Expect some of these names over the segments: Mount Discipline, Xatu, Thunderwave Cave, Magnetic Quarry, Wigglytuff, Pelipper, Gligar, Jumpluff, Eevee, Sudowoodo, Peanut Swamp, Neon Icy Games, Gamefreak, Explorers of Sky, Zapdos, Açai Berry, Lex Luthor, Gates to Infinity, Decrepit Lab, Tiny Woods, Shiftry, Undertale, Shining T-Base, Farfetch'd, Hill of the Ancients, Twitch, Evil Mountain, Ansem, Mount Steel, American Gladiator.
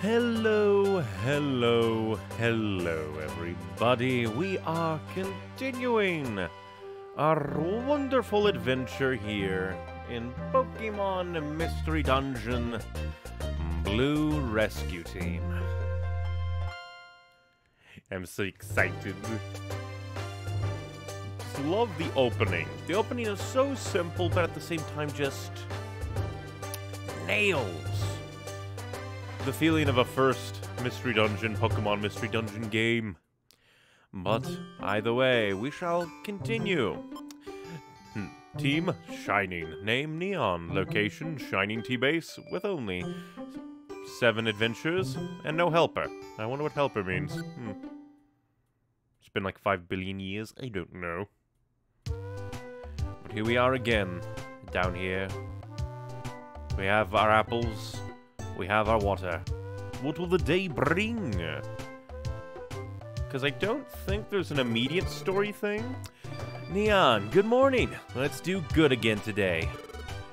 Hello, hello, hello, everybody. We are continuing our wonderful adventure here in Pokemon Mystery Dungeon Blue Rescue Team. I'm so excited. Just love the opening. The opening is so simple, but at the same time just nails the feeling of a first Mystery Dungeon, Pokemon Mystery Dungeon game. But either way, we shall continue. Team Shining. Name Neon. Location Shining T-Base with only 7 adventures and no helper. I wonder what helper means. It's been like 5 billion years. I don't know. But here we are again. Down here. We have our apples. We have our water. What will the day bring? Because I don't think there's an immediate story thing. Neon, good morning. Let's do good again today.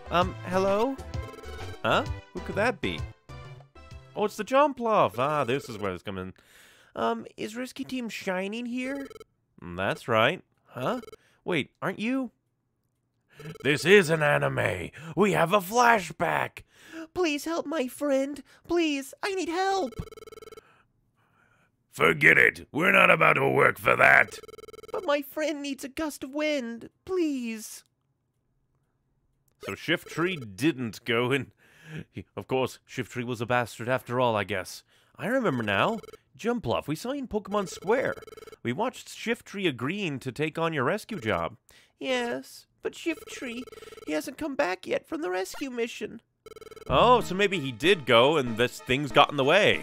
Hello? Huh? Who could that be? Oh, it's the Jumpluff. Ah, this is where it's coming. Is Rescue Team Shining here? That's right. Huh? Wait, aren't you? This is an anime. We have a flashback. Please help my friend. Please, I need help. Forget it. We're not about to work for that. But my friend needs a gust of wind. Please. So Shiftry didn't go in. Of course, Shiftry was a bastard after all, I guess. I remember now. Jumpluff, we saw you in Pokemon Square. We watched Shiftry agreeing to take on your rescue job. Yes, but Shiftry, he hasn't come back yet from the rescue mission. Oh, so maybe he did go and this thing's got in the way.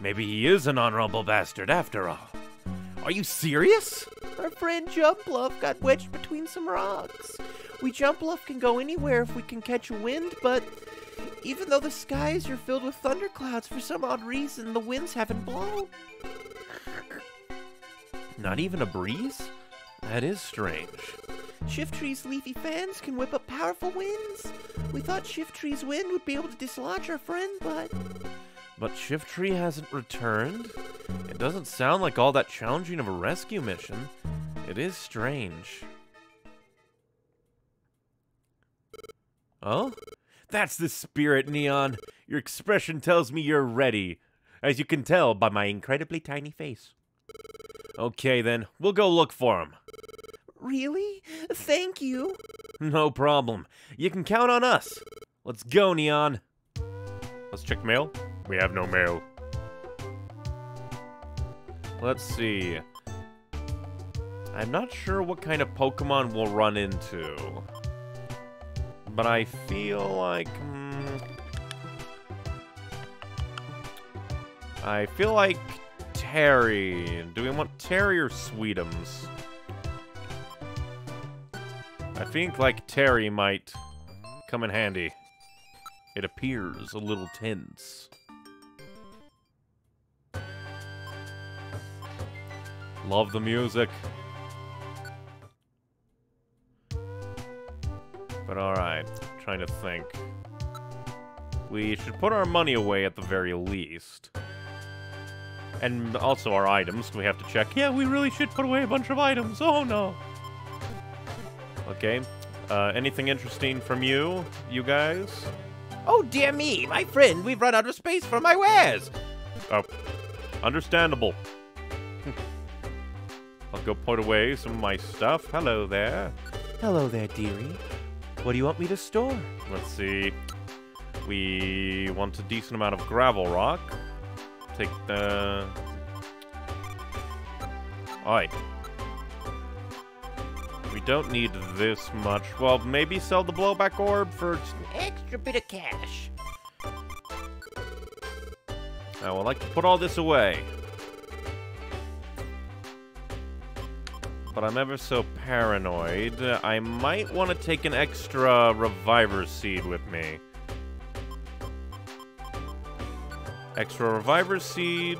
Maybe he is an honorable bastard after all. Are you serious? Our friend Jumpluff got wedged between some rocks. We Jumpluff can go anywhere if we can catch a wind, but even though the skies are filled with thunderclouds, for some odd reason, the winds haven't blown. Not even a breeze? That is strange. Shiftry's leafy fans can whip up powerful winds. We thought Shiftry's wind would be able to dislodge our friend, but... But Shiftry hasn't returned? It doesn't sound like all that challenging of a rescue mission. It is strange. Oh? That's the spirit, Neon. Your expression tells me you're ready, as you can tell by my incredibly tiny face. Okay then, we'll go look for him. Really? Thank you. No problem. You can count on us. Let's go, Neon. Let's check mail. We have no mail. Let's see. I'm not sure what kind of Pokemon we'll run into. But I feel like... I feel like Terry. Do we want Terry or Sweetums? I think, like, Terry might come in handy. It appears a little tense. Love the music. But alright, trying to think. We should put our money away at the very least. And also our items, we have to check. Yeah, we really should put away a bunch of items. Oh no! Okay, anything interesting from you guys? Oh dear me, my friend, we've run out of space for my wares! Oh, understandable. I'll go put away some of my stuff. Hello there. Hello there, dearie. What do you want me to store? Let's see. We want a decent amount of gravel rock. Take the... Alright. We don't need this much. Well, maybe sell the blowback orb for just an extra bit of cash. I would like to put all this away. But I'm ever so paranoid. I might want to take an extra Reviver Seed with me. Extra Reviver Seed.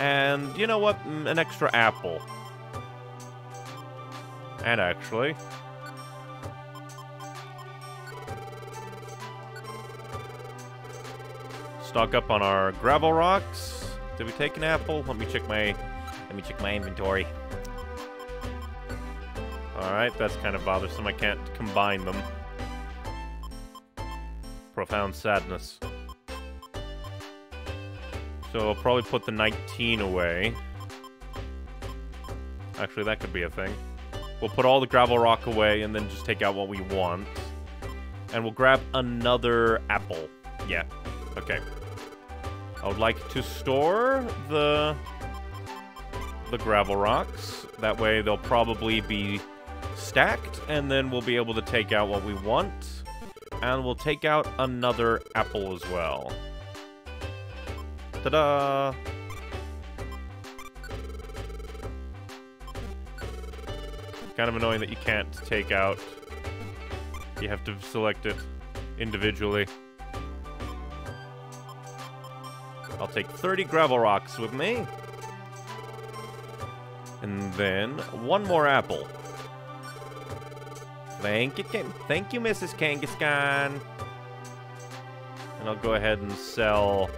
And, you know what? An extra apple. And actually, stock up on our gravel rocks. Did we take an apple? Let me check my inventory. Alright, that's kind of bothersome. I can't combine them. Profound sadness. So I'll probably put the 19 away. Actually, that could be a thing. We'll put all the gravel rock away and then just take out what we want. And we'll grab another apple. Yeah. Okay. I would like to store the gravel rocks. That way they'll probably be stacked, and then we'll be able to take out what we want. And we'll take out another apple as well. Ta-da! Kind of annoying that you can't take out. You have to select it individually. I'll take 30 gravel rocks with me. And then one more apple. Thank you, Mrs. Kangaskhan. And I'll go ahead and sell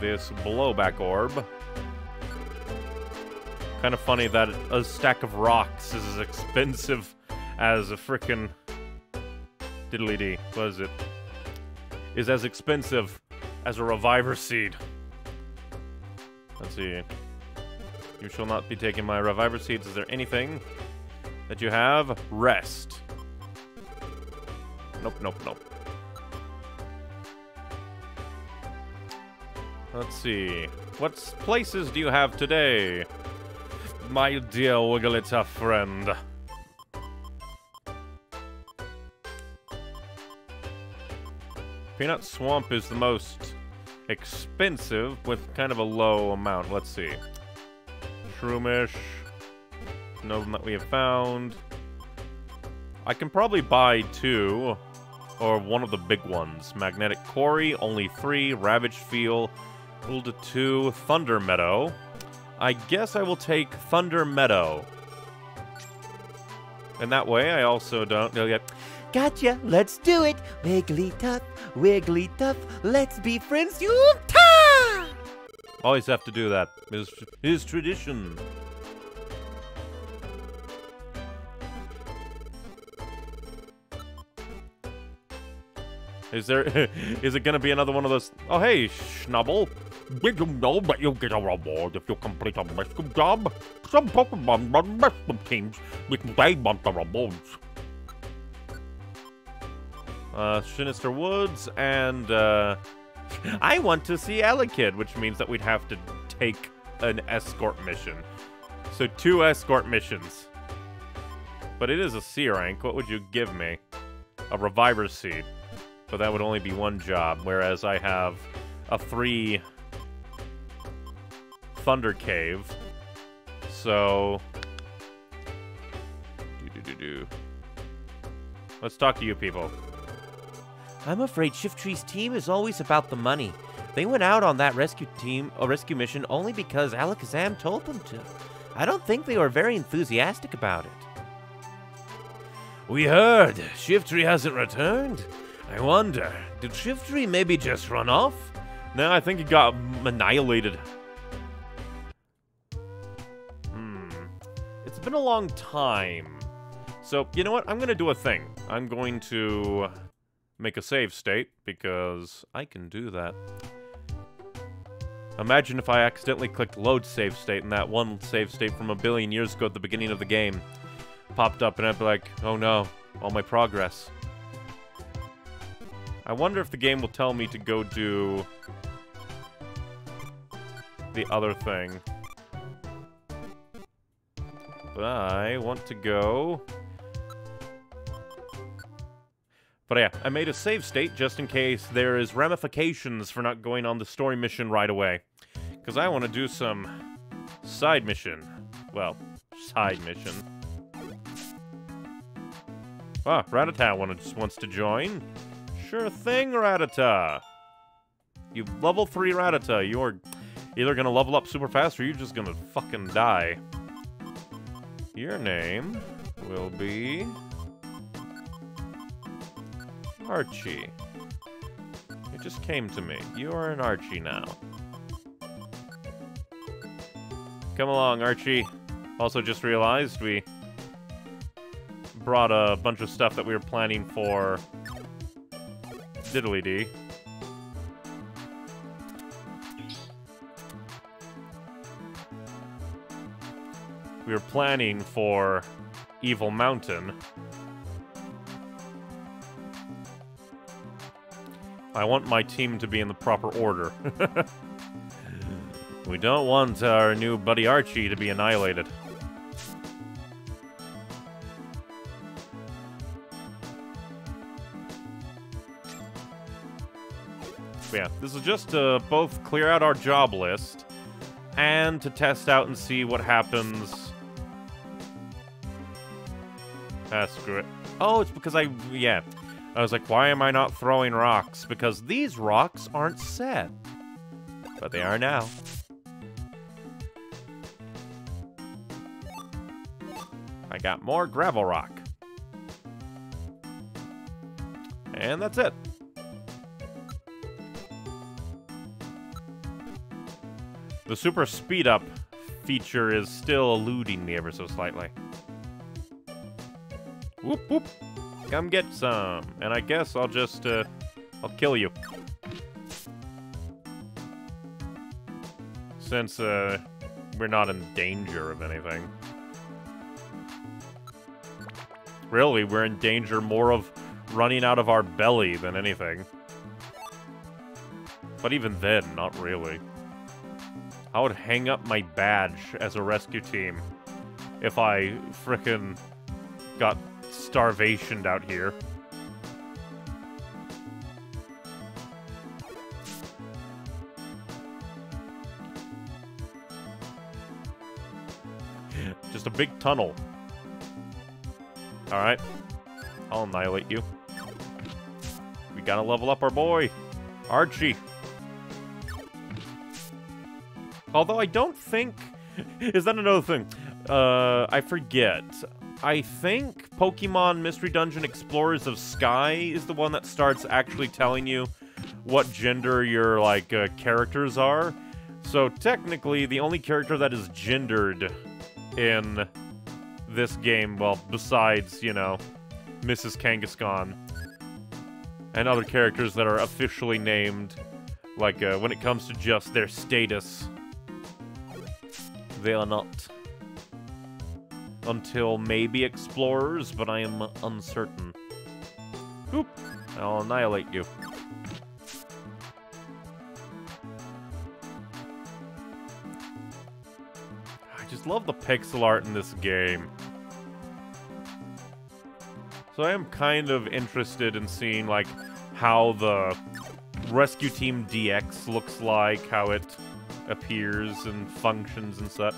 this blowback orb. Kind of funny that a stack of rocks is as expensive as a frickin' diddly-dee. What is it? Is as expensive as a reviver seed. Let's see. You shall not be taking my reviver seeds. Is there anything that you have? Rest. Nope, nope, nope. Let's see. What places do you have today, my dear Wigglytuff friend? Peanut Swamp is the most expensive with kind of a low amount. Let's see. Shroomish. None that we have found. I can probably buy two or one of the big ones. Magnetic Quarry, only 3. Ravaged Field, cool to 2. Thunder Meadow. I guess I will take Thunder Meadow. And that way I also don't know yet. Gotcha, let's do it. Wigglytuff, Wigglytuff, let's be friends. Utah! Always have to do that. It is tradition. Is there? Is it gonna be another one of those? Oh hey, Schnubble. Did you know that you'll get a reward if you complete a rescue job? Some Pokemon run rescue teams with they want the rewards. Sinister Woods and I want to see Alakid, which means that we'd have to take an escort mission. So 2 escort missions. But it is a C rank. What would you give me? A reviver's seed. But that would only be one job, whereas I have a 3 Thunder Cave. So let's talk to you people. I'm afraid Shiftry's team is always about the money. They went out on that rescue mission only because Alakazam told them to. I don't think they were very enthusiastic about it. We heard Shiftry hasn't returned. I wonder, did Shiftry maybe just run off? No, I think he got annihilated. It's been a long time. So, you know what? I'm gonna do a thing. I'm going to make a save state, because I can do that. Imagine if I accidentally clicked load save state and that one save state from a billion years ago at the beginning of the game popped up and I'd be like, oh no, all my progress. I wonder if the game will tell me to go do the other thing. But I want to go. But yeah, I made a save state just in case there is ramifications for not going on the story mission right away. Because I want to do some side mission. Well, side mission. Ah, Rattata wants to join. Sure thing, Rattata. You level 3 Rattata. You're either going to level up super fast or you're just going to fucking die. Your name will be Archie. just came to me. You are an Archie now. Come along, Archie. Also just realized we brought a bunch of stuff that we were planning for Diddly-dee. We were planning for Evil Mountain. I want my team to be in the proper order. We don't want our new buddy Archie to be annihilated. Yeah, this is just to both clear out our job list and to test out and see what happens. Ah, screw it. Oh, it's because I was like, why am I not throwing rocks? Because these rocks aren't set. But they are now. I got more gravel rock. And that's it. The super speed up feature is still eluding me ever so slightly. Whoop whoop. Come get some. And I guess I'll just, I'll kill you. Since, we're not in danger of anything. Really, we're in danger more of running out of our belly than anything. But even then, not really. I would hang up my badge as a rescue team if I frickin' got starvationed out here. Just a big tunnel. Alright. I'll annihilate you. We gotta level up our boy, Archie. Although I don't think... Is that another thing? I forget. I think Pokemon Mystery Dungeon Explorers of Sky is the one that starts actually telling you what gender your, like, characters are. So technically, the only character that is gendered in this game, well, besides, you know, Mrs. Kangaskhan and other characters that are officially named, like, when it comes to just their status... They are not. Until maybe Explorers, but I am uncertain. Oop! I'll annihilate you. I just love the pixel art in this game. So I am kind of interested in seeing, like, how the Rescue Team DX looks like, how it appears and functions and such.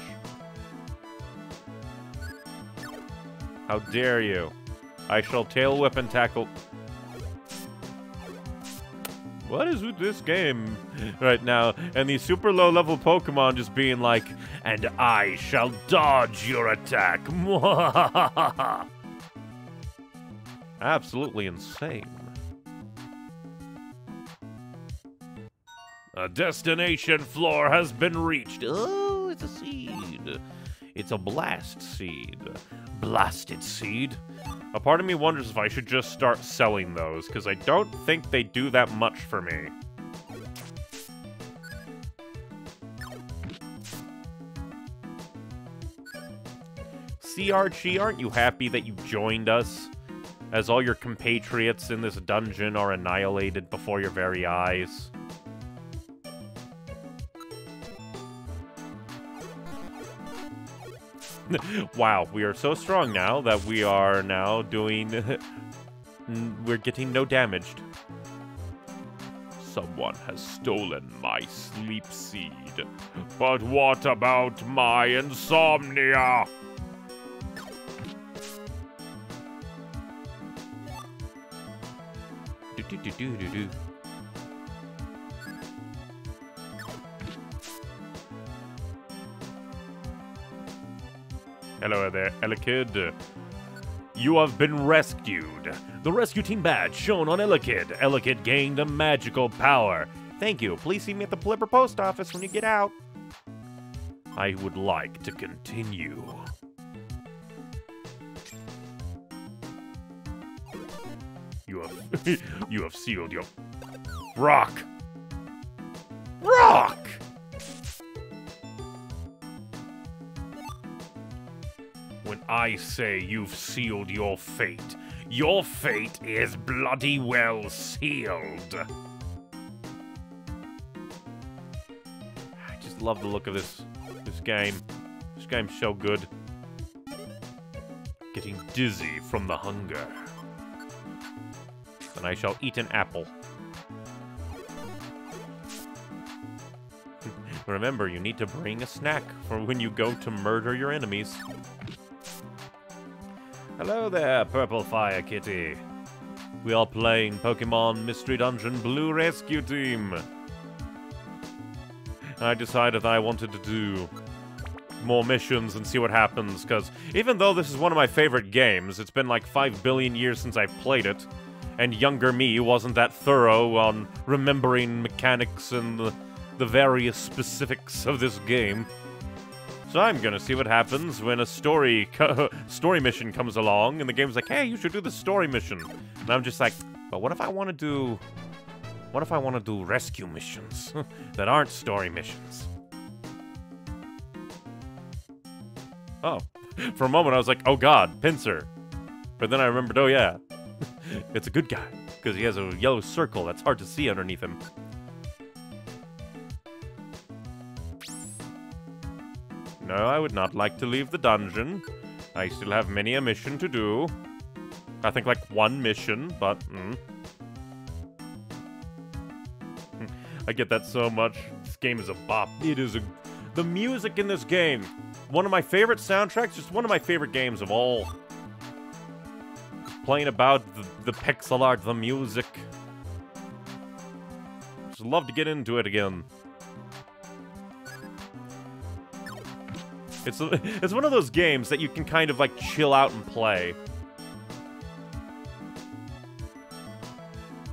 How dare you? I shall tail whip and tackle. What is with this game right now? And these super low level Pokemon just being like, and I shall dodge your attack. Absolutely insane. A destination floor has been reached. Oh, it's a seed. It's a blast seed. Blasted seed. A part of me wonders if I should just start selling those, because I don't think they do that much for me. See, Archie, aren't you happy that you joined us? As all your compatriots in this dungeon are annihilated before your very eyes. Wow, we are so strong now that we are now doing... We're getting no damaged. Someone has stolen my sleep seed. But what about my insomnia? Do-do-do-do-do-do. Hello there, Alakid. You have been rescued. The rescue team badge shown on Elekid. Elekid gained a magical power. Thank you. Please see me at the Pelipper post office when you get out. I would like to continue. You have sealed your... Rock! Rock! When I say you've sealed your fate is bloody well sealed. I just love the look of this game. This game's so good. Getting dizzy from the hunger. And I shall eat an apple. Remember, you need to bring a snack for when you go to murder your enemies. Hello there, Purple Fire Kitty. We are playing Pokemon Mystery Dungeon Blue Rescue Team. I decided I wanted to do more missions and see what happens, because even though this is one of my favorite games, it's been like 5 billion years since I've played it, and younger me wasn't that thorough on remembering mechanics and the various specifics of this game. So I'm gonna see what happens when a story mission comes along and the game's like, hey, you should do the story mission. And I'm just like, but what if I want to do rescue missions that aren't story missions? Oh, for a moment I was like, oh god, Pinsir. But then I remembered, oh yeah, it's a good guy because he has a yellow circle that's hard to see underneath him. No, I would not like to leave the dungeon. I still have many a mission to do. I think like one mission, but... I get that so much. This game is a bop. It is a... The music in this game. One of my favorite soundtracks. Just one of my favorite games of all. Playing about the pixel art, the music. Just love to get into it again. It's one of those games that you can kind of like chill out and play.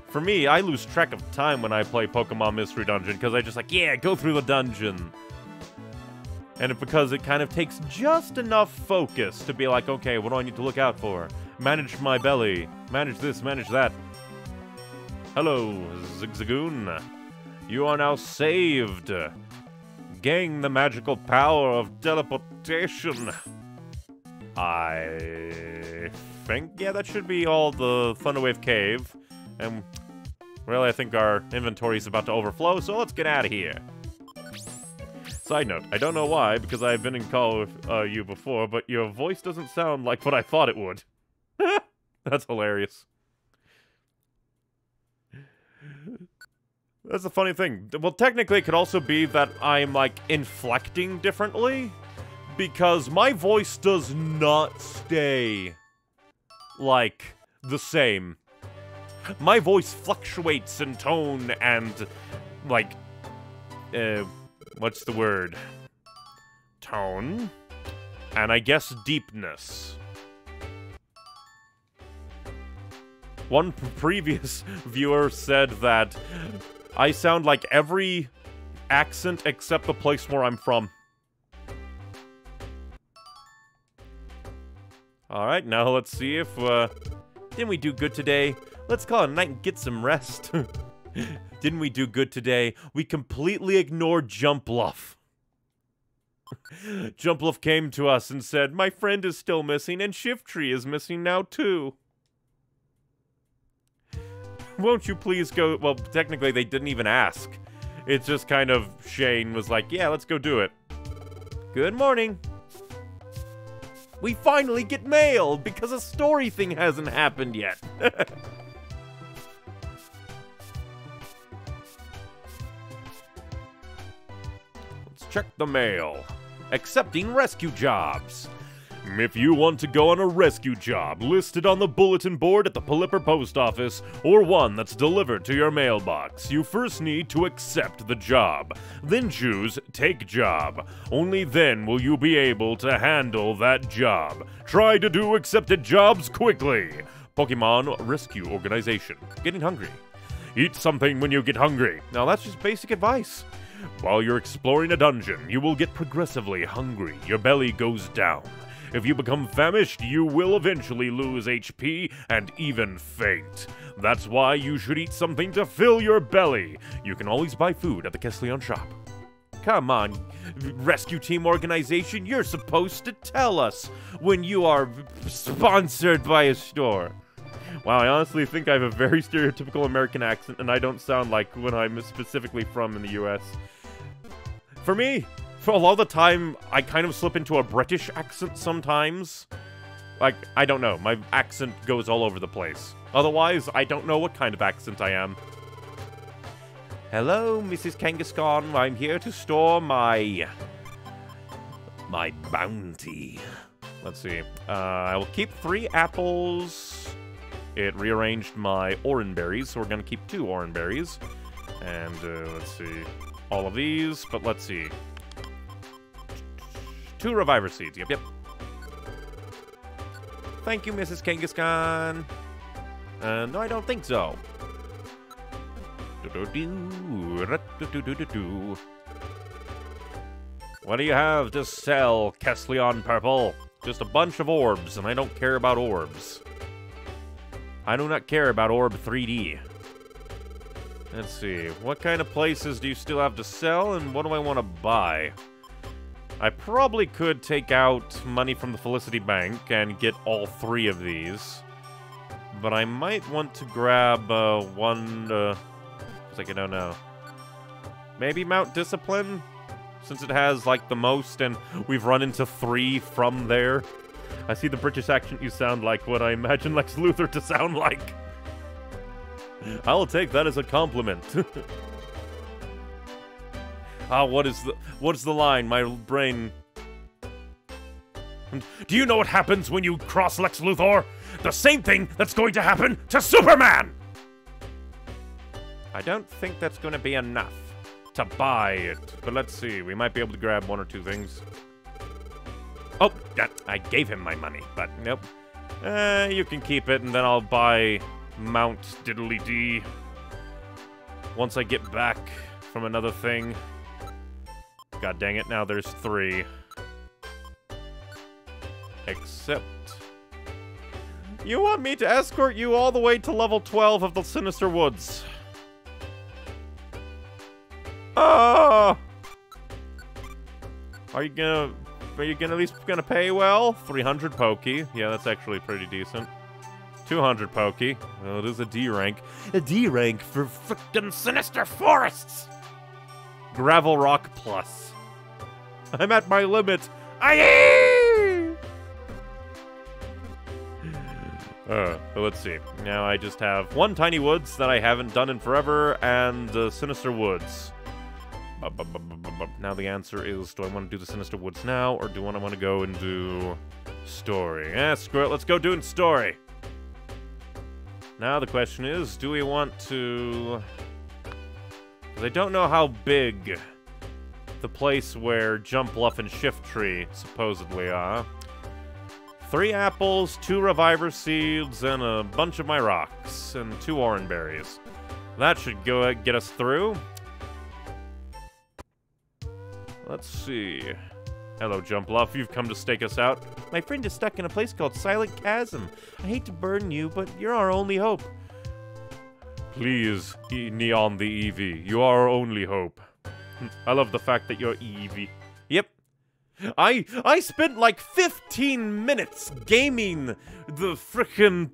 For me, I lose track of time when I play Pokemon Mystery Dungeon because I just like, yeah, go through the dungeon. And because it kind of takes just enough focus to be like, okay, what do I need to look out for? Manage my belly. Manage this, manage that. Hello, Zigzagoon. You are now saved. Gain the magical power of teleportation. I think, yeah, that should be all the Thunderwave Cave. And really, I think our inventory is about to overflow, so let's get out of here. Side note, I don't know why, because I've been in call with you before, but your voice doesn't sound like what I thought it would. That's hilarious. That's the funny thing. Well, technically, it could also be that I'm, like, inflecting differently. Because my voice does not stay, like, the same. My voice fluctuates in tone and, like, what's the word? Tone. And I guess deepness. One previous viewer said that... I sound like every accent except the place where I'm from. Alright, now let's see if, didn't we do good today? Let's call it a night and get some rest. Didn't we do good today? We completely ignored Jumpluff. Jumpluff came to us and said, my friend is still missing and Shiftry is missing now too. Won't you please go... Well, technically, they didn't even ask. It's just kind of... Shane was like, yeah, let's go do it. Good morning. We finally get mail because a story thing hasn't happened yet. Let's check the mail. Accepting rescue jobs. If you want to go on a rescue job listed on the bulletin board at the Pelipper post office, or one that's delivered to your mailbox, you first need to accept the job. Then choose Take Job. Only then will you be able to handle that job. Try to do accepted jobs quickly. Pokemon Rescue Organization. Getting hungry. Eat something when you get hungry. Now that's just basic advice. While you're exploring a dungeon, you will get progressively hungry. Your belly goes down. If you become famished, you will eventually lose HP and even faint. That's why you should eat something to fill your belly. You can always buy food at the Kecleon shop. Come on, Rescue Team Organization, you're supposed to tell us when you are sponsored by a store. Wow, I honestly think I have a very stereotypical American accent, and I don't sound like when I'm specifically from in the U.S. For me, for a lot of the time, I kind of slip into a British accent sometimes. Like, I don't know, my accent goes all over the place. Otherwise, I don't know what kind of accent I am. Hello, Mrs. Kangaskhan. I'm here to store my bounty. Let's see. I will keep 3 apples. It rearranged my orange berries, so we're going to keep 2 orange berries. And let's see. All of these, but let's see. 2 reviver seeds. Yep. Thank you, Mrs. Kangaskhan. No, I don't think so. What do you have to sell, Kecleon Purple? Just a bunch of orbs, and I don't care about orbs. I do not care about Orb 3D. Let's see. What kind of places do you still have to sell, and what do I want to buy? I probably could take out money from the Felicity Bank and get all 3 of these. But I might want to grab one... like, I don't know. Maybe Mount Discipline? Since it has, like, the most, and we've run into 3 from there. I see the British accent you sound like what I imagine Lex Luthor to sound like. I'll take that as a compliment. What's the line? My brain... Do you know what happens when you cross Lex Luthor? The same thing that's going to happen to Superman! I don't think that's going to be enough to buy it. But let's see. We might be able to grab 1 or 2 things. Oh, I gave him my money, but nope. You can keep it, and then I'll buy Mount Diddly D once I get back from another thing. God dang it, now there's 3. Except... You want me to escort you all the way to level 12 of the Sinister Woods? Oh! Are you gonna at least gonna pay well? 300 Pokey. Yeah, that's actually pretty decent. 200 Pokey. Oh, it is a D rank. A D rank for frickin' Sinister Forests! Gravel Rock Plus. I'm at my limit. Aye! But let's see. Now I just have 1 Tiny Woods that I haven't done in forever, and Sinister Woods. Now the answer is, do I want to do the Sinister Woods now, or do I want to go and do story? Eh, screw it, let's go doing story! Now the question is, do we want to... 'Cause I don't know how big the place where Jumpluff and Shiftry supposedly are. 3 apples, 2 reviver seeds, and a bunch of my rocks, and 2 orange berries. That should go get us through. Let's see. Hello, Jumpluff. You've come to stake us out. My friend is stuck in a place called Silent Chasm. I hate to burden you, but you're our only hope. Please, Neon the Eevee. You are our only hope. I love the fact that you're Eevee. Yep. I spent like 15 minutes gaming the frickin'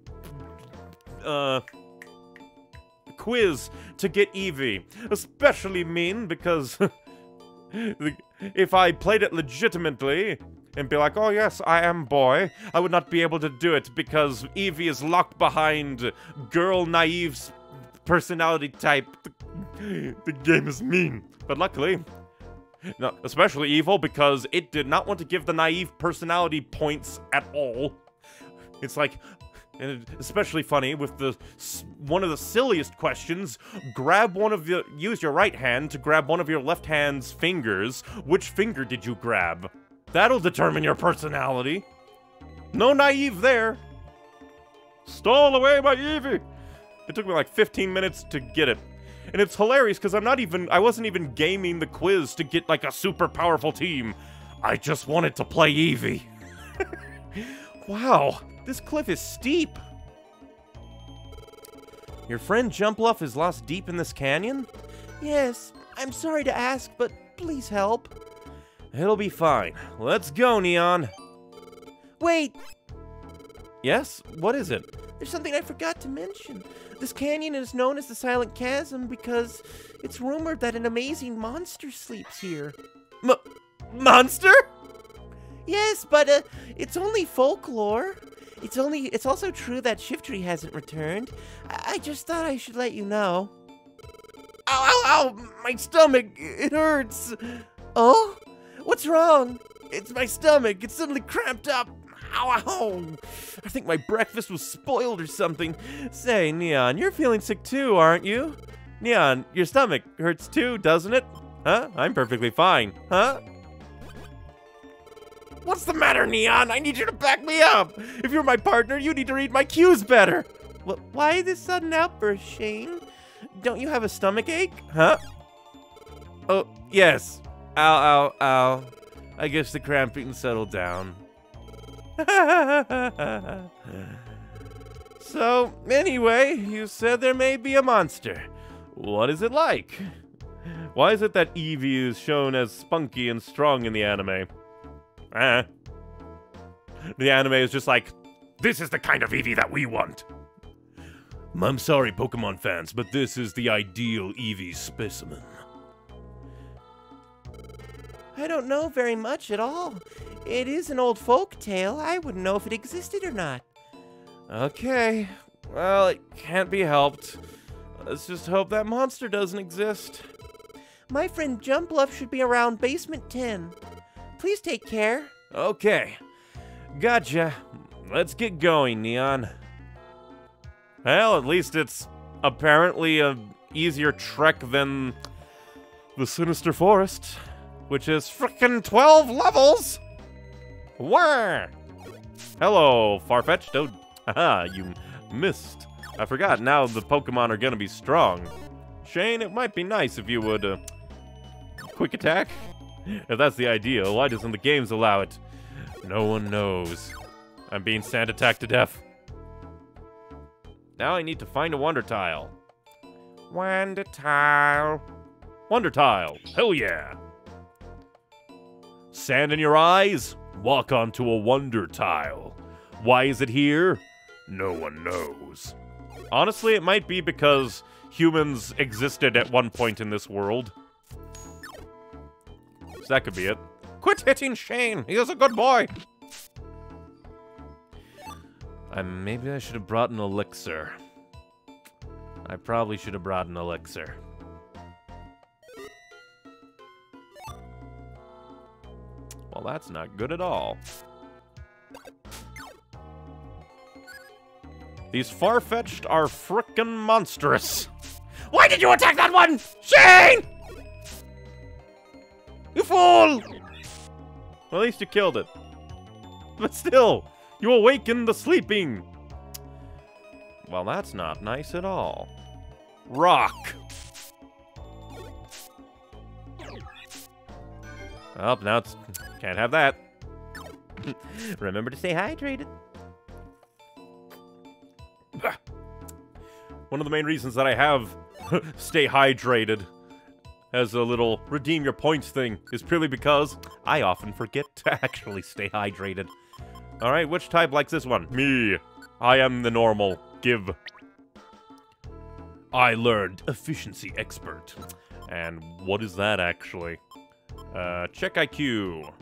quiz to get Eevee. Especially mean because... If I played it legitimately and be like, oh yes, I am boy, I would not be able to do it because Eevee is locked behind girl naive's personality type. The game is mean. But luckily, No, especially evil, because it did not want to give the naive personality points at all. It's like, and especially funny with the one of the silliest questions, use your right hand to grab one of your left hand's fingers. Which finger did you grab? That'll determine your personality. No naive there. Stole away by Eevee. It took me like 15 minutes to get it. And it's hilarious because I wasn't even gaming the quiz to get like a super powerful team. I just wanted to play Eevee. Wow, this cliff is steep. Your friend Jumpluff is lost deep in this canyon? Yes, I'm sorry to ask, but please help. It'll be fine. Let's go, Neon. Wait. Yes? What is it? There's something I forgot to mention. This canyon is known as the Silent Chasm because it's rumored that an amazing monster sleeps here. Monster? Yes, but it's only folklore. It's also true that Shiftry hasn't returned. I just thought I should let you know. Ow, ow, ow! My stomach, it hurts. Oh? What's wrong? It's my stomach. It's suddenly cramped up. Ow, ow. I think my breakfast was spoiled or something. Say, Neon, you're feeling sick too, aren't you? Neon, your stomach hurts too, doesn't it? Huh? I'm perfectly fine. Huh? What's the matter, Neon? I need you to back me up. If you're my partner, you need to read my cues better. Well, why this sudden outburst, Shane? Don't you have a stomach ache? Huh? Oh, yes. Ow, ow, ow. I guess the cramping settled down. So, anyway, you said there may be a monster. What is it like? Why is it that Eevee is shown as spunky and strong in the anime? The anime is just like, this is the kind of Eevee that we want. I'm sorry, Pokemon fans, but this is the ideal Eevee specimen. I don't know very much at all. It is an old folk tale. I wouldn't know if it existed or not. Okay. Well, it can't be helped. Let's just hope that monster doesn't exist. My friend Jumpluff should be around basement 10. Please take care. Okay. Gotcha. Let's get going, Neon. Well, at least it's apparently an easier trek than the Sinister Forest. Which is frickin' 12 levels! Wah! Hello, Farfetch'd. Oh, haha, you missed. I forgot, now the Pokemon are gonna be strong. Shane, it might be nice if you would, quick attack? If that's the idea, why doesn't the games allow it? No one knows. I'm being sand attacked to death. Now I need to find a Wonder Tile. Wonder Tile. Wonder Tile, hell yeah! Sand in your eyes? Walk onto a wonder tile. Why is it here? No one knows. Honestly, it might be because humans existed at one point in this world. So that could be it. Quit hitting Shane! He is a good boy! Maybe I should have brought an elixir. I probably should have brought an elixir. Well, that's not good at all. These Farfetch'd are frickin' monstrous. Why did you attack that one? Shane! You fool! Well, at least you killed it. But still, you awaken the sleeping. Well, that's not nice at all. Rock. Oh, now it's... Can't have that. Remember to stay hydrated. One of the main reasons that I have stay hydrated as a little redeem your points thing is purely because I often forget to actually stay hydrated. All right, which type likes this one? Me. I am the normal. Give. I learned efficiency expert. And what is that actually? Check IQ.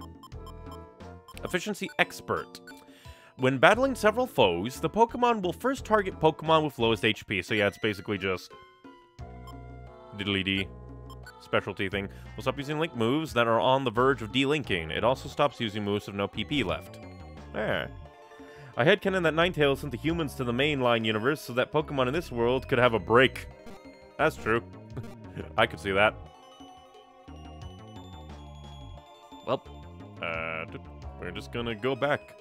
Efficiency Expert. When battling several foes, the Pokemon will first target Pokemon with lowest HP. So yeah, it's basically just... Diddly-dee. specialty thing will stop using link moves that are on the verge of delinking. It also stops using moves with no PP left. Eh. I headcanon that Ninetales sent the humans to the mainline universe so that Pokemon in this world could have a break. That's true. I could see that. Well, we're just gonna go back.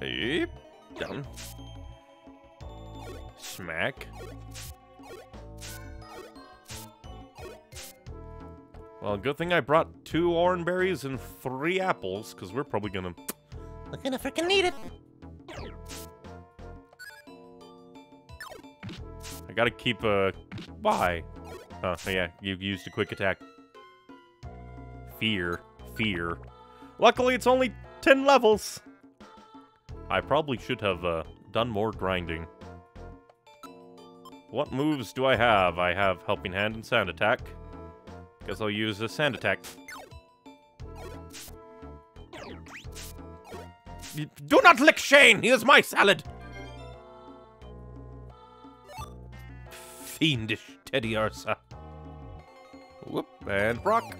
Yep. Down. Smack. Well, good thing I brought 2 orange berries and 3 apples, because we're probably gonna... We're gonna freaking need it! I gotta keep a... Why? Oh, yeah, you used a quick attack. Fear. Fear. Luckily, it's only 10 levels! I probably should have done more grinding. What moves do I have? I have Helping Hand and Sand Attack. Guess I'll use a Sand Attack. Do not lick Shane! He is my salad! Fiendish Teddy Ursa. Whoop, and Brock.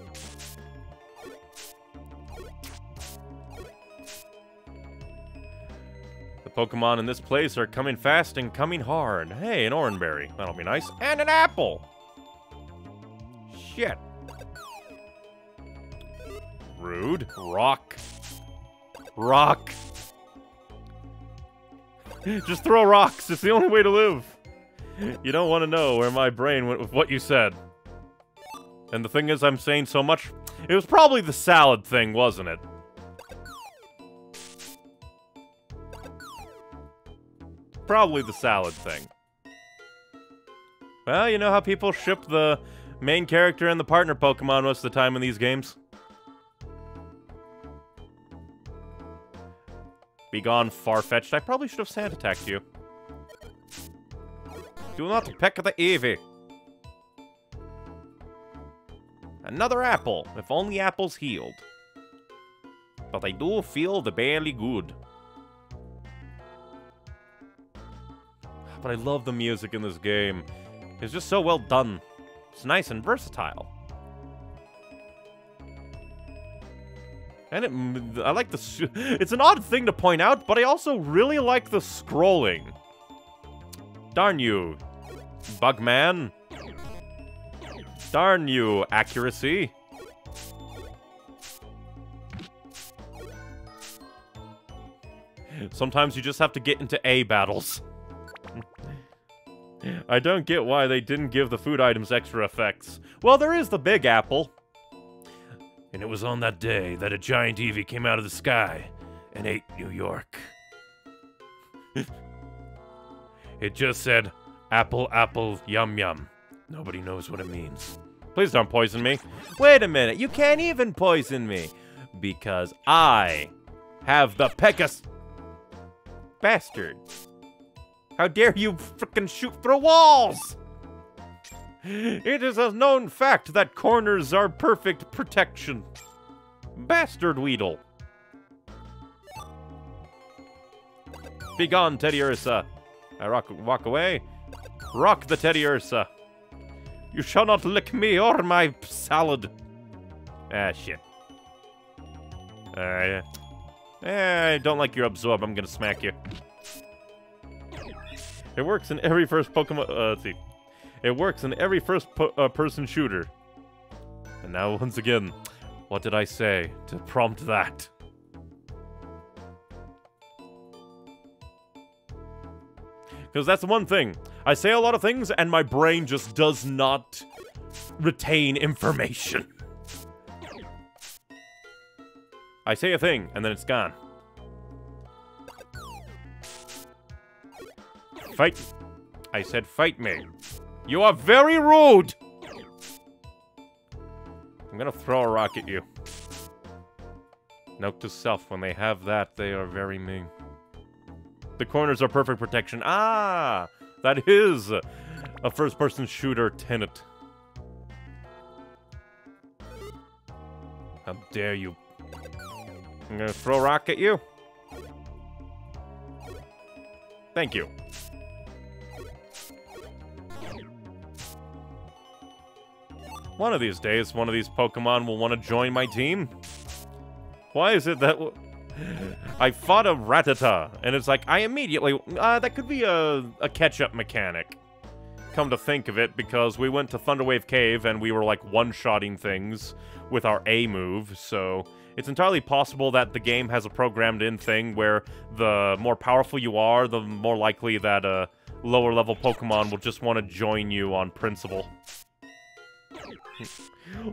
The Pokemon in this place are coming fast and coming hard. Hey, an orange berry. That'll be nice. And an apple! Shit. Rude. Rock. Rock. Just throw rocks. It's the only way to live. You don't want to know where my brain went with what you said. And the thing is, I'm saying so much. It was probably the salad thing, wasn't it? Probably the salad thing. Well, you know how people ship the main character and the partner Pokemon most of the time in these games? Begone, far-fetched. I probably should have sand attacked you. Do not peck the Eevee. Another apple. If only apples healed. But I do feel the barely good. But I love the music in this game. It's just so well done. It's nice and versatile. And it, I like the... It's an odd thing to point out, but I also really like the scrolling. Darn you, Bugman. Darn you, accuracy. Sometimes you just have to get into A battles. I don't get why they didn't give the food items extra effects. Well, there is the big apple. And it was on that day that a giant Eevee came out of the sky and ate New York. It just said, apple, apple, yum, yum. Nobody knows what it means. Please don't poison me. Wait a minute, you can't even poison me. Because I have the Pegasus. Bastard. How dare you frickin' shoot through walls! It is a known fact that corners are perfect protection. Bastard Weedle. Begone, Teddy Ursa. I walk away. Rock the Teddy Ursa. You shall not lick me or my salad. Ah, shit. I don't like your absorb. I'm gonna smack you. It works in every first Pokemon... let's see. It works in every first-person shooter. And now, once again, what did I say to prompt that? Because that's the one thing. I say a lot of things, and my brain just does not retain information. I say a thing, and then it's gone. Fight. I said fight me. You are very rude! I'm gonna throw a rock at you. Note to self, when they have that, they are very mean. The corners are perfect protection. Ah! That is a first-person shooter tenet. How dare you. I'm gonna throw a rock at you. Thank you. One of these days, one of these Pokemon will want to join my team. Why is it that... I fought a Rattata, and it's like, I immediately... that could be a catch-up mechanic. Come to think of it, because we went to Thunderwave Cave, and we were, like, one-shotting things with our A move, so... It's entirely possible that the game has a programmed-in thing where the more powerful you are, the more likely that lower-level Pokemon will just want to join you on principle.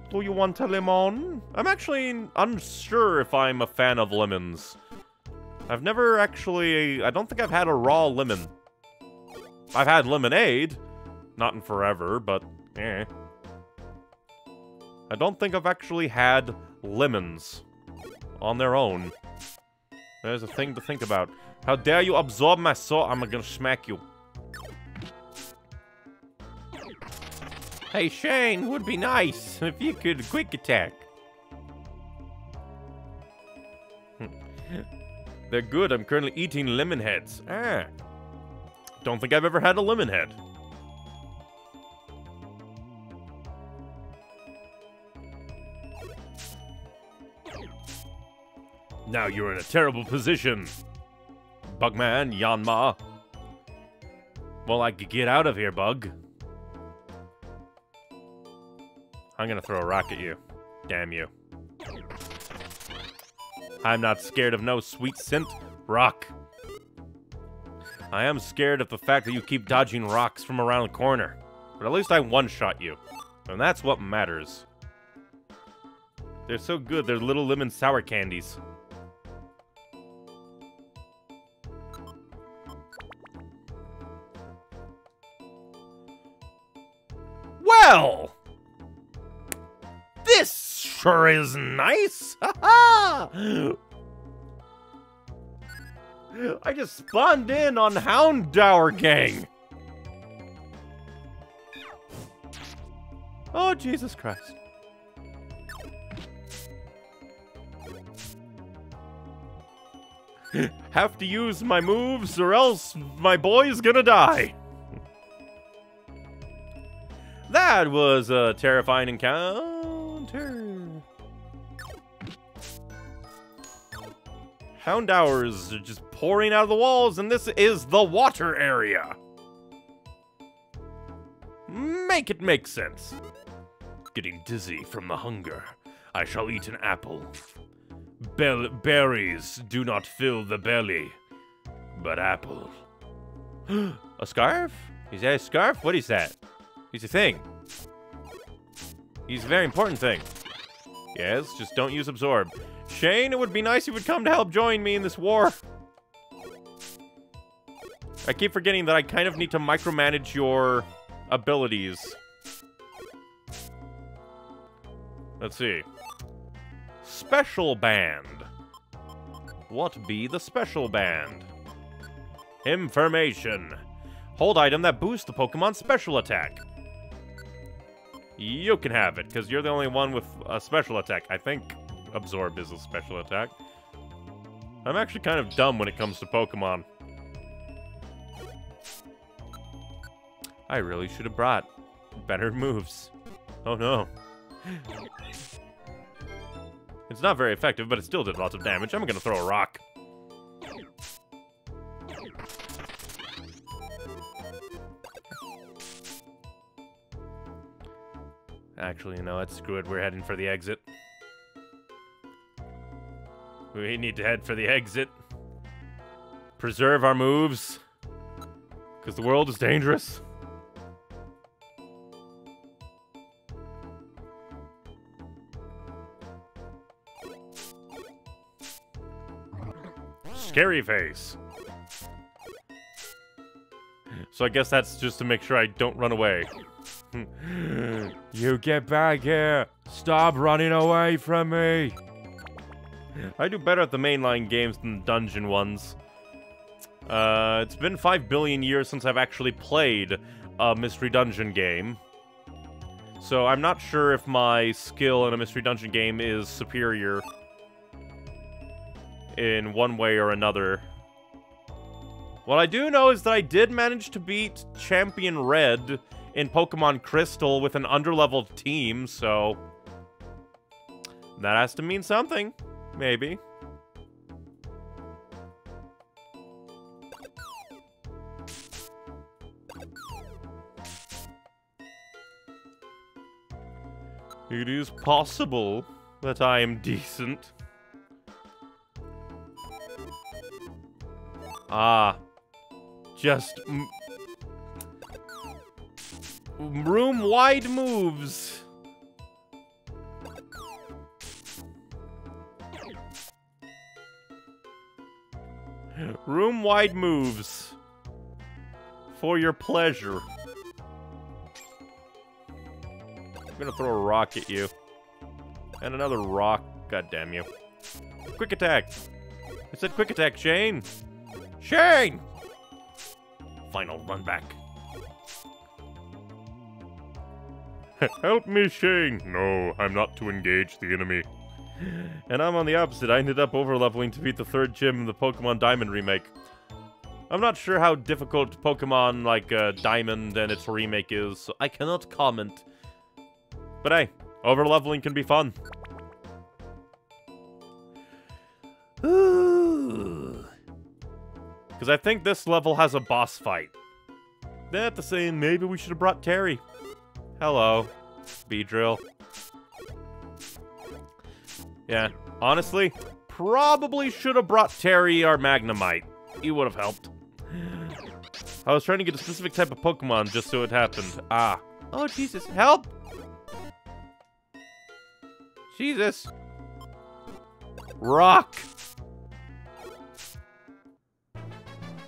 Do you want a lemon? I'm actually unsure if I'm a fan of lemons. I've never actually... I don't think I've had a raw lemon. I've had lemonade. Not in forever, but eh. I don't think I've actually had lemons. On their own. There's a thing to think about. How dare you absorb my soul? I'm gonna smack you. Hey Shane, would be nice if you could quick attack. They're good, I'm currently eating lemon heads. Ah. Don't think I've ever had a lemon head. Now you're in a terrible position. Bugman, Yanma. Well, I could get out of here, Bug. I'm gonna throw a rock at you. Damn you. I'm not scared of no sweet scent rock. I am scared of the fact that you keep dodging rocks from around the corner. But at least I one-shot you. And that's what matters. They're so good, they're little lemon sour candies. Well! This sure is nice! Ha-ha! I just spawned in on Houndour Gang! Oh, Jesus Christ. Have to use my moves or else my boy's gonna die. That was a terrifying encounter. Houndours are just pouring out of the walls, and this is the water area. Make it make sense. Getting dizzy from the hunger. I shall eat an apple. Berries do not fill the belly, but apple. A scarf? Is that a scarf? What is that? It's a thing. It's a very important thing. Yes, just don't use absorb. Shane, it would be nice if you would come to help join me in this war. I keep forgetting that I kind of need to micromanage your abilities. Let's see. Special band. What be the special band? Information. Hold item that boosts the Pokemon's special attack. You can have it, because you're the only one with a special attack. I think absorb is a special attack. I'm actually kind of dumb when it comes to Pokemon. I really should have brought better moves. Oh no. It's not very effective, but it still did lots of damage. I'm gonna throw a rock. Actually, no, that's screwed. We're heading for the exit. We need to head for the exit. Preserve our moves. Because the world is dangerous. Scary face. So I guess that's just to make sure I don't run away. You get back here. Stop running away from me. I do better at the mainline games than the dungeon ones. It's been 5 billion years since I've actually played a Mystery Dungeon game. So I'm not sure if my skill in a Mystery Dungeon game is superior in one way or another. What I do know is that I did manage to beat Champion Red in Pokemon Crystal with an underleveled team, so that has to mean something, maybe. It is possible that I am decent. Ah. Just room-wide moves. Room-wide moves. For your pleasure. I'm gonna throw a rock at you. And another rock, goddamn you. Quick attack! I said quick attack, Shane! Shane! Final run back. Help me, Shane! No, I'm not to engage the enemy. And I'm on the opposite. I ended up overleveling to beat the third gym in the Pokemon Diamond remake. I'm not sure how difficult Pokemon like Diamond and its remake is, so I cannot comment. But hey, overleveling can be fun. Because I think this level has a boss fight. That's the same. Maybe we should have brought Terry. Hello, Beedrill. Yeah, honestly, probably should have brought Terry our Magnemite. He would have helped. I was trying to get a specific type of Pokemon just so it happened. Ah. Oh, Jesus. Help! Jesus! Rock!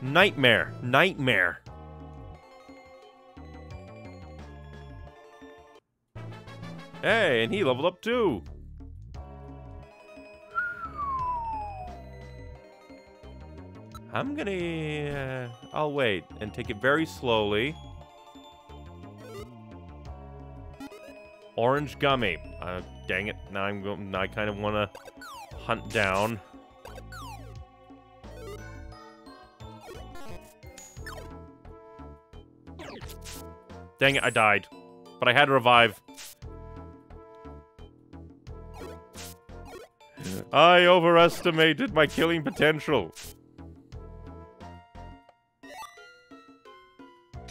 Nightmare! Nightmare! Hey, and he leveled up too! I'm gonna... I'll wait and take it very slowly. Orange gummy. Dang it! Now I'm going. I kind of want to hunt down. Dang it! I died, but I had to revive. I overestimated my killing potential.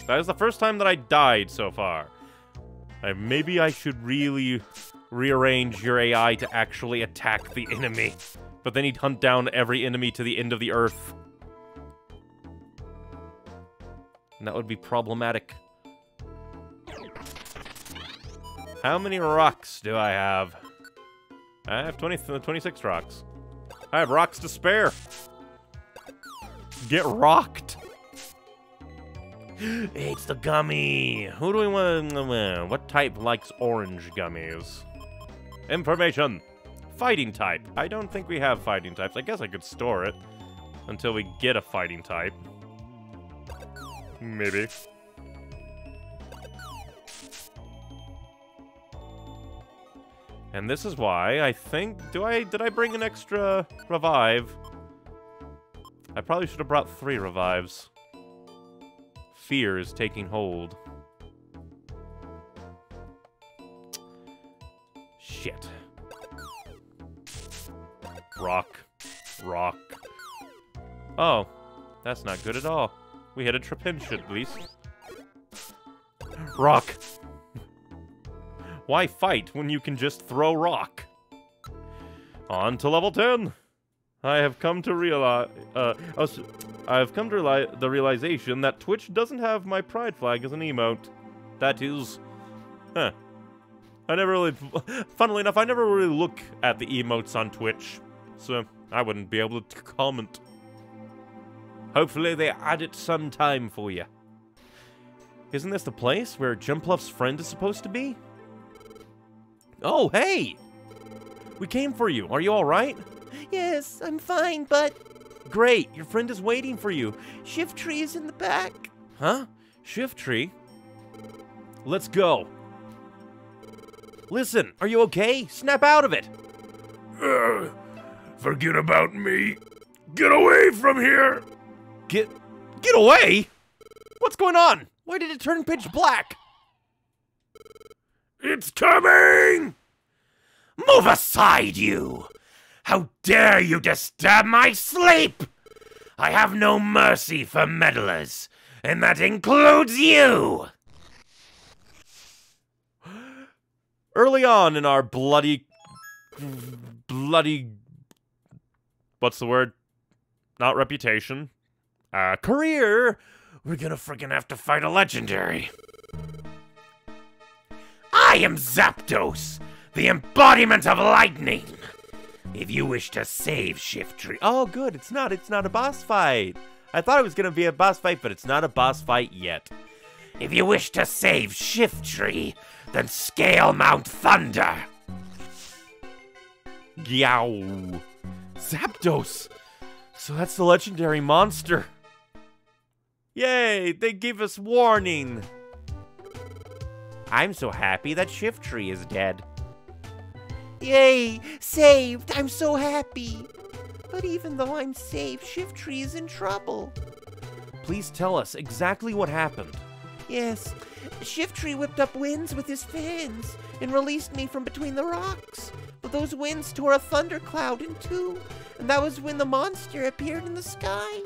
That is the first time that I died so far. Maybe I should really rearrange your AI to actually attack the enemy. But then he'd hunt down every enemy to the end of the earth. And that would be problematic. How many rocks do I have? I have 26 rocks. I have rocks to spare. Get rocked. It's the gummy! Who do we want? What type likes orange gummies? Information! Fighting type. I don't think we have fighting types. I guess I could store it until we get a fighting type. Maybe. And this is why I think... Did I bring an extra revive? I probably should have brought 3 revives. Fear is taking hold. Shit. Rock. Rock. Oh. That's not good at all. We had a Trapinch at least. Rock. Why fight when you can just throw rock? On to level 10. I have come to realize... I've come to the realization that Twitch doesn't have my pride flag as an emote. That is... Huh. I never really... Funnily enough, I never really look at the emotes on Twitch. So, I wouldn't be able to comment. Hopefully they add it sometime for you. Isn't this the place where Jumpluff's friend is supposed to be? Oh, hey! We came for you. Are you alright? Yes, I'm fine, but... Great, your friend is waiting for you. Shiftry is in the back. Huh? Shiftry? Let's go. Listen, are you okay? Snap out of it. Forget about me. Get away from here. Get away? What's going on? Why did it turn pitch black? It's coming! Move aside, you! How dare you disturb my sleep! I have no mercy for meddlers, and that includes you! Early on in our bloody... what's the word? Not reputation. Career! We're gonna freaking have to fight a legendary. I am Zapdos, the embodiment of lightning. If you wish to save Shiftry... Oh, good, it's not a boss fight. I thought it was gonna be a boss fight, but it's not a boss fight yet. If you wish to save Shiftry, then scale Mount Thunder. Yow. Zapdos! So that's the legendary monster. Yay, they gave us warning. I'm so happy that Shiftry is dead. Yay, saved, I'm so happy. But even though I'm saved, Shiftry is in trouble. Please tell us exactly what happened. Yes, Shiftry whipped up winds with his fins and released me from between the rocks. But those winds tore a thundercloud in two, and that was when the monster appeared in the sky.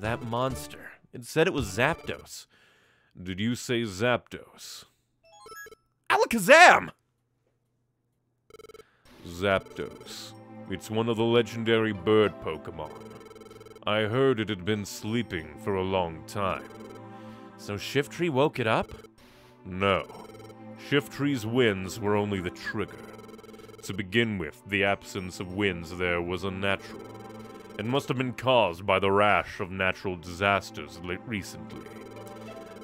That monster, it said it was Zapdos. Did you say Zapdos? Alakazam! Zapdos. It's one of the legendary bird Pokemon. I heard it had been sleeping for a long time. So Shiftry woke it up? No. Shiftry's winds were only the trigger. To begin with, the absence of winds there was unnatural. It must have been caused by the rash of natural disasters recently.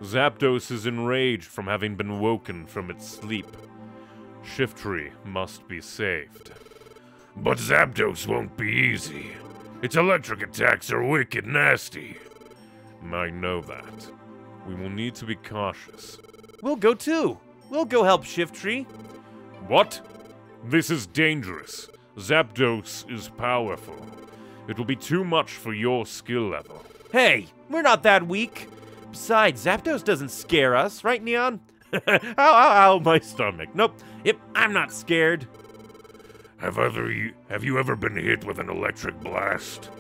Zapdos is enraged from having been woken from its sleep. Shiftry must be saved. But Zapdos won't be easy. Its electric attacks are wicked nasty. I know that. We will need to be cautious. We'll go too. We'll go help Shiftry. What? This is dangerous. Zapdos is powerful. It will be too much for your skill level. Hey, we're not that weak. Besides, Zapdos doesn't scare us, right, Neon? Ow, my stomach. Nope. Yep, I'm not scared. Have you ever been hit with an electric blast?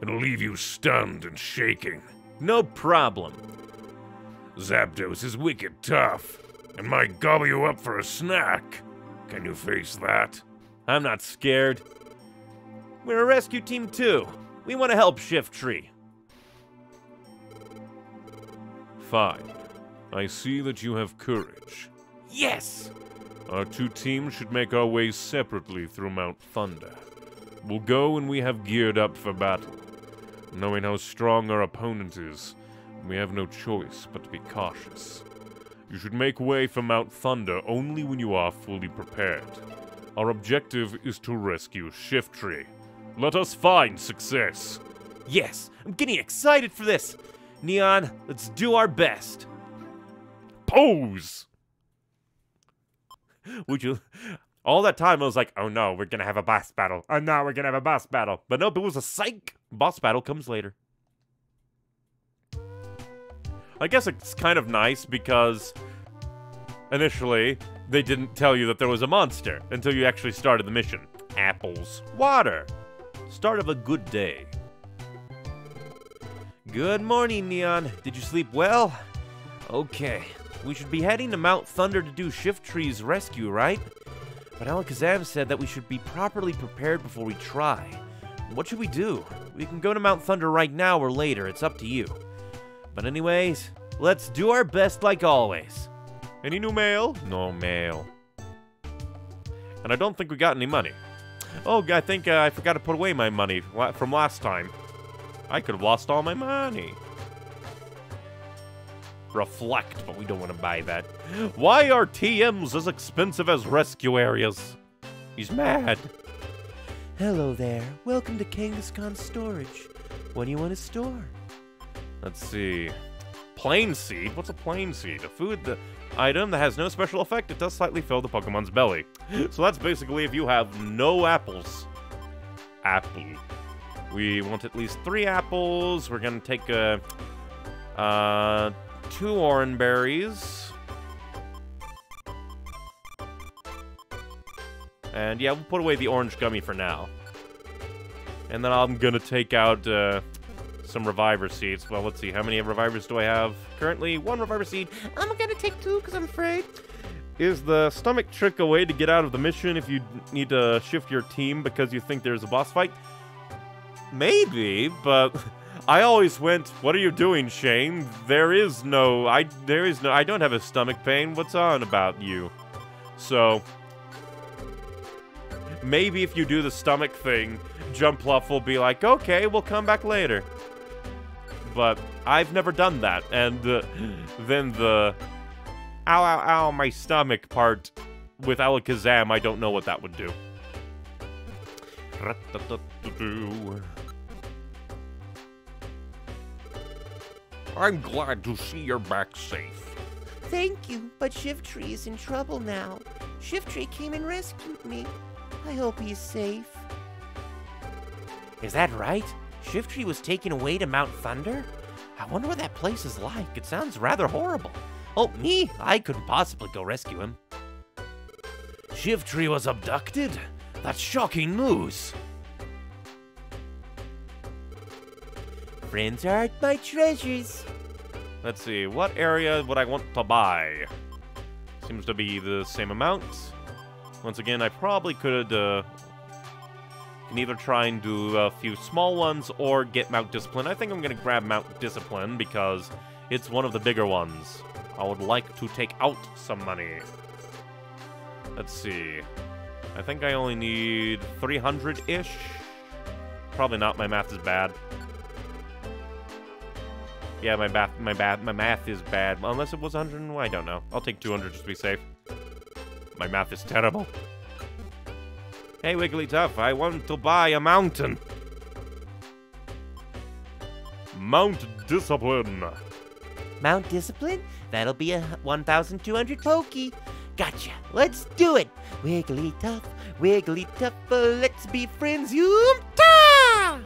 It'll leave you stunned and shaking. No problem. Zapdos is wicked tough, and might gobble you up for a snack. Can you face that? I'm not scared. We're a rescue team too. We want to help Shiftry. Fine. I see that you have courage. Yes! Our two teams should make our way separately through Mount Thunder. We'll go when we have geared up for battle. Knowing how strong our opponent is, we have no choice but to be cautious. You should make way for Mount Thunder only when you are fully prepared. Our objective is to rescue Shiftry. Let us find success! Yes! I'm getting excited for this! Neon, let's do our best! Pose! Would you... All that time I was like, oh no, we're gonna have a boss battle. Oh no, we're gonna have a boss battle. But nope, it was a psych! Boss battle comes later. I guess it's kind of nice because initially they didn't tell you that there was a monster until you actually started the mission. Apples. Water. Start of a good day. Good morning, Neon. Did you sleep well? Okay. We should be heading to Mount Thunder to do Shiftry's rescue, right? But Alakazam said that we should be properly prepared before we try. What should we do? We can go to Mount Thunder right now or later. It's up to you. But anyways, let's do our best like always. Any new mail? No mail. And I don't think we got any money. Oh, I think I forgot to put away my money from last time. I could have lost all my money. Reflect, but we don't want to buy that. Why are TMs as expensive as rescue areas? He's mad. Hello there. Welcome to Kangaskhan Storage. What do you want to store? Let's see. Plain seed? What's a plain seed? A food, the item that has no special effect. It does slightly fill the Pokemon's belly. So that's basically if you have no apples. Apple. We want at least 3 apples. We're going to take 2 orange berries. And yeah, we'll put away the orange gummy for now. And then I'm gonna take out some reviver seeds. Well, let's see, how many revivers do I have? Currently, 1 reviver seed. I'm gonna take 2 because I'm afraid. Is the stomach trick a way to get out of the mission if you need to shift your team because you think there's a boss fight? Maybe, but I always went, what are you doing, Shane? I don't have a stomach pain. What's on about you? So, maybe if you do the stomach thing, Jumpluff will be like, okay, we'll come back later. But I've never done that. And then the ow, ow, ow, my stomach part with Alakazam, I don't know what that would do. I'm glad to see you're back safe. Thank you, but Shiftry is in trouble now. Shiftry came and rescued me. I hope he's safe. Is that right? Shiftry was taken away to Mount Thunder? I wonder what that place is like. It sounds rather horrible. Oh, me? I couldn't possibly go rescue him. Shiftry was abducted? That's shocking news. Friends aren't my treasures. Let's see, what area would I want to buy? Seems to be the same amount. Once again, I probably could can either try and do a few small ones or get Mount Discipline. I think I'm going to grab Mount Discipline because it's one of the bigger ones. I would like to take out some money. Let's see. I think I only need 300-ish. Probably not. My math is bad. Yeah, my math is bad. Unless it was 100, I don't know. I'll take 200 just to be safe. My math is terrible. Hey, Wigglytuff, I want to buy a mountain. Mount Discipline. Mount Discipline? That'll be a 1,200 Pokey. Gotcha. Let's do it. Wigglytuff, Wigglytuff, let's be friends. Yum-ta!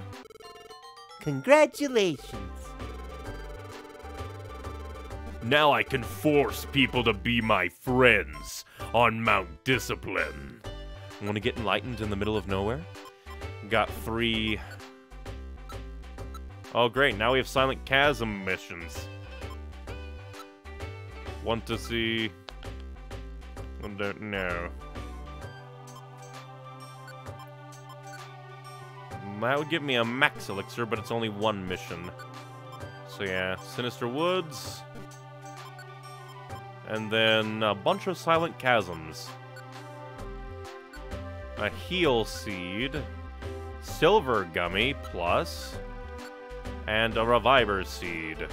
Congratulations. Now I can force people to be my friends on Mount Discipline. Want to get enlightened in the middle of nowhere? Got 3. Oh, great. Now we have Silent Chasm missions. Want to see... I don't know. That would give me a max elixir, but it's only 1 mission. So yeah, Sinister Woods... and then a bunch of Silent Chasms. A heal seed. Silver gummy plus. And a reviver seed.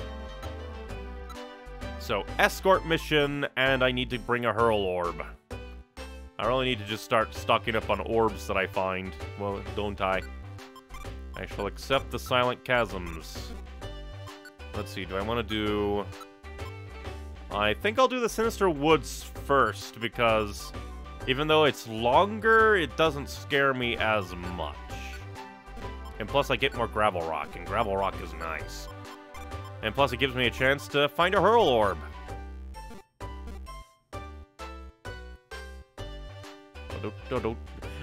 So, escort mission, and I need to bring a hurl orb. I really need to just start stocking up on orbs that I find. Well, don't I? I shall accept the Silent Chasms. Let's see, do I want to do... I think I'll do the Sinister Woods first, because even though it's longer, it doesn't scare me as much. And plus I get more Gravel Rock, and Gravel Rock is nice. And plus it gives me a chance to find a Hurl Orb.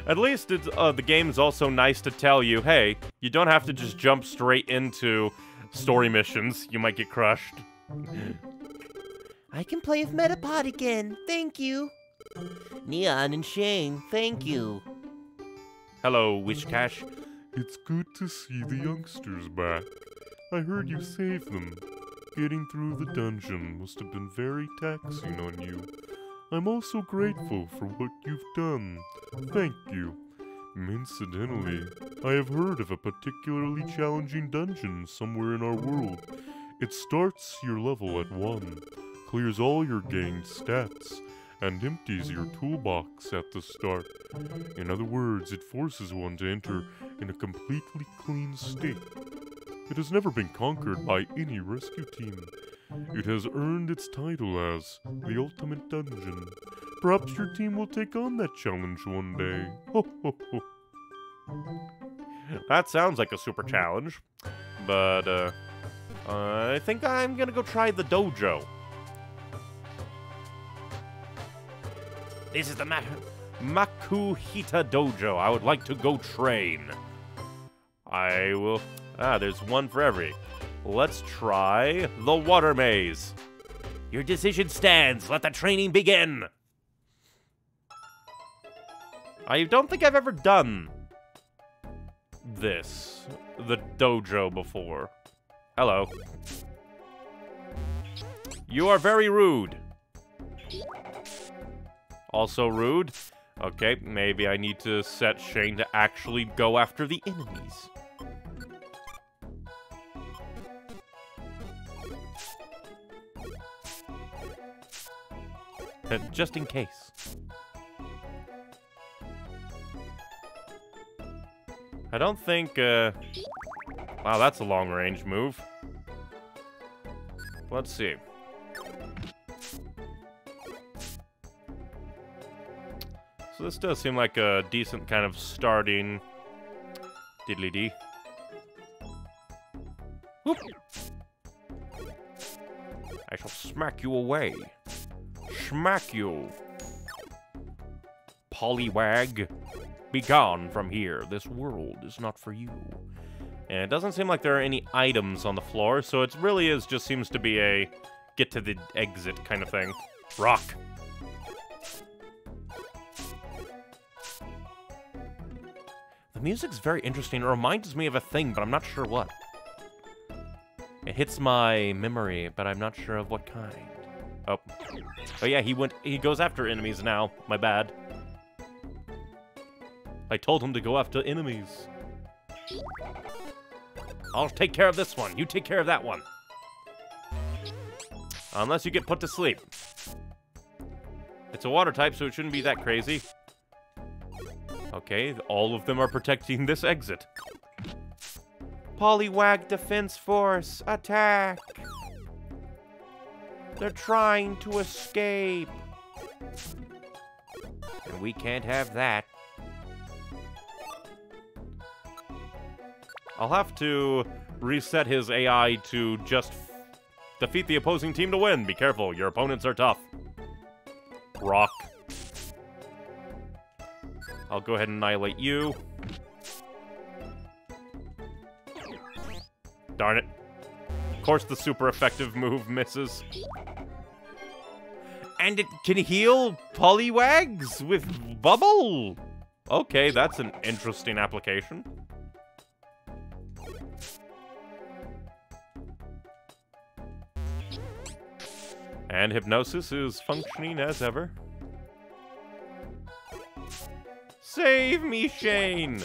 At least it's, the game's also nice to tell you, hey, you don't have to just jump straight into story missions. You might get crushed. I can play with Metapod again, thank you. Neon and Shane, thank you. Hello, Wishcash. It's good to see the youngsters back. I heard you saved them. Getting through the dungeon must have been very taxing on you. I'm also grateful for what you've done. Thank you. Incidentally, I have heard of a particularly challenging dungeon somewhere in our world. It starts your level at 1. Clears all your gained stats, and empties your toolbox at the start. In other words, it forces one to enter in a completely clean state. It has never been conquered by any rescue team. It has earned its title as the ultimate dungeon. Perhaps your team will take on that challenge one day. Ho ho ho. That sounds like a super challenge, but I think I'm gonna go try the dojo. This is the matter. Makuhita Dojo. I would like to go train. I will... Ah, there's one for every. Let's try the water maze. Your decision stands. Let the training begin. I don't think I've ever done this, the dojo, before. Hello. You are very rude. Also rude. Okay, maybe I need to set Shane to actually go after the enemies. Just in case. I don't think, Wow, that's a long-range move. Let's see. So this does seem like a decent kind of starting... diddly-dee. Whoop! I shall smack you away. Smack you. Poliwag. Be gone from here. This world is not for you. And it doesn't seem like there are any items on the floor, so it really is just seems to be a get to the exit kind of thing. Rock. The music's very interesting. It reminds me of a thing, but I'm not sure what. It hits my memory, but I'm not sure of what kind. Oh. Oh yeah, he goes after enemies now. My bad. I told him to go after enemies. I'll take care of this one. You take care of that one. Unless you get put to sleep. It's a water type, so it shouldn't be that crazy. Okay, all of them are protecting this exit. Poliwag Defense Force, attack! They're trying to escape. And we can't have that. I'll have to reset his AI to just defeat the opposing team to win. Be careful, your opponents are tough. Rock. I'll go ahead and annihilate you. Darn it. Of course the super effective move misses. And it can heal Poliwags with Bubble! Okay, that's an interesting application. And Hypnosis is functioning as ever. Save me, Shane!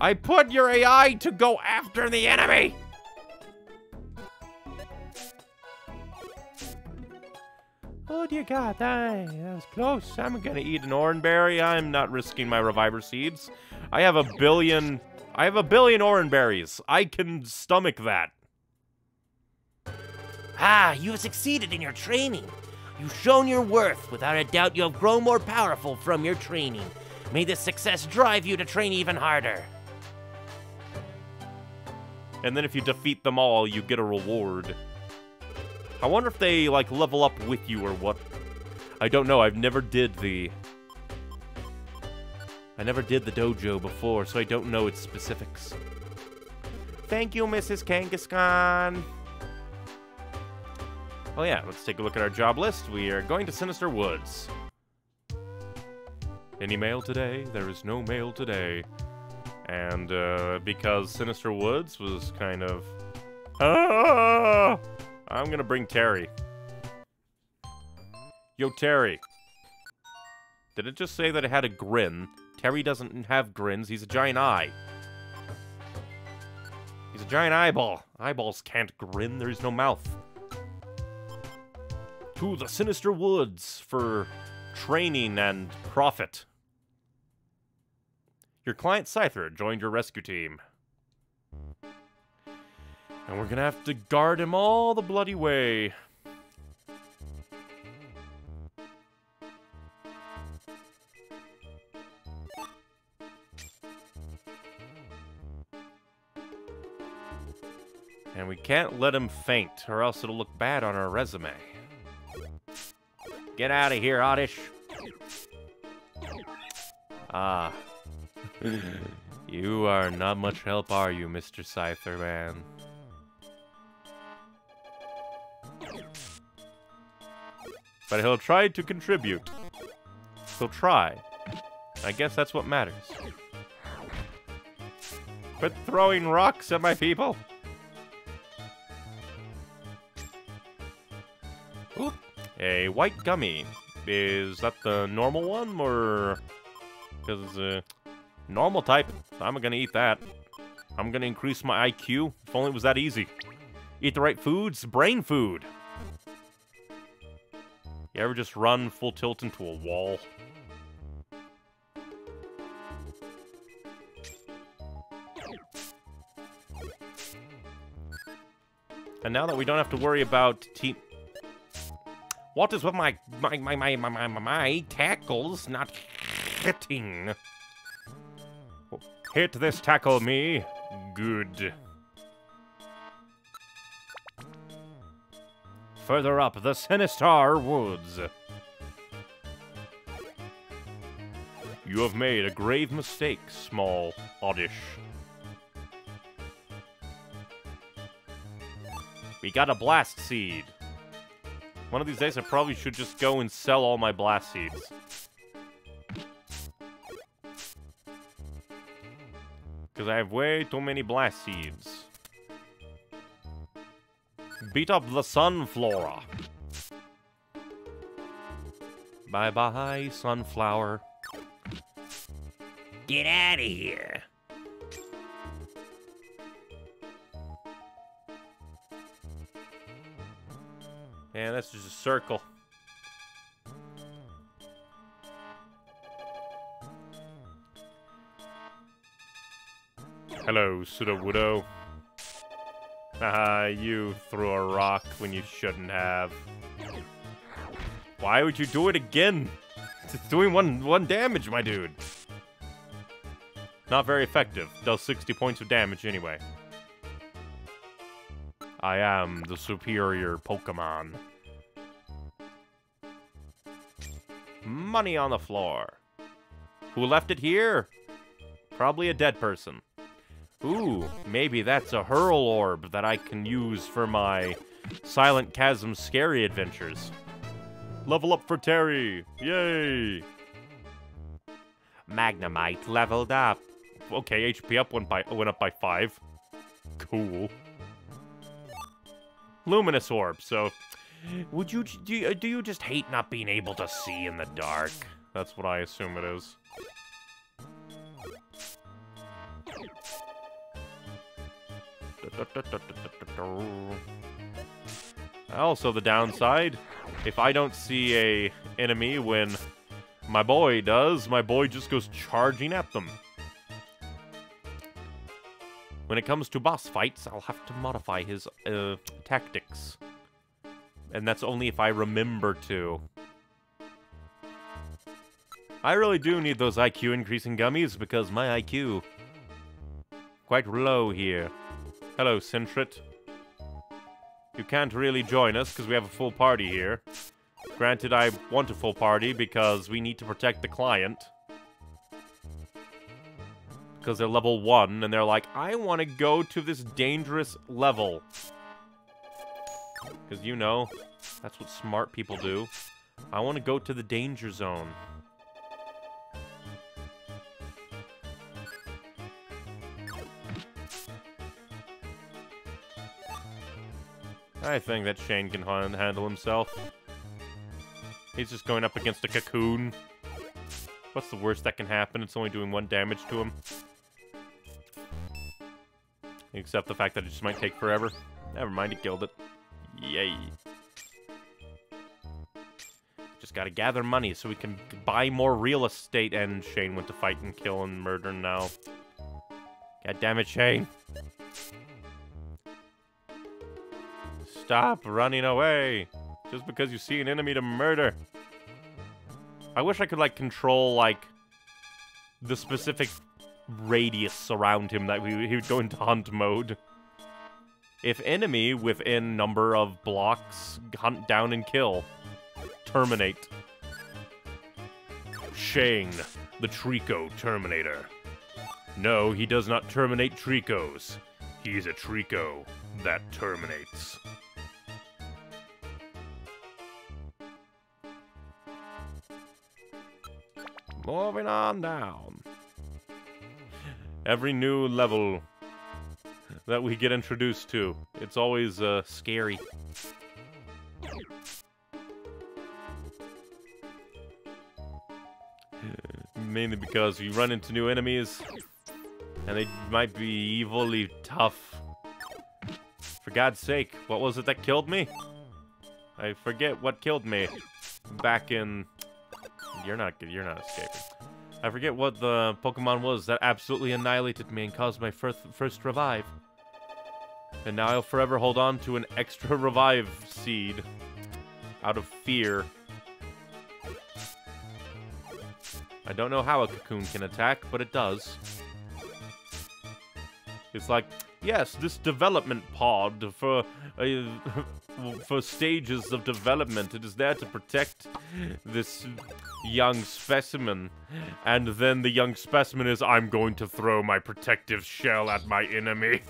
I put your AI to go after the enemy! Oh dear God, that was close. I'm gonna eat an oranberry. I'm not risking my reviver seeds. I have a billion oranberries. I can stomach that. Ah, you have succeeded in your training. You've shown your worth. Without a doubt, you have grown more powerful from your training. May this success drive you to train even harder. And then if you defeat them all, you get a reward. I wonder if they, like, level up with you or what. I don't know. I never did the dojo before, so I don't know its specifics. Thank you, Mrs. Kangaskhan. Oh yeah, let's take a look at our job list. We are going to Sinister Woods. Any mail today? There is no mail today. And because Sinister Woods was kind of... Ah! I'm gonna bring Terry. Yo, Terry. Did it just say that it had a grin? Terry doesn't have grins, he's a giant eye. He's a giant eyeball. Eyeballs can't grin, there is no mouth. To the Sinister Woods for training and profit. Your client Scyther joined your rescue team. And we're gonna have to guard him all the bloody way. And we can't let him faint, or else it'll look bad on our resume. Get out of here, Oddish. Ah. You are not much help, are you, Mr. Scyther Man? But he'll try to contribute. He'll try. I guess that's what matters. Quit throwing rocks at my people! Ooh, a white gummy. Is that the normal one, or... Because, normal type. I'm gonna eat that. I'm gonna increase my IQ. If only it was that easy. Eat the right foods? Brain food! You ever just run full tilt into a wall? And now that we don't have to worry about team... What is with my tackles not hitting? Hit this tackle, me. Good. Further up, the Sinister Woods. You have made a grave mistake, small oddish. We got a blast seed. One of these days, I probably should just go and sell all my blast seeds. Because I have way too many blast seeds. Beat up the sunflora. Bye-bye, sunflower. Get out of here. Man, that's just a circle. Hello, pseudo-woodo. Haha, you threw a rock when you shouldn't have. Why would you do it again? It's doing one damage, my dude. Not very effective. Does 60 points of damage anyway. I am the superior Pokemon. Money on the floor. Who left it here? Probably a dead person. Ooh, maybe that's a Hurl Orb that I can use for my Silent Chasm scary adventures. Level up for Terry. Yay! Magnemite leveled up. Okay, HP up went up by 5. Cool. Luminous Orb, so... Would you... Do you just hate not being able to see in the dark? That's what I assume it is. Also, the downside, if I don't see a enemy when my boy does, my boy just goes charging at them. When it comes to boss fights, I'll have to modify his tactics. And that's only if I remember to. I really do need those IQ increasing gummies because my IQ quite low here. Hello, Sintrit. You can't really join us because we have a full party here. Granted, I want a full party because we need to protect the client. Because they're level 1, and they're like, I want to go to this dangerous level. Because, you know, that's what smart people do. I want to go to the danger zone. I think that Shane can handle himself. He's just going up against a cocoon. What's the worst that can happen? It's only doing 1 damage to him. Except the fact that it just might take forever. Never mind, he killed it. Yay. Just gotta gather money so we can buy more real estate. And Shane went to fight and kill and murder now. God damn it, Shane. Stop running away. Just because you see an enemy to murder. I wish I could, like, control, like, the specific... radius around him that he would go into hunt mode. If enemy within number of blocks, hunt down and kill. Terminate. Shane, the Trico Terminator. No, he does not terminate Tricos. He is a Trico that terminates. Moving on down. Every new level that we get introduced to, it's always scary. Mainly because you run into new enemies, and they might be evilly tough. For God's sake, what was it that killed me? I forget what killed me back in... You're not escaping. I forget what the Pokemon was that absolutely annihilated me and caused my first revive. And now I'll forever hold on to an extra revive seed out of fear. I don't know how a cocoon can attack, but it does. It's like, yes, this development pod for stages of development, it is there to protect this young specimen. And then the young specimen is, I'm going to throw my protective shell at my enemy.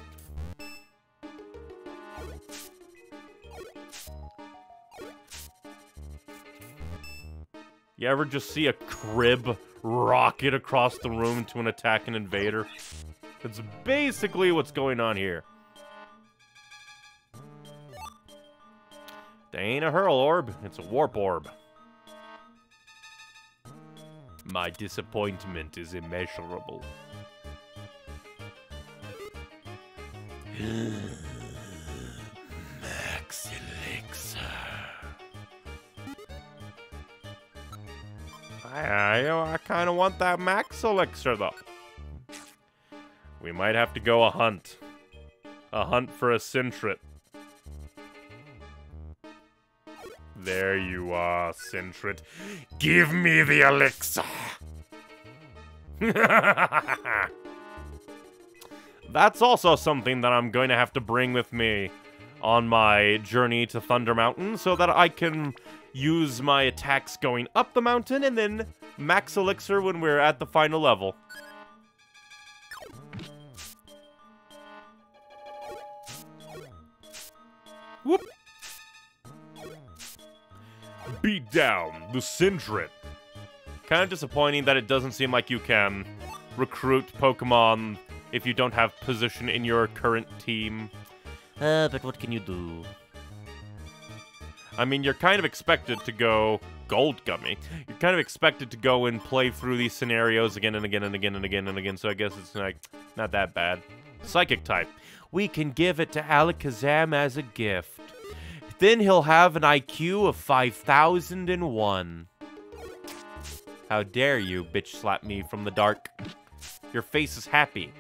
You ever just see a crib rocket across the room to an attack an invader? That's basically what's going on here. That ain't a Hurl Orb, it's a Warp Orb. My disappointment is immeasurable. Max Elixir. I kind of want that Max Elixir, though. We might have to go a hunt. A hunt for a Sentret. There you are, Sentret. Give me the elixir! That's also something that I'm going to have to bring with me on my journey to Thunder Mountain so that I can use my attacks going up the mountain and then max elixir when we're at the final level. Whoop! Beat down the Sindrit. Kind of disappointing that it doesn't seem like you can recruit Pokemon if you don't have position in your current team. But what can you do? I mean, you're kind of expected to go Gold Gummy. You're kind of expected to go and play through these scenarios again and again and again and again and again, so I guess it's like not that bad. Psychic type. We can give it to Alakazam as a gift. Then he'll have an IQ of 5,001. How dare you bitch slap me from the dark. Your face is happy.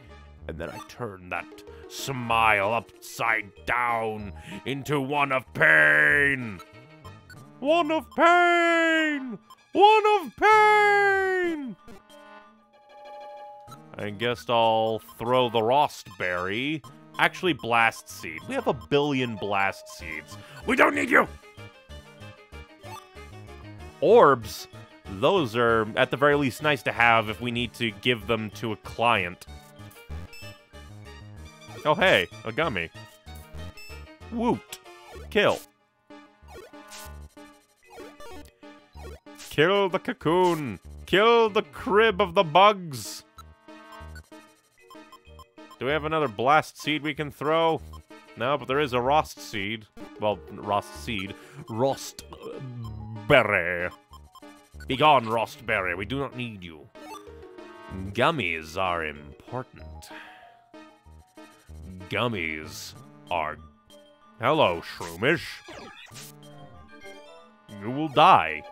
And then I turn that smile upside down into one of pain. One of pain! One of pain! I guess I'll throw the Rostberry. Actually, Blast Seed. We have 1 billion Blast Seeds. We don't need you! Orbs. Those are, at the very least, nice to have if we need to give them to a client. Oh, hey. A gummy. Woot. Kill. Kill the cocoon. Kill the crib of the bugs. Do we have another Blast Seed we can throw? No, but there is a Rost Seed. Well, Rost Seed. Rost Berry. Begone, Rost Berry. We do not need you. Gummies are important. Gummies are... Hello, Shroomish. You will die.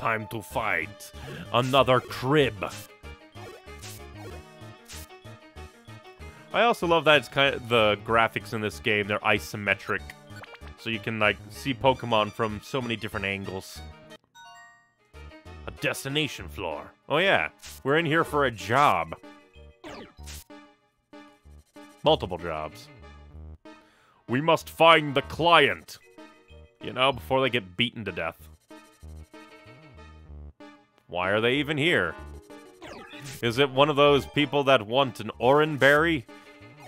Time to fight another crib. I also love that it's kind of the graphics in this game, they're isometric. So you can like see Pokemon from so many different angles. A destination floor. Oh yeah, we're in here for a job. Multiple jobs. We must find the client. You know, before they get beaten to death. Why are they even here? Is it one of those people that want an Oranberry?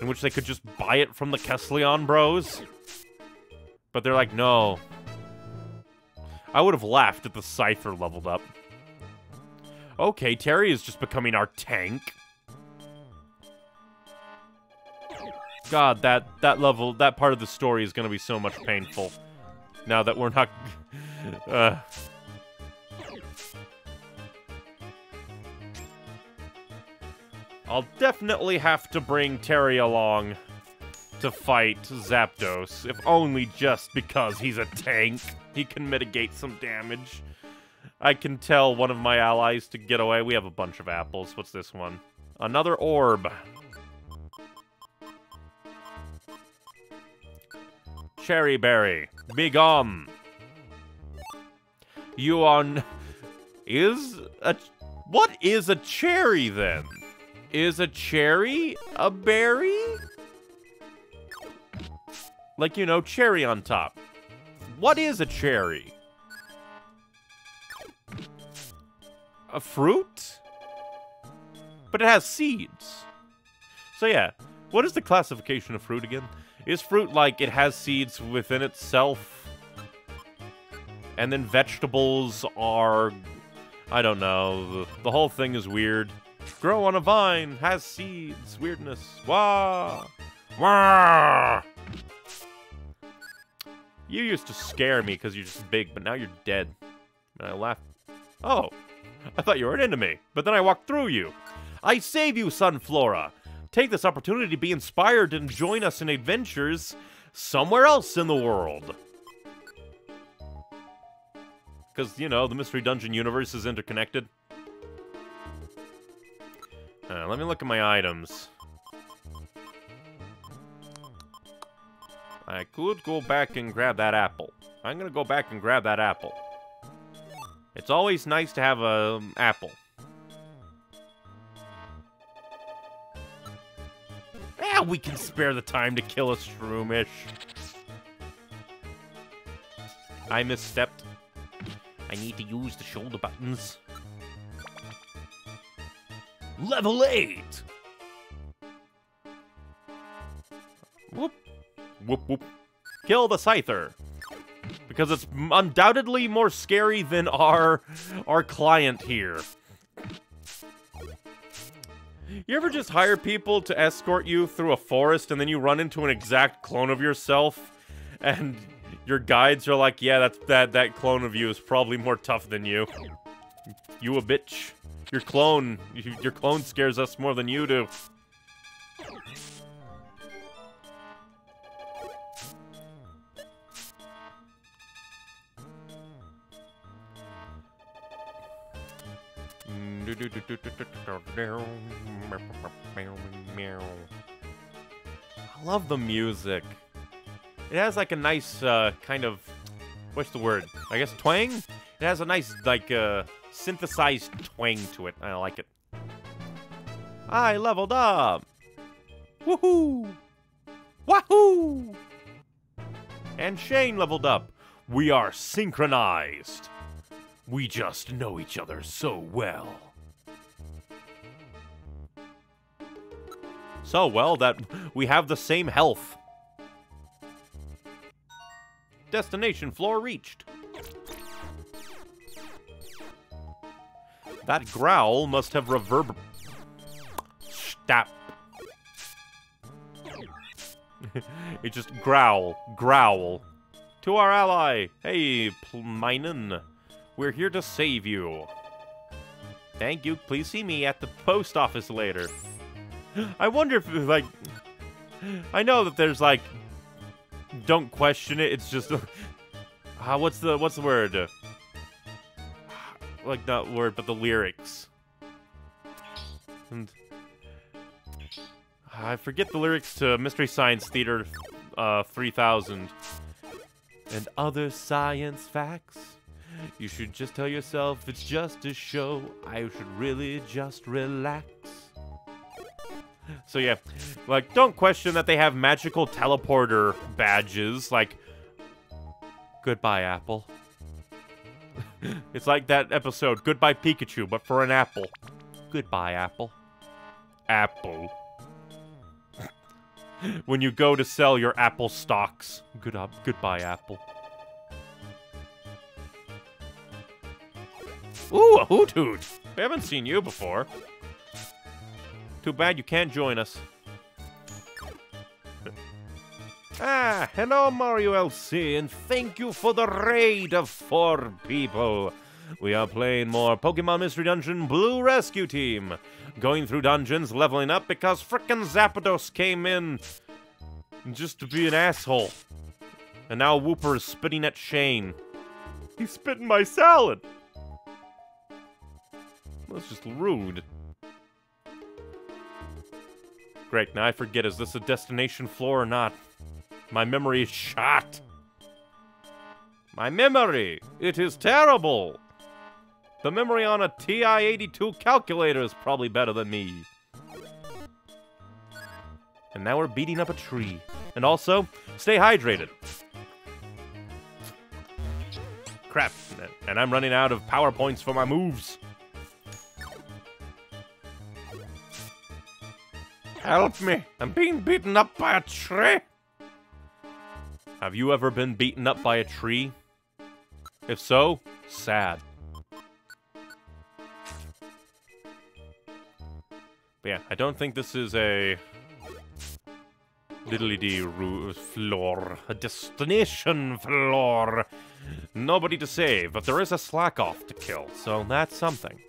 In which they could just buy it from the Kecleon bros? But they're like, no. I would have laughed at the Scyther leveled up. Okay, Terry is just becoming our tank. God, that part of the story is going to be so much painful. Now that we're not... I'll definitely have to bring Terry along to fight Zapdos, if only just because he's a tank. He can mitigate some damage. I can tell one of my allies to get away. We have a bunch of apples. What's this one? Another orb. Cherry berry. Begone. You on... Is a... What is a cherry, then? Is a cherry a berry? Like, you know, cherry on top. What is a cherry? A fruit? But it has seeds. So yeah, what is the classification of fruit again? Is fruit like it has seeds within itself? And then vegetables are... I don't know. The whole thing is weird. Grow on a vine, has seeds, weirdness. Wah! Wah! You used to scare me because you're just big, but now you're dead. And I laughed. Oh. I thought you were an enemy, but then I walked through you. I save you, Sunflora. Take this opportunity to be inspired and join us in adventures somewhere else in the world. Because, you know, the Mystery Dungeon universe is interconnected. Let me look at my items. I could go back and grab that apple. I'm going to go back and grab that apple. It's always nice to have an apple. Ah, we can spare the time to kill a Shroomish. I misstepped. I need to use the shoulder buttons. Level 8! Whoop. Whoop, whoop. Kill the Scyther. Because it's undoubtedly more scary than our client here. You ever just hire people to escort you through a forest and then you run into an exact clone of yourself and your guides are like, yeah, that clone of you is probably more tough than you. You a bitch. Your clone scares us more than you do. I love the music. It has like a nice kind of, what's the word? I guess twang? It has a nice like synthesized twang to it. I like it. I leveled up. Woohoo! Wahoo! And Shane leveled up. We are synchronized. We just know each other so well. So well that we have the same health. Destination floor reached. That growl must have reverber... Stop. It just growl. To our ally. Hey, Plminen. We're here to save you. Thank you. Please see me at the post office later. I wonder if, like... I know that there's, like... Don't question it. It's just... what's the word? Like, not word, but the lyrics. And... I forget the lyrics to Mystery Science Theater 3000. And other science facts... You should just tell yourself it's just a show. I should really just relax. So yeah, like, don't question that they have magical teleporter badges. Like, Goodbye, Apple. It's like that episode, Goodbye Pikachu, but for an apple. Goodbye, Apple. Apple. When you go to sell your Apple stocks. Goodbye, Apple. Ooh, a Hoot Hoot! We haven't seen you before. Too bad you can't join us. Ah, hello Mario LC, and thank you for the raid of 4 people. We are playing more Pokemon Mystery Dungeon Blue Rescue Team. Going through dungeons, leveling up, because frickin' Zapdos came in just to be an asshole. And now Wooper is spitting at Shane. He's spitting my salad! That's just rude. Great, now I forget, is this a destination floor or not? My memory is shot. My memory! It is terrible! The memory on a TI-82 calculator is probably better than me. And now we're beating up a tree. And also, stay hydrated. Crap, and I'm running out of PowerPoints for my moves. Help me! I'm being beaten up by a tree! Have you ever been beaten up by a tree? If so, sad. But yeah, I don't think this is a... Diddly-dee floor. A destination floor. Nobody to save, but there is a slack-off to kill, so that's something.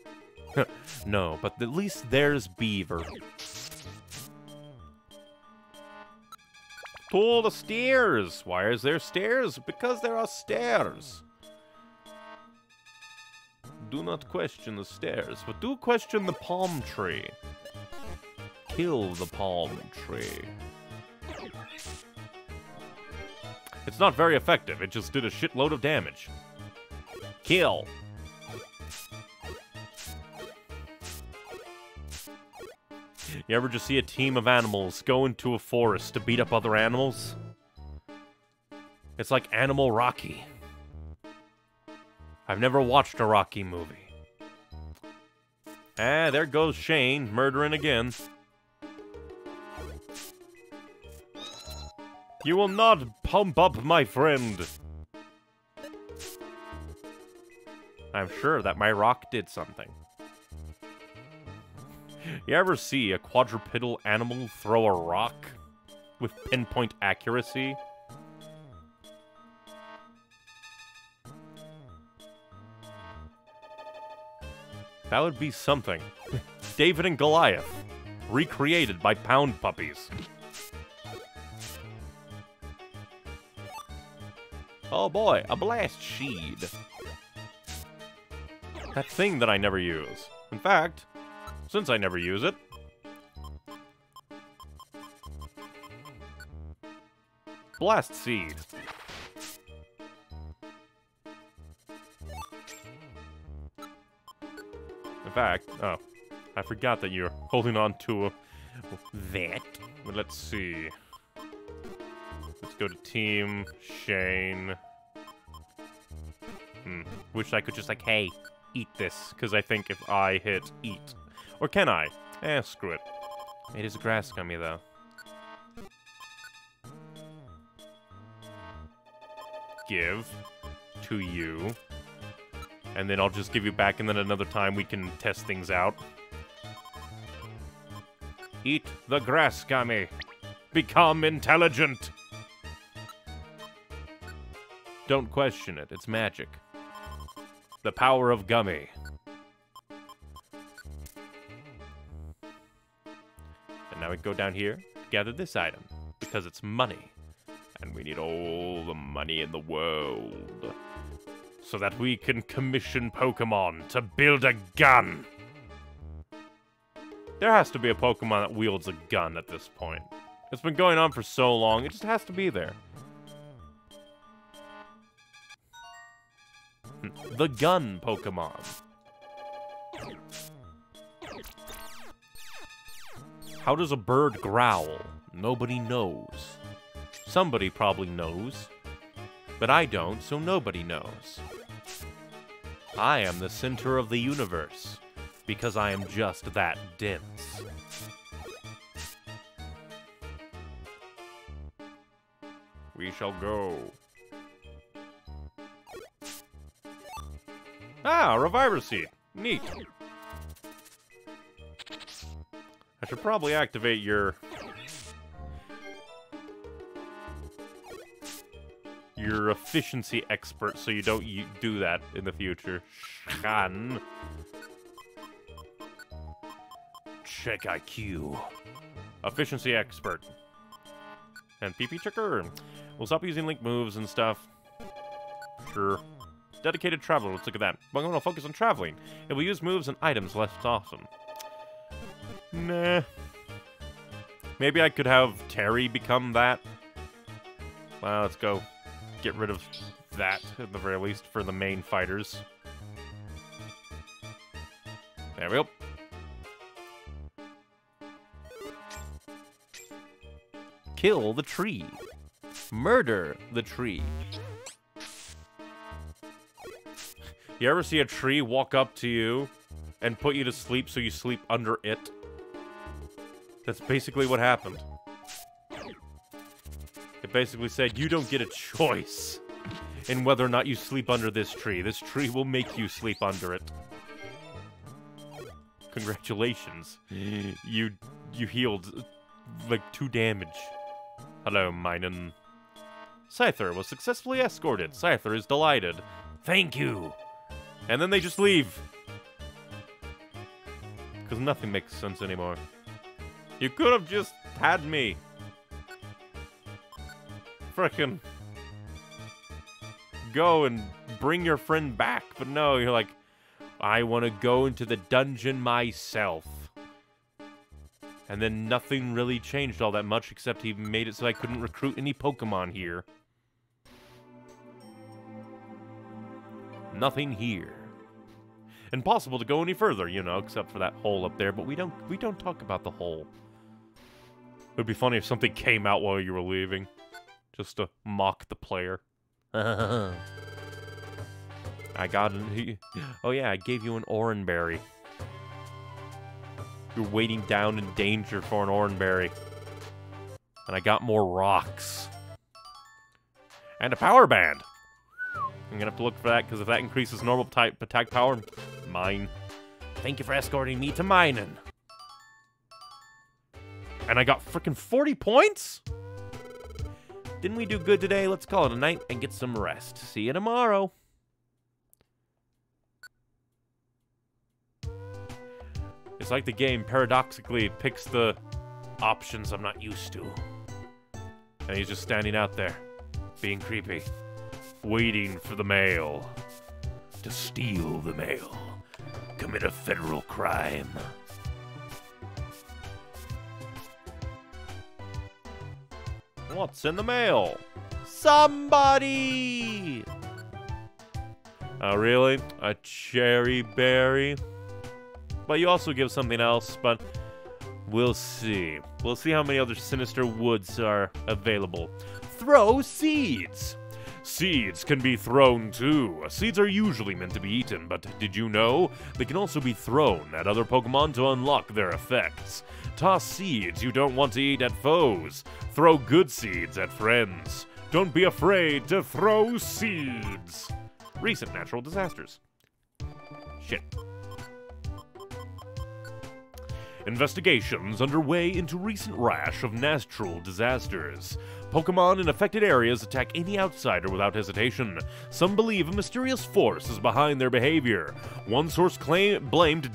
No, but at least there's Beaver. Pull the stairs! Why is there stairs? Because there are stairs. Do not question the stairs, but do question the palm tree. Kill the palm tree. It's not very effective, it just did a shitload of damage. Kill! You ever just see a team of animals go into a forest to beat up other animals? It's like Animal Rocky. I've never watched a Rocky movie. Ah, there goes Shane, murdering again. You will not pump up my friend! I'm sure that my rock did something. You ever see a quadrupedal animal throw a rock with pinpoint accuracy? That would be something. David and Goliath, recreated by Pound Puppies. Oh boy, a blast sheed. That thing that I never use. In fact... since I never use it. Blast Seed. In fact, oh, I forgot that you're holding on to a, that. But let's see. Let's go to Team Shane. Wish I could just like, hey, eat this. Because I think if I hit eat... or can I? Eh, screw it. It is a grass gummy, though. Give to you. And then I'll just give you back, and then another time we can test things out. Eat the grass gummy. Become intelligent. Don't question it. It's magic. The power of gummy. Now we go down here, gather this item, because it's money. And we need all the money in the world. So that we can commission Pokemon to build a gun. There has to be a Pokemon that wields a gun at this point. It's been going on for so long, it just has to be there. The gun Pokemon. How does a bird growl? Nobody knows. Somebody probably knows. but I don't, so nobody knows. I am the center of the universe, because I am just that dense. We shall go. Ah, a Reviver Seed. Neat. I should probably activate your efficiency expert so you don't do that in the future. Shan. Check IQ. Efficiency expert. And PP checker. We'll stop using link moves and stuff. Sure. Dedicated traveler, let's look at that. But I'm going to focus on traveling. It will use moves and items left awesome. Nah. Maybe I could have Terry become that. Well, let's go get rid of that, at the very least, for the main fighters. There we go. Kill the tree. Murder the tree. You ever see a tree walk up to you and put you to sleep so you sleep under it? That's basically what happened. It basically said, you don't get a choice in whether or not you sleep under this tree. This tree will make you sleep under it. Congratulations. You healed, like, 2 damage. Hello, Minun. Scyther was successfully escorted. Scyther is delighted. Thank you. And then they just leave. Because nothing makes sense anymore. You could have just had me. Frickin' go and bring your friend back. But no, you're like, I want to go into the dungeon myself. And then nothing really changed all that much, except he made it so I couldn't recruit any Pokemon here. Nothing here. Impossible to go any further, you know, except for that hole up there, but we don't talk about the hole. It would be funny if something came out while you were leaving, just to mock the player. I got an... Oh yeah, I gave you an Oranberry. You're waiting down in danger for an Oranberry. And I got more rocks. And a power band! I'm gonna have to look for that, because if that increases normal type attack power, mine. Thank you for escorting me to Minun. And I got frickin' 40 points? Didn't we do good today? Let's call it a night and get some rest. See you tomorrow. It's like the game paradoxically picks the options I'm not used to. And he's just standing out there, being creepy, waiting for the mail, to steal the mail, commit a federal crime. What's in the mail? Somebody! Oh, really? A cherry berry? But you also give something else, but we'll see. We'll see how many other Sinister Woods are available. Throw seeds! Seeds can be thrown, too. Seeds are usually meant to be eaten, but did you know? They can also be thrown at other Pokemon to unlock their effects. Toss seeds you don't want to eat at foes. Throw good seeds at friends. Don't be afraid to throw seeds. Recent natural disasters. Shit. Investigations underway into recent rash of natural disasters. Pokemon in affected areas attack any outsider without hesitation. Some believe a mysterious force is behind their behavior. One source blamed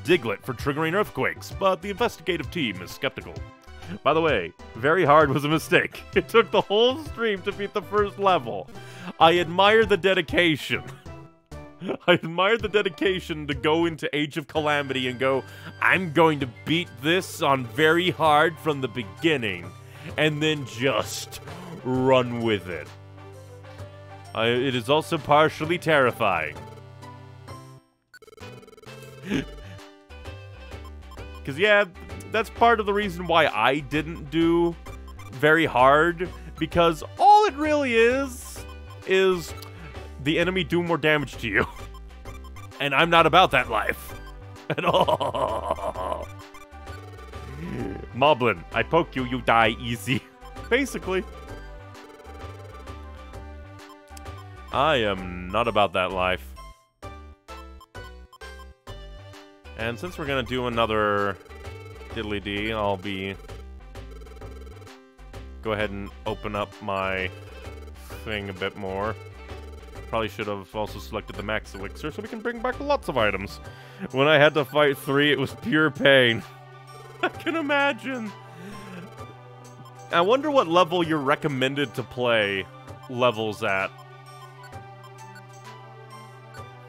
Diglett for triggering earthquakes, but the investigative team is skeptical. By the way, very hard was a mistake. It took the whole stream to beat the first level. I admire the dedication. I admire the dedication to go into Age of Calamity and go, I'm going to beat this on very hard from the beginning, and then just run with it. It is also partially terrifying. Because, yeah, that's part of the reason why I didn't do very hard, because all it really is is the enemy do more damage to you. And I'm not about that life. At all. Moblin, I poke you, you die easy. Basically. I am not about that life. And since we're gonna do another diddly dee, I'll be... Go ahead and open up my thing a bit more. Probably should have also selected the Max Elixir so we can bring back lots of items. When I had to fight 3, it was pure pain. I can imagine. I wonder what level you're recommended to play levels at.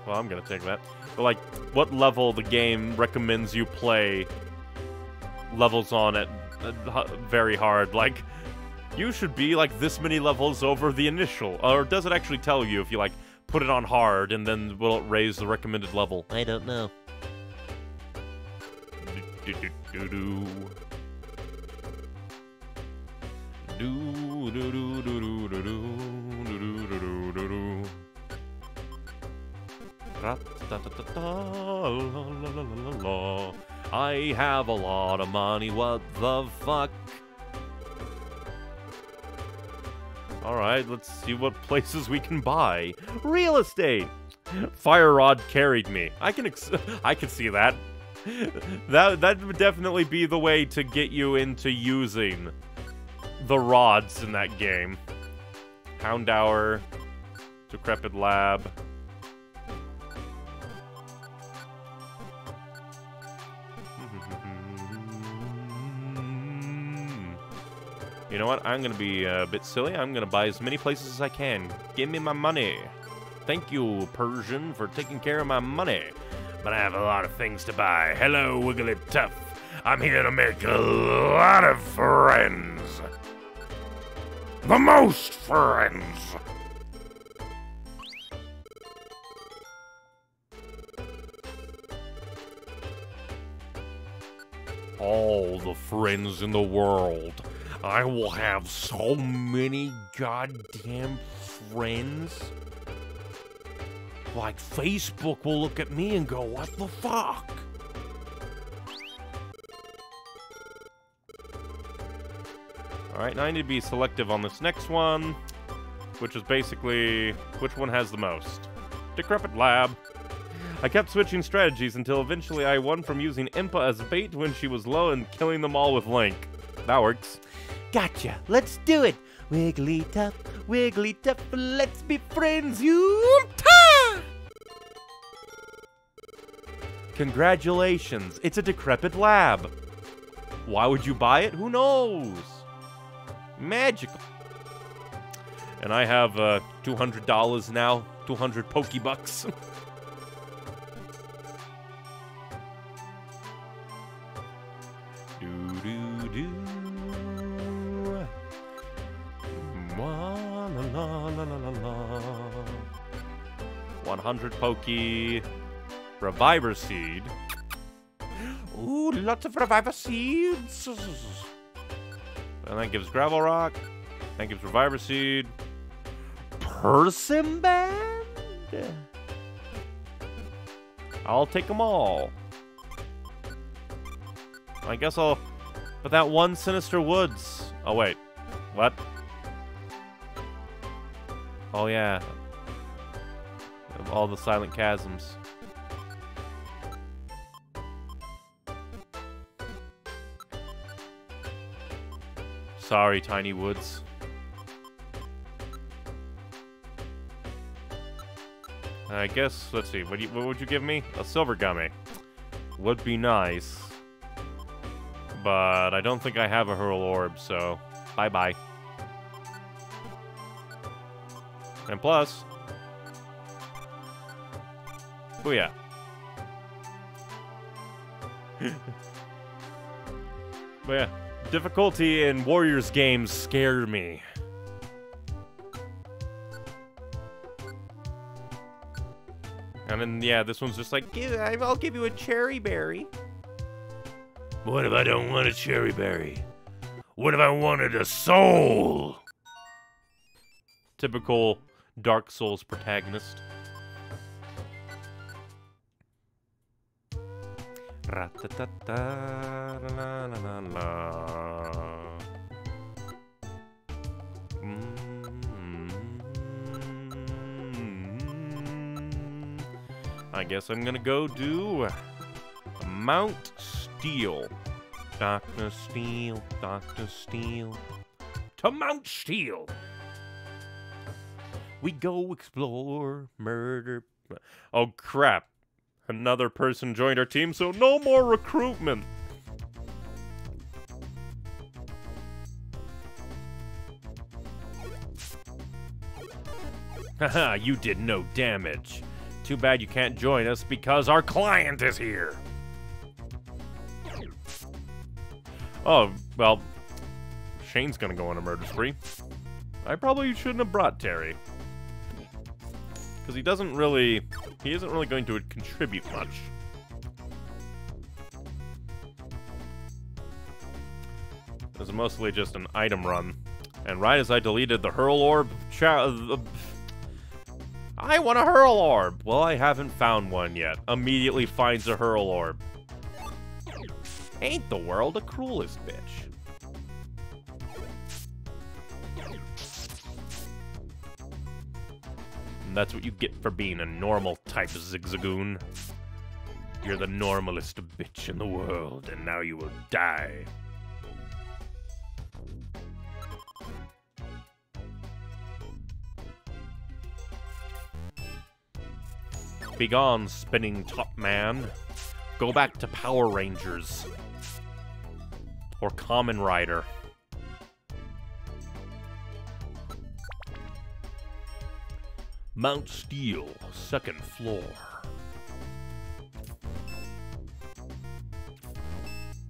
Well, I'm gonna take that. But, like, what level the game recommends you play levels on at very hard, like... You should be, like, this many levels over the initial. Or does it actually tell you if you, like, put it on hard and then will it raise the recommended level? I don't know. I have a lot of money, what the fuck? Alright, let's see what places we can buy. Real estate! Fire Rod carried me. I can see that. That would definitely be the way to get you into using the rods in that game. Houndour, Decrepit Lab. You know what? I'm gonna be a bit silly. I'm gonna buy as many places as I can. Give me my money. Thank you, Persian, for taking care of my money. But I have a lot of things to buy. Hello, Wigglytuff. I'm here to make a lot of friends. The most friends. All the friends in the world. I will have so many goddamn friends. Like, Facebook will look at me and go, what the fuck? Alright, now I need to be selective on this next one, which is basically which one has the most. Decrepit Lab. I kept switching strategies until eventually I won from using Impa as bait when she was low and killing them all with Link. That works. Gotcha. Let's do it. Wigglytuff, Wigglytuff, let's be friends, you! Congratulations, it's a Decrepit Lab. Why would you buy it? Who knows? Magical. And I have $200 now, 200 Pokebucks. Poke Reviver Seed. Ooh, lots of Reviver Seeds. And that gives Gravel Rock. That gives Reviver Seed. Person Band? I'll take them all. I guess I'll... But that one Sinister Woods. Oh, wait. What? Oh, yeah. Of all the Silent Chasms. Sorry, Tiny Woods. I guess, let's see, what would you give me? A Silver Gummy. Would be nice. But I don't think I have a Hurl Orb, so bye-bye. And plus... Oh yeah. But yeah, difficulty in Warriors games scare me. And then yeah, this one's just like, I'll give you a cherry berry. What if I don't want a cherry berry? What if I wanted a soul? Typical Dark Souls protagonist. I guess I'm gonna go do Mount Steel. Dr. Steel, Dr. Steel, to Mount Steel. We go explore, murder. Oh crap, another person joined our team, so no more recruitment. Haha, you did no damage. Too bad you can't join us because our client is here. Oh, well, Shane's gonna go on a murder spree. I probably shouldn't have brought Terry. Because he isn't really going to contribute much. It was mostly just an item run. And right as I deleted the Hurl Orb, I want a Hurl Orb! Well, I haven't found one yet. Immediately finds a Hurl Orb. Ain't the world the cruelest bitch. And that's what you get for being a normal type Zigzagoon. You're the normalest bitch in the world, and now you will die. Begone, spinning top man. Go back to Power Rangers. Or Kamen Rider. Mount Steel, second floor.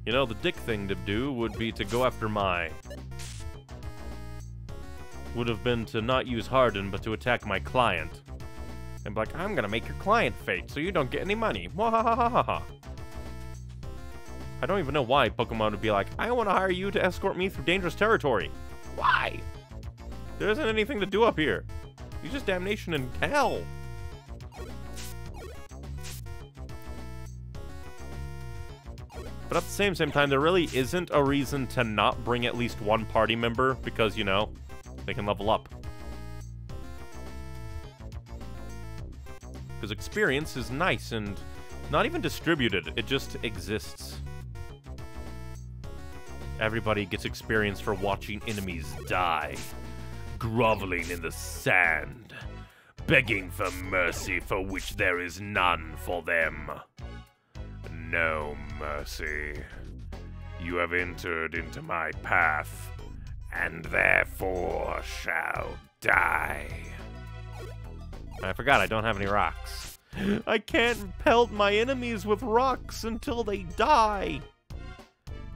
You know, the dick thing to do would be to go after my... Would have been to not use Harden, but to attack my client. And be like, I'm gonna make your client fake, so you don't get any money. Wahahaha. I don't even know why Pokemon would be like, I want to hire you to escort me through dangerous territory. Why? There isn't anything to do up here. It's just damnation and hell. But at the same time, there really isn't a reason to not bring at least one party member because, you know, they can level up. Because experience is nice and not even distributed, it just exists. Everybody gets experience for watching enemies die, groveling in the sand, begging for mercy for which there is none for them. No mercy. You have entered into my path, and therefore shall die. I forgot I don't have any rocks. I can't pelt my enemies with rocks until they die.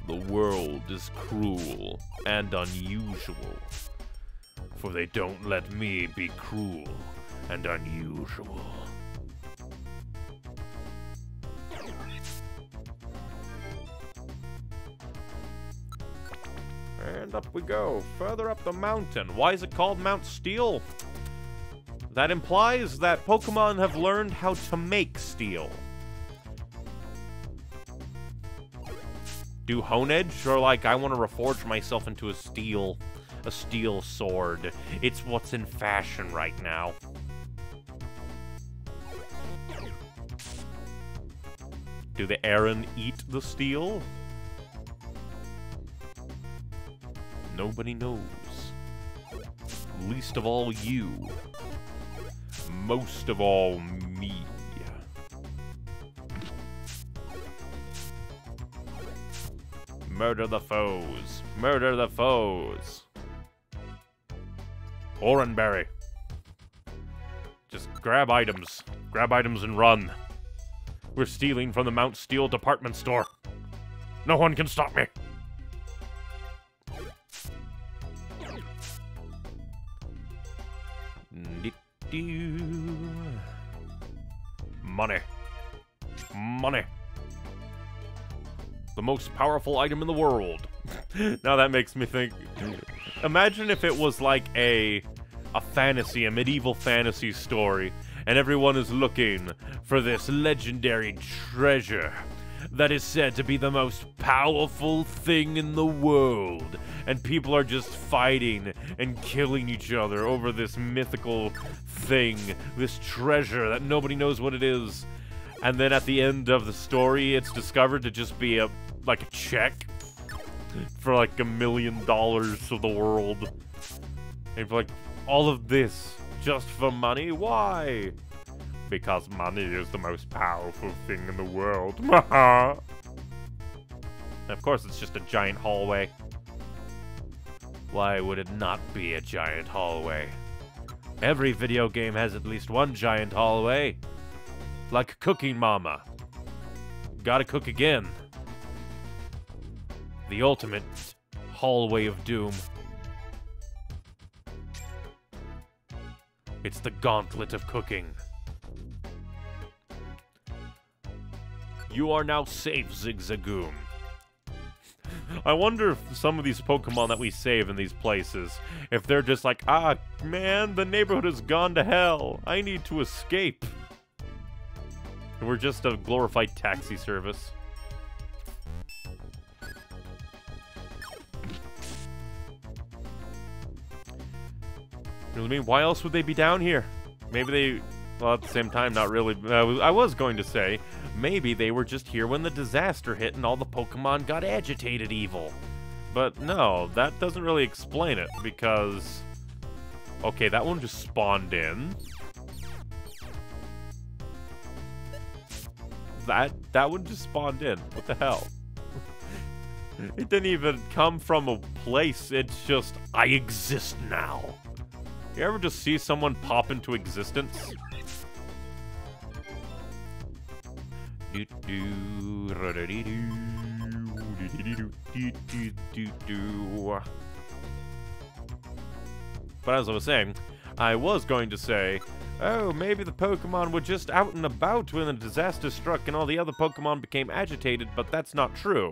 The world is cruel and unusual, for they don't let me be cruel and unusual. And up we go, further up the mountain. Why is it called Mount Steel? That implies that Pokemon have learned how to make steel. Do Honedge or like, I want to reforge myself into a steel sword. It's what's in fashion right now. Do the Eren eat the steel? Nobody knows. Least of all you. Most of all, me. Murder the foes. Murder the foes. Oranberry. Just grab items. Grab items and run. We're stealing from the Mount Steel department store. No one can stop me. Money. Money. The most powerful item in the world. Now that makes me think. Imagine if it was like a a fantasy, a medieval fantasy story, and everyone is looking for this legendary treasure that is said to be the most powerful thing in the world. And people are just fighting and killing each other over this mythical thing, this treasure that nobody knows what it is. And then at the end of the story, it's discovered to just be a check for like $1 million to the world. And you're like, all of this just for money? Why? Because money is the most powerful thing in the world. Of course, it's just a giant hallway. Why would it not be a giant hallway? Every video game has at least one giant hallway. Like Cooking Mama. Gotta cook again. The ultimate hallway of doom. It's the gauntlet of cooking. You are now safe, Zigzagoon. I wonder if some of these Pokemon that we save in these places, if they're just like, ah, man, the neighborhood has gone to hell. I need to escape. And we're just a glorified taxi service. You know what I mean? Why else would they be down here? Maybe they... Well, at the same time, not really. I was going to say, maybe they were just here when the disaster hit and all the Pokemon got agitated evil. But no, that doesn't really explain it, because... Okay, that one just spawned in. That one just spawned in. What the hell? It didn't even come from a place. It's just, I exist now. You ever just see someone pop into existence? But as I was saying, I was going to say, oh, maybe the Pokemon were just out and about when the disaster struck and all the other Pokemon became agitated, but that's not true.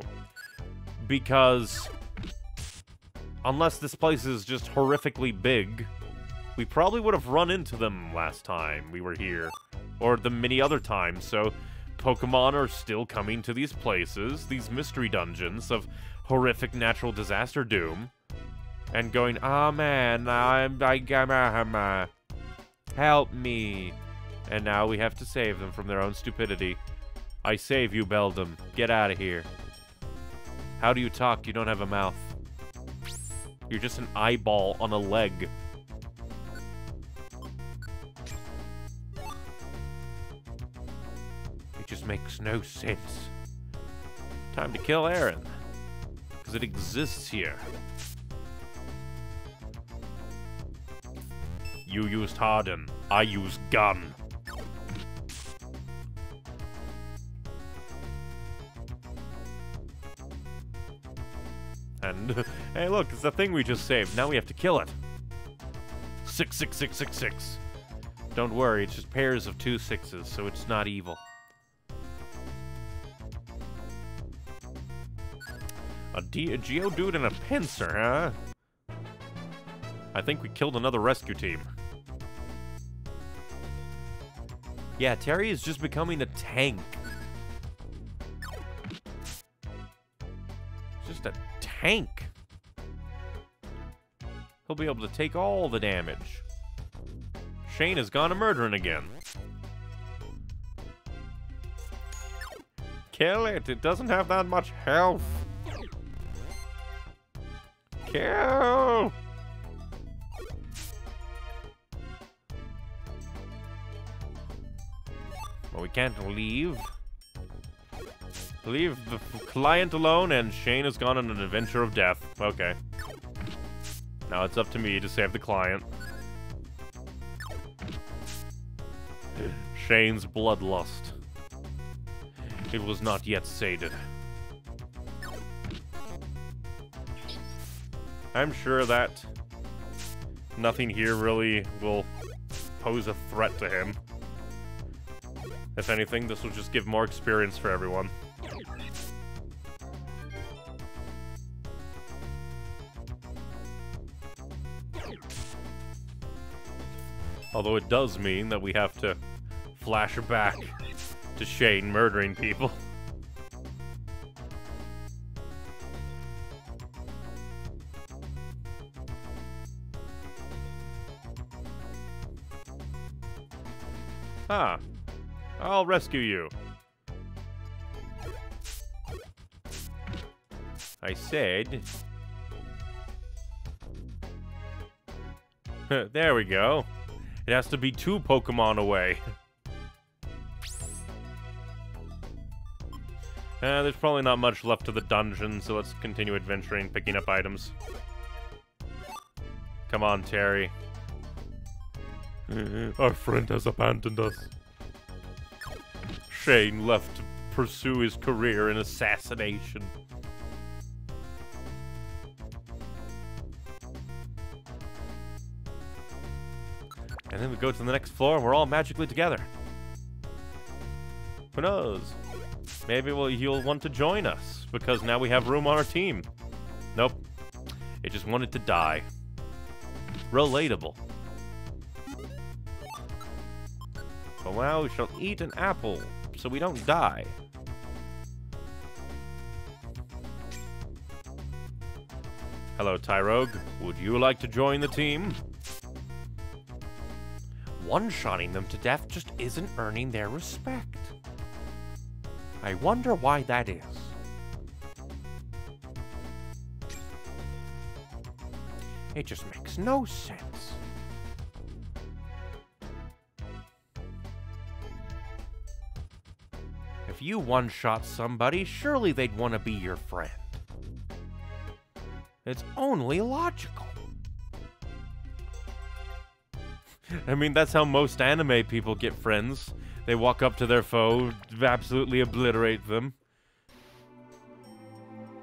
Because unless this place is just horrifically big, we probably would have run into them last time we were here, or the many other times, so Pokemon are still coming to these places, these mystery dungeons of horrific natural disaster doom, and going, ah, man, help me. And now we have to save them from their own stupidity. I save you, Beldum. Get out of here. How do you talk? You don't have a mouth. You're just an eyeball on a leg. Just makes no sense. Time to kill Aaron, because it exists here. You used Harden, I use Gun. And hey, look, it's the thing we just saved. Now we have to kill it. 66666. Don't worry, it's just pairs of 2 6s, so it's not evil. A Geodude and a pincer, huh? I think we killed another rescue team. Yeah, Terry is just becoming a tank. Just a tank. He'll be able to take all the damage. Shane has gone to murdering again. Kill it. It doesn't have that much health. Kill! Well, we can't leave. Leave the client alone, and Shane has gone on an adventure of death. Okay. Now it's up to me to save the client. Shane's bloodlust. It was not yet sated. I'm sure that nothing here really will pose a threat to him. If anything, this will just give more experience for everyone. Although it does mean that we have to flash back to Shane murdering people. Huh. I'll rescue you. I said... There we go. It has to be 2 Pokemon away. There's probably not much left to the dungeon, so let's continue adventuring, picking up items. Come on, Terry. Our friend has abandoned us. Shane left to pursue his career in assassination. And then we go to the next floor and we're all magically together. Who knows? Maybe you'll want to join us because now we have room on our team. Nope. It just wanted to die. Relatable. But now we shall eat an apple so we don't die. Hello, Tyrogue. Would you like to join the team? One-shotting them to death just isn't earning their respect. I wonder why that is. It just makes no sense. If you one-shot somebody, surely they'd want to be your friend. It's only logical. I mean, that's how most anime people get friends. They walk up to their foe, absolutely obliterate them.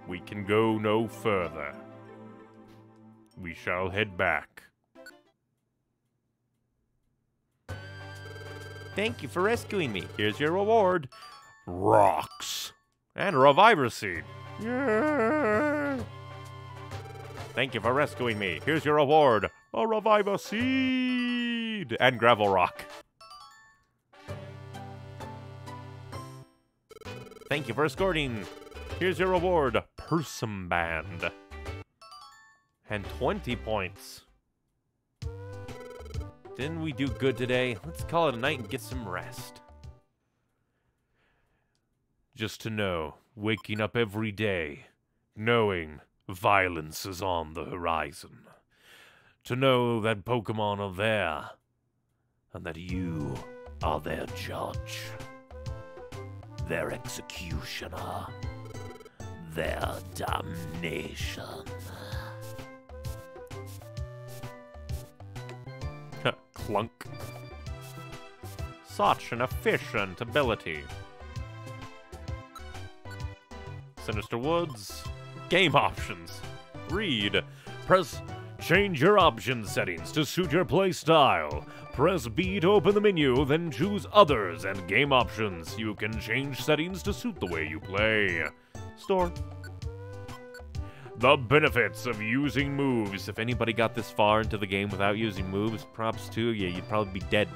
We can go no further. We shall head back. Thank you for rescuing me. Here's your reward. Rocks. And a Reviver Seed. Yeah. Thank you for rescuing me. Here's your reward. A Reviver Seed. And gravel rock. Thank you for escorting. Here's your reward, Persum Band. And 20 points. Didn't we do good today? Let's call it a night and get some rest. Just to know, waking up every day, knowing violence is on the horizon. To know that Pokemon are there. And that you are their judge, their executioner, their damnation. Clunk. Such an efficient ability. Sinister Woods. Game options. Read. Press... Change your option settings to suit your playstyle. Press B to open the menu, then choose Others and Game Options. You can change settings to suit the way you play. Store. The benefits of using moves. If anybody got this far into the game without using moves, props to you, you'd probably be dead.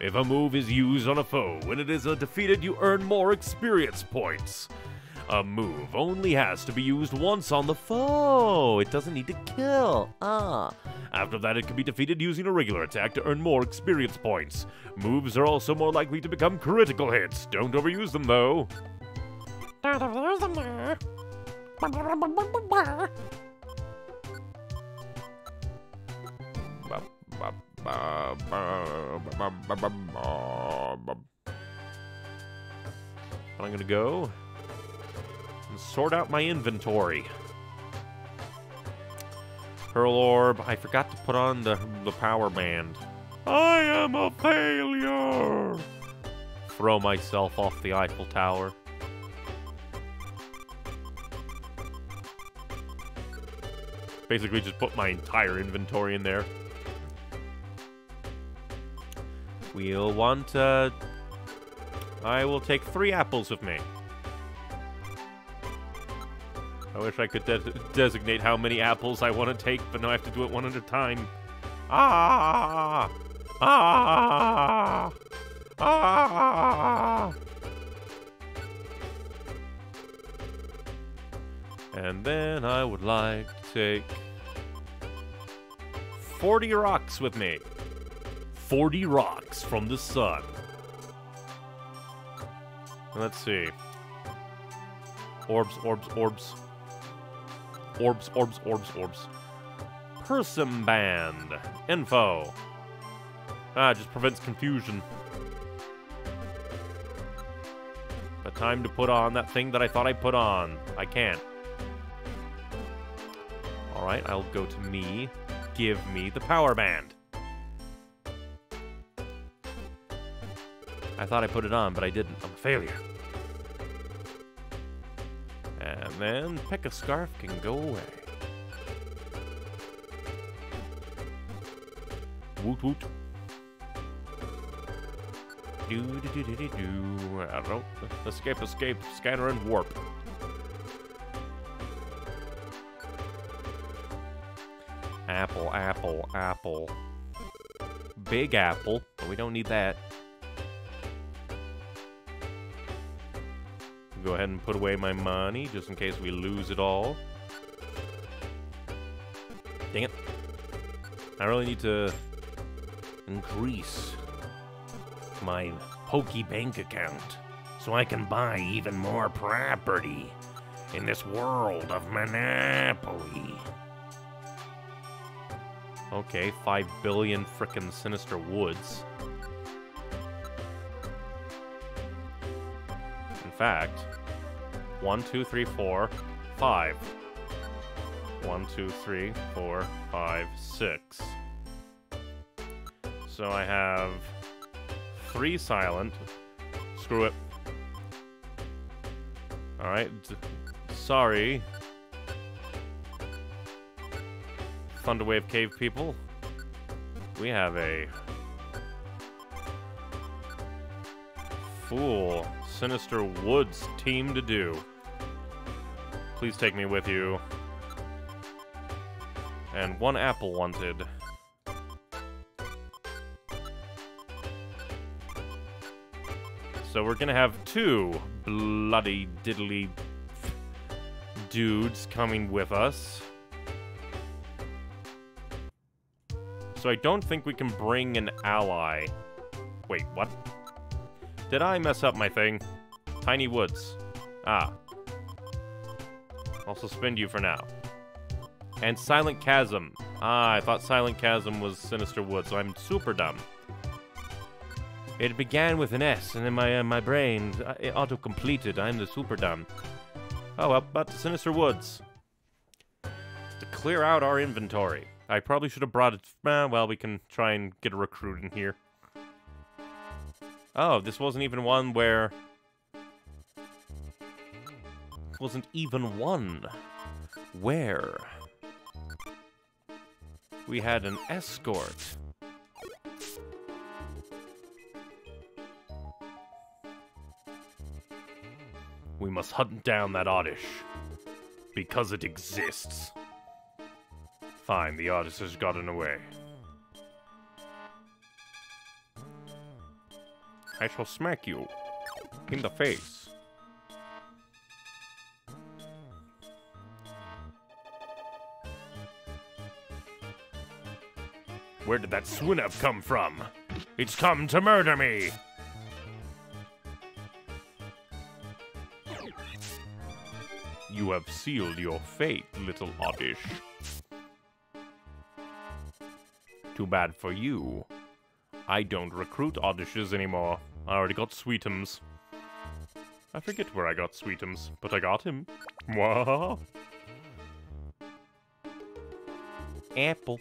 If a move is used on a foe, when it is defeated, you earn more experience points. A move only has to be used once on the foe. It doesn't need to kill. After that, it can be defeated using a regular attack to earn more experience points. Moves are also more likely to become critical hits. Don't overuse them, though. Don't overuse them, though. I'm gonna go... and sort out my inventory. Pearl Orb. I forgot to put on the power band. I am a failure! Throw myself off the Eiffel Tower. Basically just put my entire inventory in there. We'll want... I will take 3 apples with me. I wish I could designate how many apples I want to take, but now I have to do it one at a time. Ah! Ah! Ah! And then I would like to take 40 rocks with me. 40 rocks from the sun. Let's see. Orbs, orbs, orbs. Orbs, orbs, orbs, orbs. Person band. Info. Ah, just prevents confusion. The time to put on that thing that I thought I put on. I can't. Alright, I'll go to me. Give me the power band. I thought I put it on, but I didn't. I'm a failure. And then pick a scarf can go away. Woot woot. Do do do do do do. I don't know. Escape, escape, scatter and warp. Apple, apple, apple. Big apple, but we don't need that. Go ahead and put away my money, just in case we lose it all. Dang it. I really need to increase my Poké Bank account so I can buy even more property in this world of Monopoly. Okay, 5 billion frickin' Sinister Woods. In fact, 1, 2, 3, 4, 5. 1, 2, 3, 4, 5, 6. So I have 3 silent. Screw it. Alright, sorry. Thunderwave Cave people. We have a fool Sinister Woods team to do. Please take me with you. And 1 apple wanted. So we're gonna have 2 bloody diddly dudes coming with us. So I don't think we can bring an ally. Wait, what? Did I mess up my thing? Tiny Woods. Ah. I'll suspend you for now. And Silent Chasm. Ah, I thought Silent Chasm was Sinister Woods, so I'm super dumb. It began with an S, and in my brain, it auto-completed. I'm the super dumb. Oh, well, about the Sinister Woods. To clear out our inventory. I probably should have brought it... well, we can try and get a recruit in here. Oh, this wasn't even one where... Wasn't even one where... We had an escort. We must hunt down that Oddish. Because it exists. Fine, the Odyssey has gotten away. I shall smack you in the face. Where did that Swinub come from? It's come to murder me! You have sealed your fate, little Oddish. Too bad for you. I don't recruit Oddishes anymore. I already got Sweetums. I forget where I got Sweetums, but I got him. Mwah. Apple.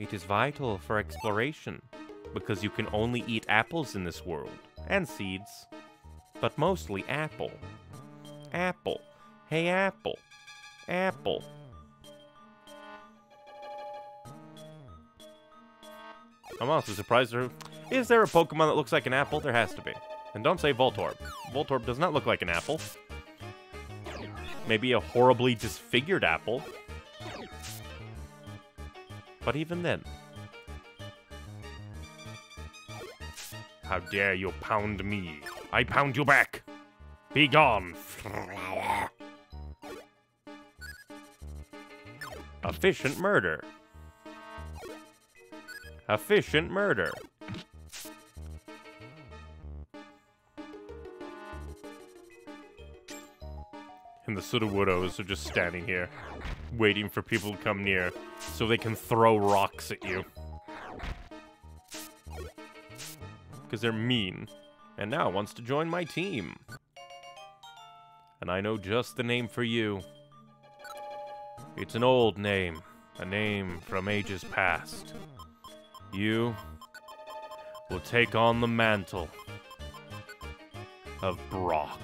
It is vital for exploration, because you can only eat apples in this world, and seeds. But mostly apple. Apple. Hey, apple. Apple. I'm also surprised there... Is there a Pokemon that looks like an apple? There has to be. And don't say Voltorb. Voltorb does not look like an apple. Maybe a horribly disfigured apple. But even then... How dare you pound me? I pound you back! Be gone! Efficient murder. Efficient murder. And the Sudowoodos are just standing here, waiting for people to come near, so they can throw rocks at you. Because they're mean. And now wants to join my team. And I know just the name for you. It's an old name. A name from ages past. You will take on the mantle of Brock.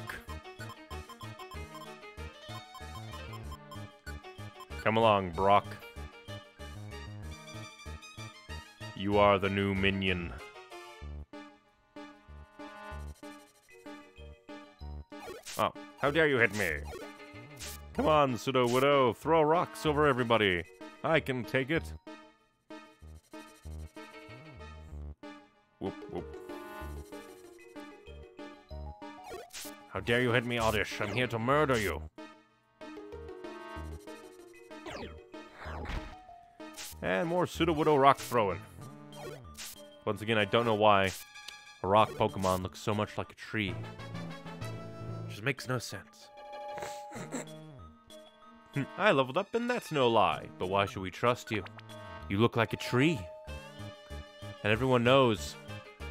Come along, Brock. You are the new minion. Oh, how dare you hit me? Come on, Sudowoodo, throw rocks over everybody. I can take it. Whoop, whoop. How dare you hit me, Oddish? I'm here to murder you. And more Sudowoodo rock throwing. Once again, I don't know why a rock Pokemon looks so much like a tree. It just makes no sense. I leveled up and that's no lie, but why should we trust you? You look like a tree. And everyone knows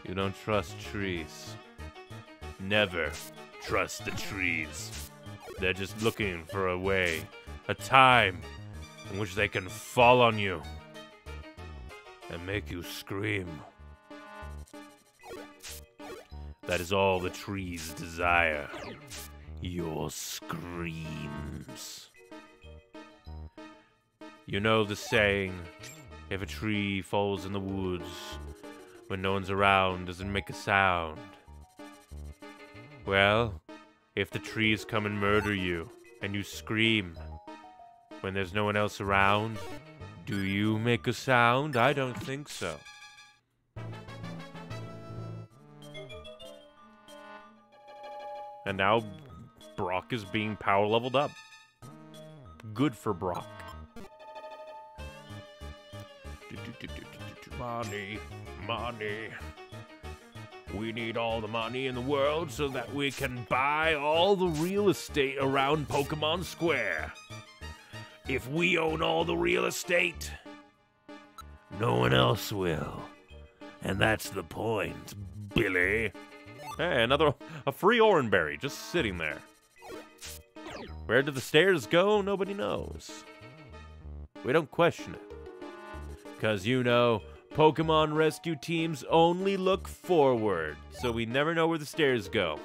you don't trust trees. Never trust the trees. They're just looking for a way, a time in which they can fall on you. And make you scream. That is all the trees desire. Your screams. You know the saying, if a tree falls in the woods, when no one's around, doesn't make a sound. Well, if the trees come and murder you, and you scream, when there's no one else around, do you make a sound? I don't think so. And now Brock is being power leveled up. Good for Brock. Money, money. We need all the money in the world so that we can buy all the real estate around Pokemon Square. If we own all the real estate, no one else will. And that's the point, Billy. Hey, a free orange berry just sitting there. Where do the stairs go? Nobody knows. We don't question it. 'Cause you know, Pokemon rescue teams only look forward, so we never know where the stairs go.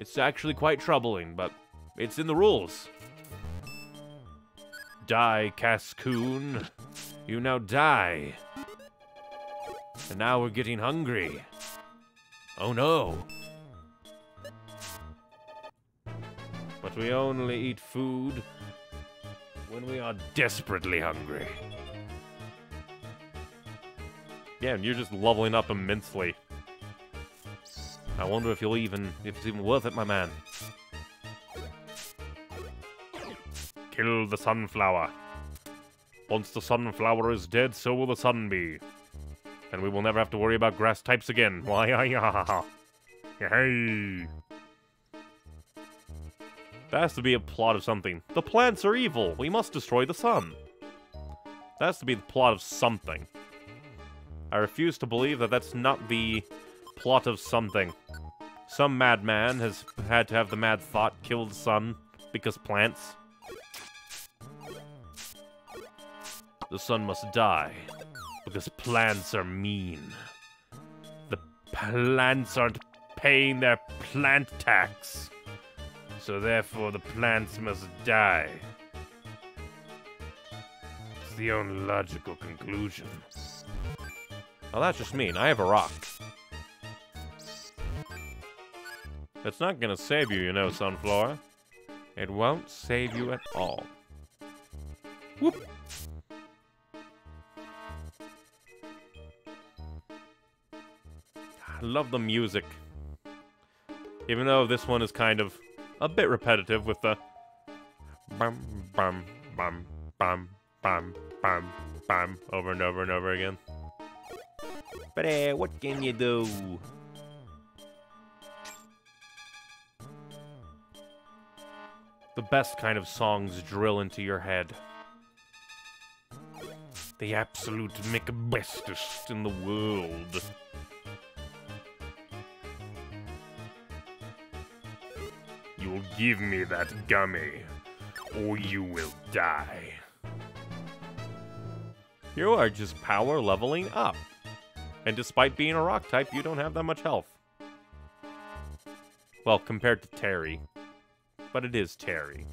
It's actually quite troubling, but it's in the rules. Die, Cascoon. You now die. And now we're getting hungry. Oh no! But we only eat food when we are desperately hungry. Yeah, and you're just leveling up immensely. I wonder if it's even worth it, my man. Kill the sunflower. Once the sunflower is dead, so will the sun be. And we will never have to worry about grass types again. Hey. That has to be a plot of something. The plants are evil. We must destroy the sun. That has to be the plot of something. I refuse to believe that that's not the plot of something. Some madman has had to have the mad thought, kill the sun, because plants. The sun must die. Because plants are mean. The plants aren't paying their plant tax. So therefore the plants must die. It's the only logical conclusion. Well, that's just mean. I have a rock. It's not gonna save you, you know, Sunflower. It won't save you at all. Whoop! I love the music. Even though this one is kind of a bit repetitive with the bum bum bum bum bum bum bum over and over and over again. But hey, what can you do? The best kind of songs drill into your head. The absolute McBestest in the world. You'll give me that gummy, or you will die. You are just power leveling up. And despite being a rock type, you don't have that much health. Well, compared to Terry. But it is Terry.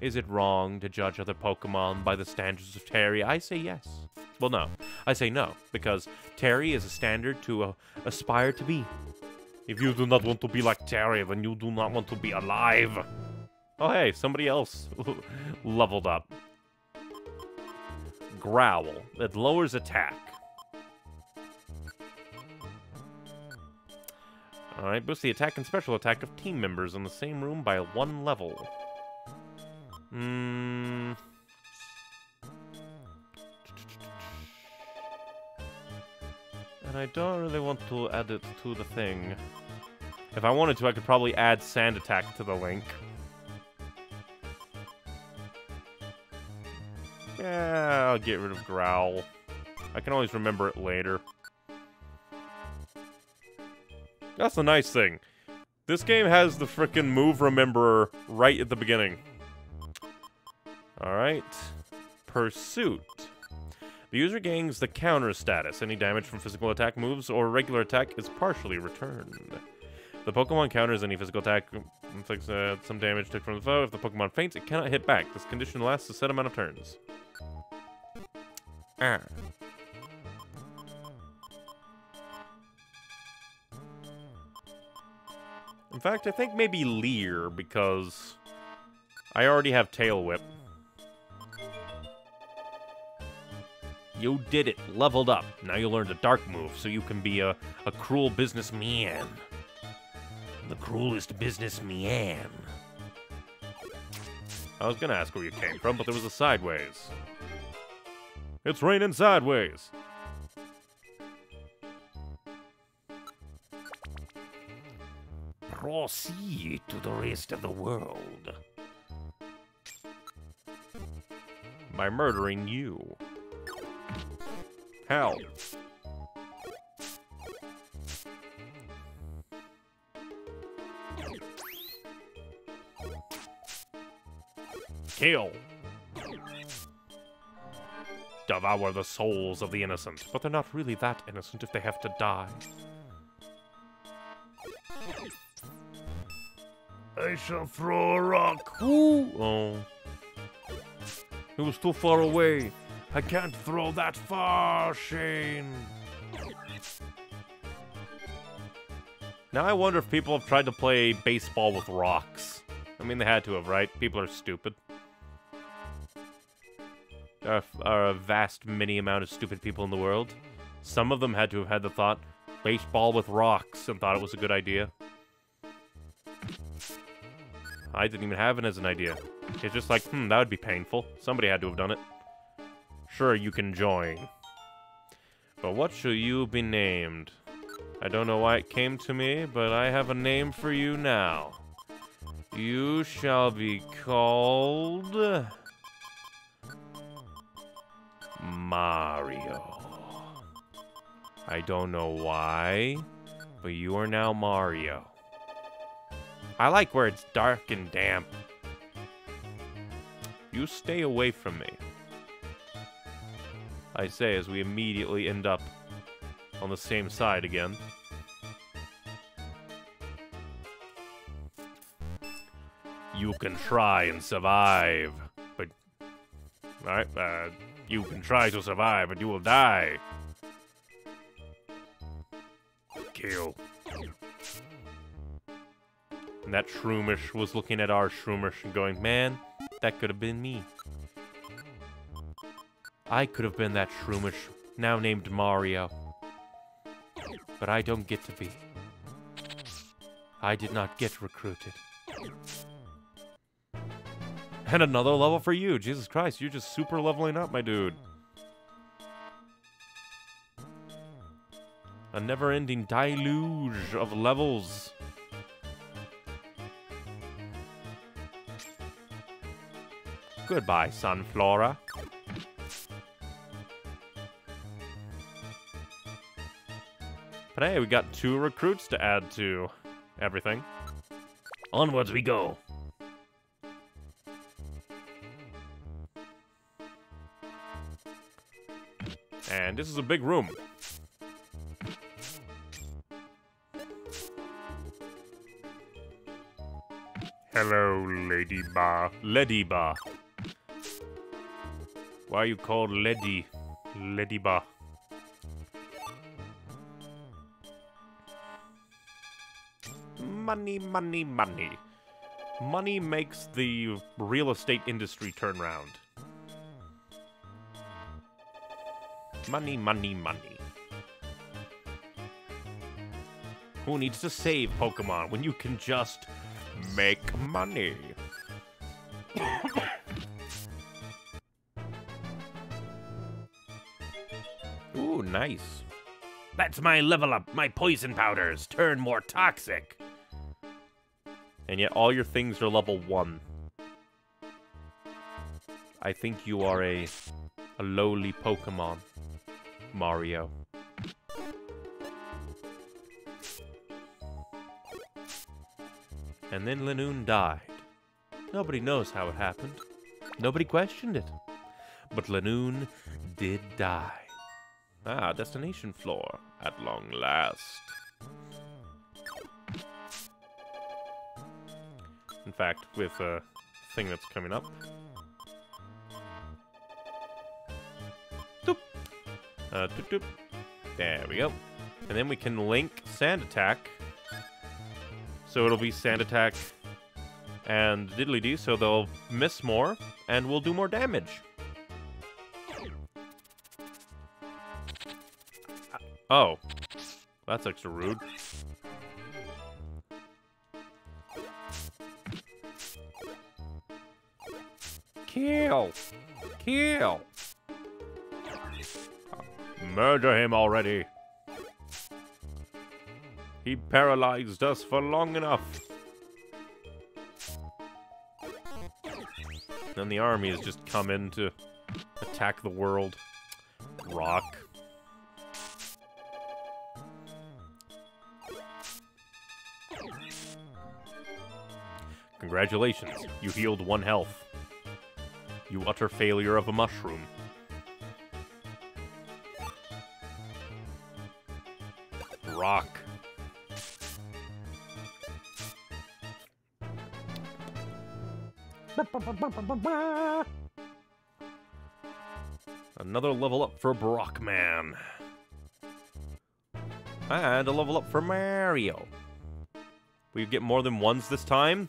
Is it wrong to judge other Pokemon by the standards of Terry? I say yes. Well, no. I say no, because Terry is a standard to aspire to be. If you do not want to be like Terry, then you do not want to be alive. Oh, hey, somebody else leveled up. Growl. It lowers attack. Alright, boost the attack and special attack of team members in the same room by 1 level. And I don't really want to add it to the thing. If I wanted to, I could probably add sand attack to the link. Yeah, I'll get rid of growl. I can always remember it later. That's the nice thing. This game has the frickin' move rememberer right at the beginning. Alright. Pursuit. The user gains the counter status. Any damage from physical attack moves or regular attack is partially returned. The Pokemon counters any physical attack, inflicts some damage took from the foe. If the Pokemon faints, it cannot hit back. This condition lasts a set amount of turns. Ah. In fact, I think maybe Leer, because I already have Tail Whip. You did it. Leveled up. Now you learned a dark move, so you can be a cruel businessman. The cruelest businessman. I was gonna ask where you came from, but there was a sideways. It's raining sideways. Proceed to the rest of the world. By murdering you. How? Kill. Devour the souls of the innocent. But they're not really that innocent if they have to die. I shall throw a rock. Ooh. Oh. It was too far away. I can't throw that far, Shane. Now I wonder if people have tried to play baseball with rocks. I mean, they had to have, right? People are stupid. There are a vast many amount of stupid people in the world. Some of them had to have had the thought, baseball with rocks, and thought it was a good idea. I didn't even have it as an idea. It's just like, that would be painful. Somebody had to have done it. Sure, you can join. But what shall you be named? I don't know why it came to me, but I have a name for you now. You shall be called... Mario. I don't know why, but you are now Mario. I like where it's dark and damp. You stay away from me. I say as we immediately end up on the same side again. You can try and survive, but... Alright, you can try to survive, but you will die. Kill. And that Shroomish was looking at our Shroomish and going, man, that could have been me. I could have been that Shroomish, now named Mario. But I don't get to be. I did not get recruited. And another level for you. Jesus Christ, you're just super leveling up, my dude. A never-ending deluge of levels. Goodbye, Sunflora. But hey, we got 2 recruits to add to everything. Onwards we go. And this is a big room. Hello, Ladyba. Ladyba. Why are you called Lady? Ladyba. Money, money, money. Money makes the real estate industry turn round. Money, money, money. Who needs to save Pokemon when you can just make money? Ooh, nice. That's my level up. My poison powders turn more toxic. And yet all your things are level 1. I think you are a lowly Pokemon, Mario. And then Linoon died. Nobody knows how it happened. Nobody questioned it. But Linoon did die. Ah, destination floor, at long last. In fact, with a thing that's coming up. Doop. Doop doop. There we go. And then we can link Sand Attack. So it'll be Sand Attack and Diddly Dee, so they'll miss more, and we'll do more damage. Oh, that's extra rude. Kill! Kill! Murder him already! He paralyzed us for long enough. Then the army has just come in to attack the world. Rock. Congratulations, you healed 1 health. You utter failure of a mushroom. Rock. Another level up for Brockman. And a level up for Mario. We get more than ones this time?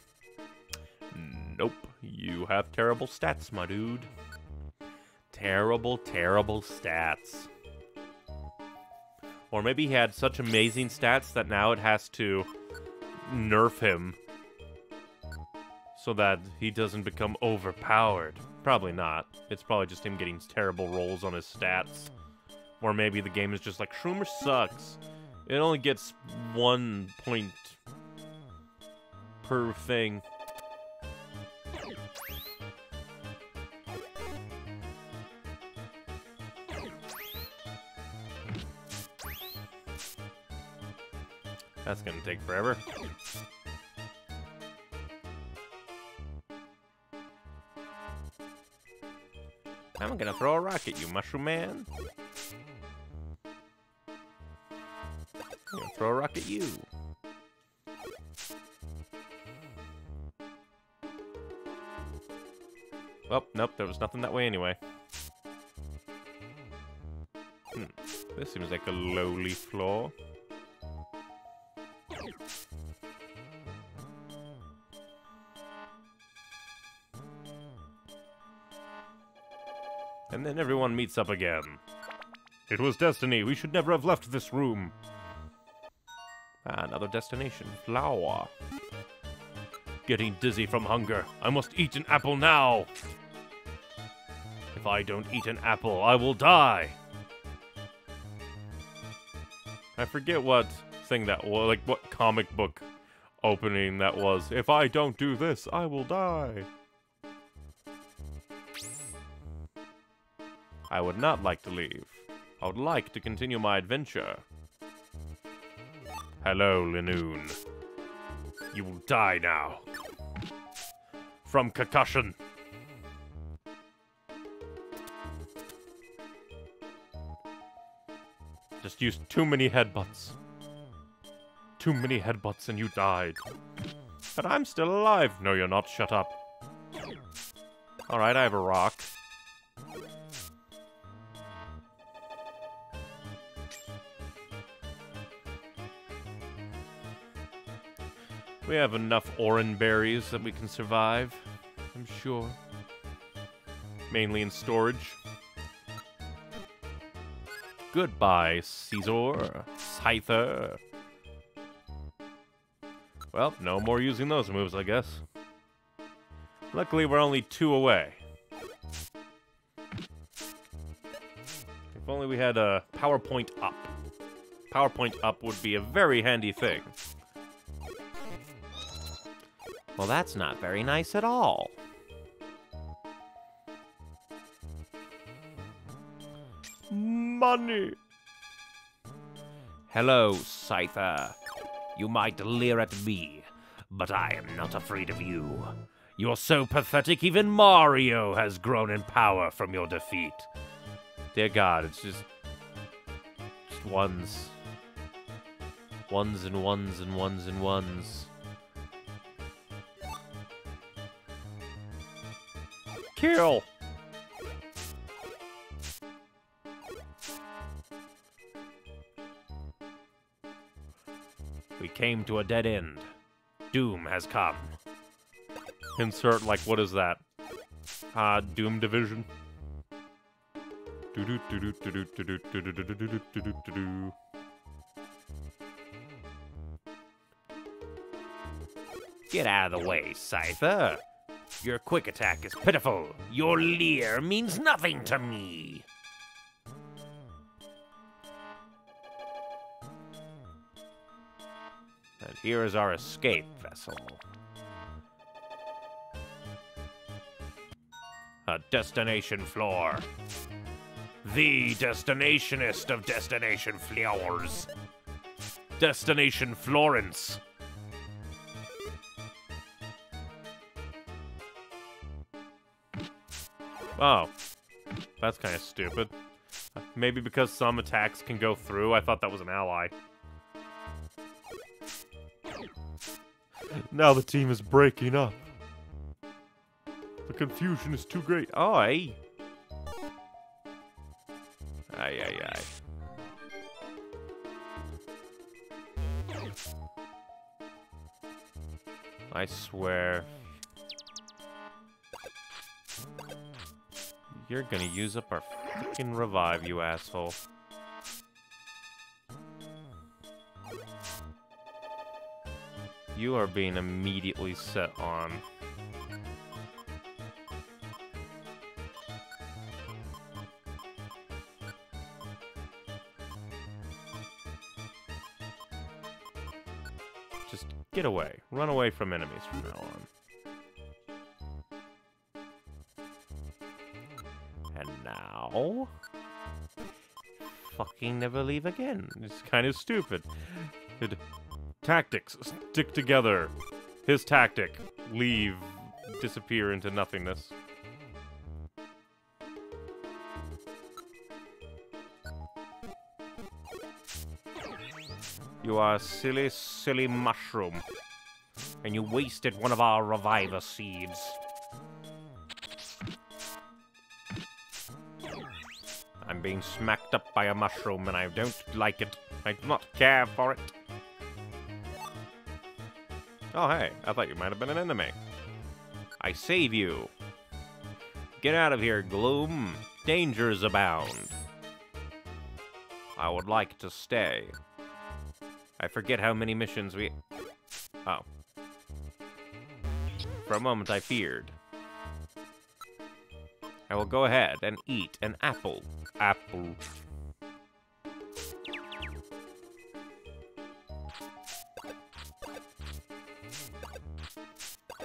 Nope. You have terrible stats, my dude. Terrible, terrible stats. Or maybe he had such amazing stats that now it has to nerf him so that he doesn't become overpowered. Probably not. It's probably just him getting terrible rolls on his stats. Or maybe the game is just like, Shroomer sucks. It only gets 1 point per thing. That's gonna take forever. I'm gonna throw a rock at you, Mushroom Man. I'm gonna throw a rock at you. Oh, nope, there was nothing that way anyway. This seems like a lowly floor. And then everyone meets up again. It was destiny. We should never have left this room. Another destination, flower. Getting dizzy from hunger. I must eat an apple now. If I don't eat an apple, I will die. I forget what thing that was, like what comic book opening that was. If I don't do this, I will die. I would not like to leave. I would like to continue my adventure. Hello, Linoon. You will die now. From concussion. Just used too many headbutts. Too many headbutts and you died. But I'm still alive. No, you're not. Shut up. Alright, I have a rock. We have enough orange berries that we can survive, I'm sure. Mainly in storage. Goodbye, Caesar. Scyther. Well, no more using those moves, I guess. Luckily, we're only 2 away. If only we had a PowerPoint up. PowerPoint up would be a very handy thing. Well, that's not very nice at all. Money! Hello, Scyther. You might leer at me, but I am not afraid of you. You're so pathetic, even Mario has grown in power from your defeat. Dear God, it's just ones. Ones and ones and ones and ones. Kill! We came to a dead end. Doom has come. Insert, like, what is that? Doom Division? Get out of the way, Scyther. Your quick attack is pitiful. Your leer means nothing to me. And here is our escape vessel. A destination floor. The destinationist of destination floors. Destination Florence. Oh, that's kind of stupid. Maybe because some attacks can go through, I thought that was an ally. Now the team is breaking up. The confusion is too great. Aye. Aye, aye, aye. I swear. You're gonna use up our freaking revive, you asshole. You are being immediately set on. Just get away. Run away from enemies from now on. Now, fucking never leave again. It's kind of stupid. Tactics, stick together. His tactic, leave, disappear into nothingness. You are a silly, silly mushroom. And you wasted one of our reviver seeds. I'm being smacked up by a mushroom, and I don't like it. I do not care for it. Oh, hey. I thought you might have been an enemy. I save you. Get out of here, Gloom. Dangers abound. I would like to stay. I forget how many missions we... Oh. For a moment, I feared. I will go ahead and eat an apple. Apple.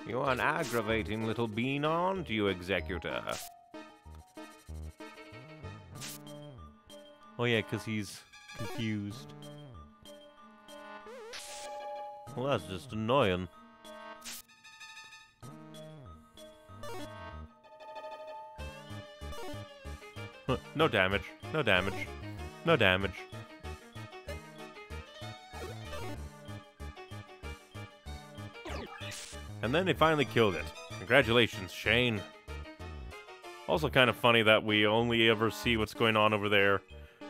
You are an aggravating little bean, aren't you, Executor? Oh yeah, because he's confused. Well, that's just annoying. No damage. No damage. No damage. And then they finally killed it. Congratulations, Shane. Also kind of funny that we only ever see what's going on over there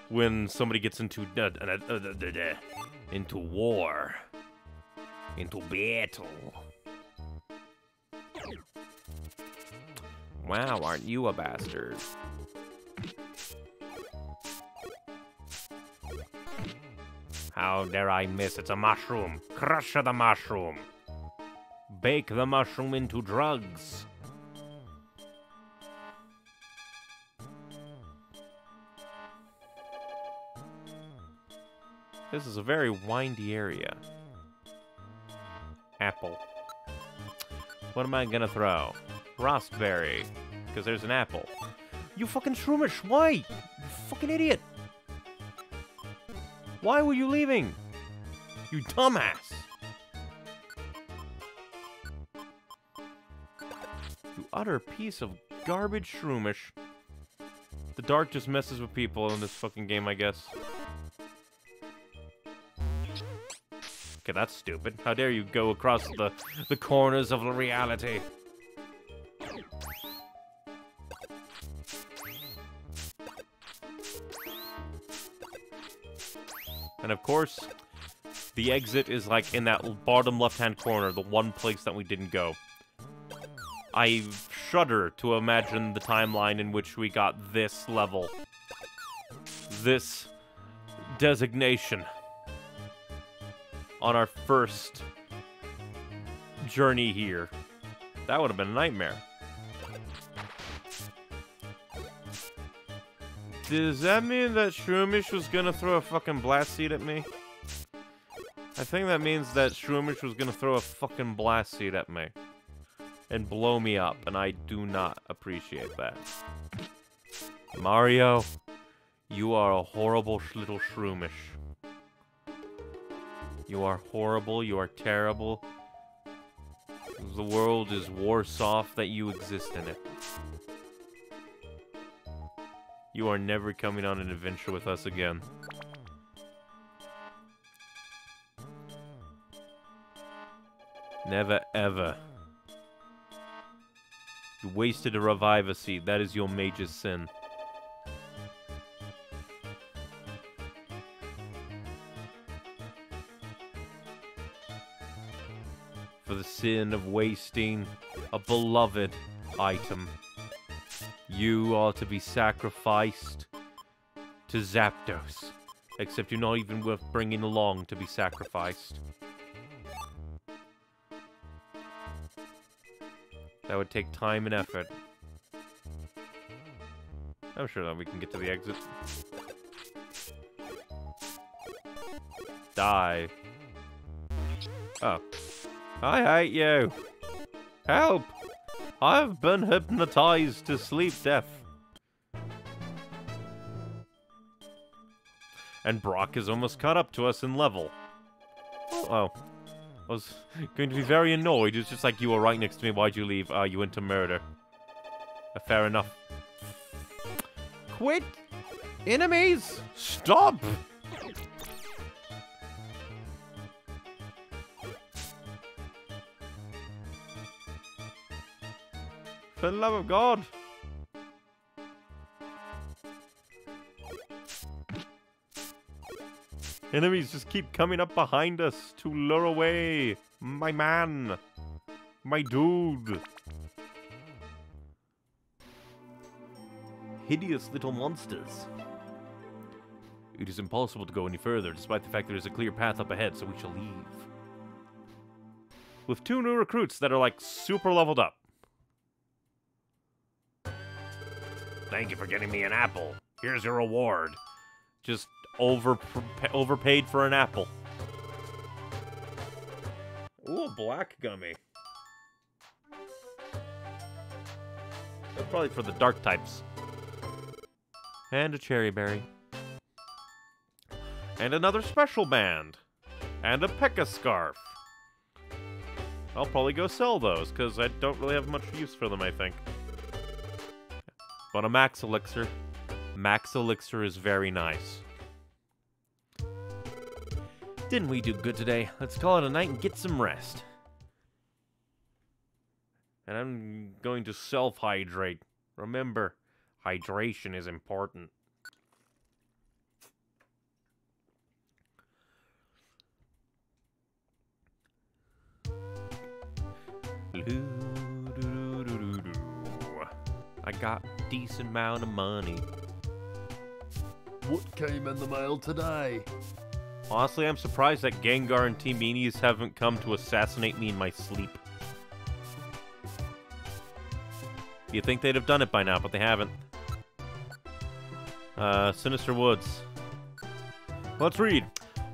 when somebody gets into war. Into battle. Wow, aren't you a bastard? How dare I miss? It's a mushroom. Crush the mushroom. Bake the mushroom into drugs. This is a very windy area. Apple. What am I gonna throw? Raspberry. Because there's an apple. You fucking shroomish! Why? You fucking idiot! Why were you leaving? You dumbass! You utter piece of garbage shroomish. The dark just messes with people in this fucking game, I guess. Okay, that's stupid. How dare you go across the corners of reality? And of course, the exit is like in that bottom left-hand corner, the one place that we didn't go. I shudder to imagine the timeline in which we got this level. This designation. On our first journey here. That would have been a nightmare. Does that mean that Shroomish was gonna throw a fucking blast seed at me? I think that means that Shroomish was gonna throw a fucking blast seed at me. And blow me up, and I do not appreciate that. Mario, you are a horrible little Shroomish. You are horrible, you are terrible. The world is worse off that you exist in it. You are never coming on an adventure with us again. Never ever. You wasted a Reviver Seed, that is your major sin. For the sin of wasting a beloved item. You are to be sacrificed to Zapdos. Except you're not even worth bringing along to be sacrificed. That would take time and effort. I'm sure that we can get to the exit. Die. Oh. I hate you! Help! I've been hypnotized to sleep death. And Brock is almost caught up to us in level. Oh. I was going to be very annoyed. It's just like, you were right next to me. Why'd you leave? You went to murder. Fair enough. Quit! Enemies! Stop! For the love of God! Enemies just keep coming up behind us to lure away my man! My dude! Hideous little monsters. It is impossible to go any further, despite the fact there is a clear path up ahead, so we shall leave. With 2 new recruits that are, like, super leveled up. Thank you for getting me an apple. Here's your reward. Just overpaid for an apple. Ooh, a black gummy. That's probably for the dark types. And a cherry berry. And another special band. And a Pekka scarf. I'll probably go sell those, because I don't really have much use for them, I think. But a Max Elixir. Max Elixir is very nice. Didn't we do good today? Let's call it a night and get some rest. And I'm going to self-hydrate. Remember, hydration is important. I got a decent amount of money. What came in the mail today? Honestly, I'm surprised that Gengar and Team Meanies haven't come to assassinate me in my sleep. You'd think they'd have done it by now, but they haven't. Sinister Woods. Let's read.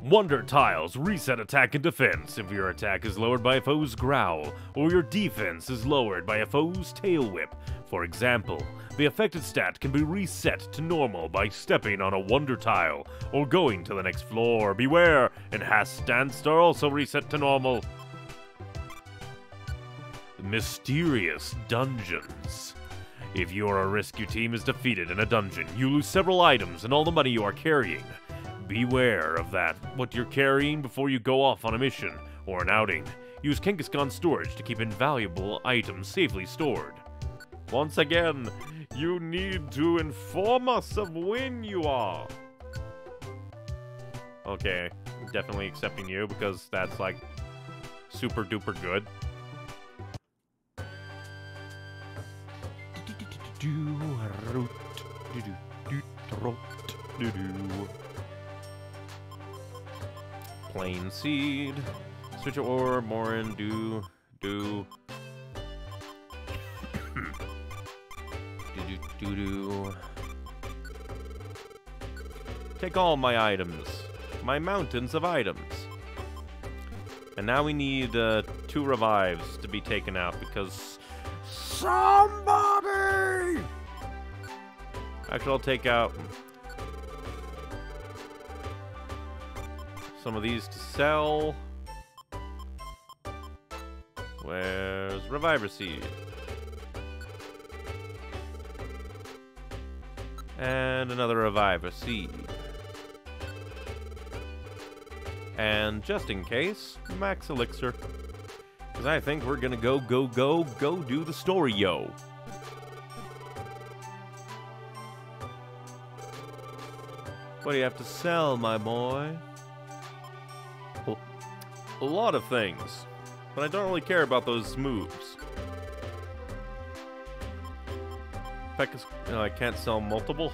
Wonder Tiles, reset attack and defense. If your attack is lowered by a foe's growl, or your defense is lowered by a foe's tail whip, for example, the affected stat can be reset to normal by stepping on a Wonder Tile, or going to the next floor. Beware! Enhanced stats are also reset to normal. Mysterious Dungeons. If your rescue team is defeated in a dungeon, you lose several items and all the money you are carrying. Beware of that, what you're carrying before you go off on a mission or an outing. Use Kangaskhan storage to keep invaluable items safely stored. Once again, you need to inform us of when you are. Okay, definitely accepting you because that's like super duper good. Plain seed, switch or morin, Take all my items, my mountains of items. And now we need 2 revives to be taken out because somebody. Actually, I'll take out some of these to sell. Where's Reviver Seed? And another Reviver Seed. And just in case, Max Elixir. Because I think we're gonna go do the story, yo. What do you have to sell, my boy? Well, a lot of things. But I don't really care about those moves. Pekka's, I can't sell multiple.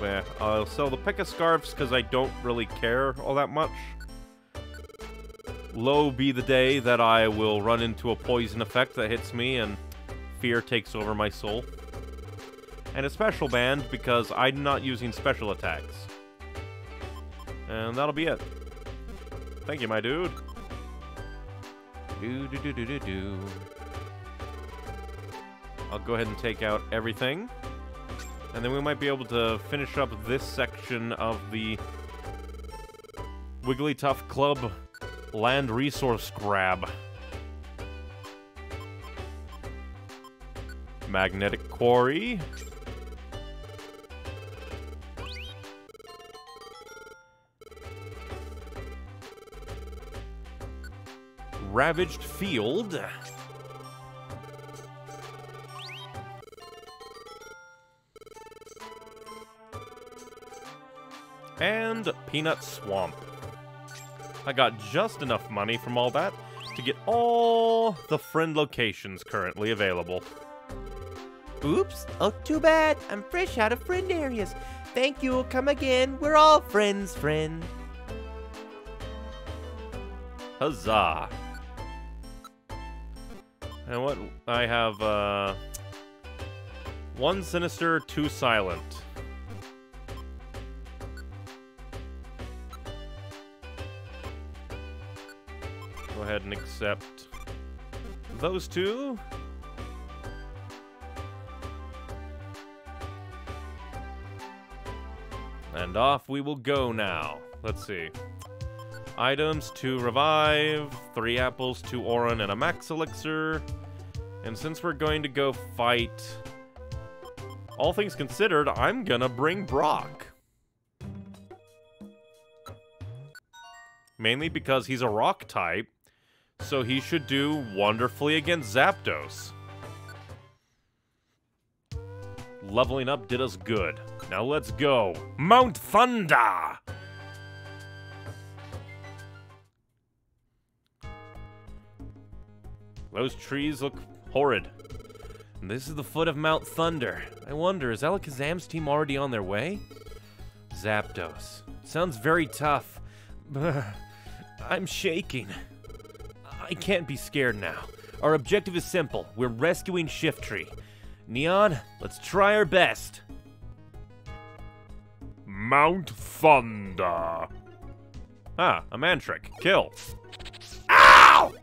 Well, I'll sell the Pekka scarves because I don't really care all that much. Low be the day that I will run into a poison effect that hits me and fear takes over my soul. And a special band because I'm not using special attacks. And that'll be it. Thank you, my dude. I'll go ahead and take out everything. And then we might be able to finish up this section of the Wigglytuff Club land resource grab. Magnetic Quarry. Ravaged Field. And Peanut Swamp. I got just enough money from all that to get all the friend locations currently available. Oops. Oh, too bad. I'm fresh out of friend areas. Thank you. Come again. We're all friends, friend. Huzzah. And what? I have, one Sinister, two Silent. Go ahead and accept those two. And off we will go now. Let's see. Items, 2 revive, 3 apples, 2 Oran, and a max elixir. And since we're going to go fight, all things considered, I'm gonna bring Brock. Mainly because he's a rock type, so he should do wonderfully against Zapdos. Leveling up did us good. Now let's go. Mount Thunder! Those trees look horrid. And this is the foot of Mount Thunder. I wonder, is Alakazam's team already on their way? Zapdos. Sounds very tough. I'm shaking. I can't be scared now. Our objective is simple. We're rescuing Shiftry. Neon, let's try our best. Mount Thunder. Ah, a Mantric. Kill. Ow!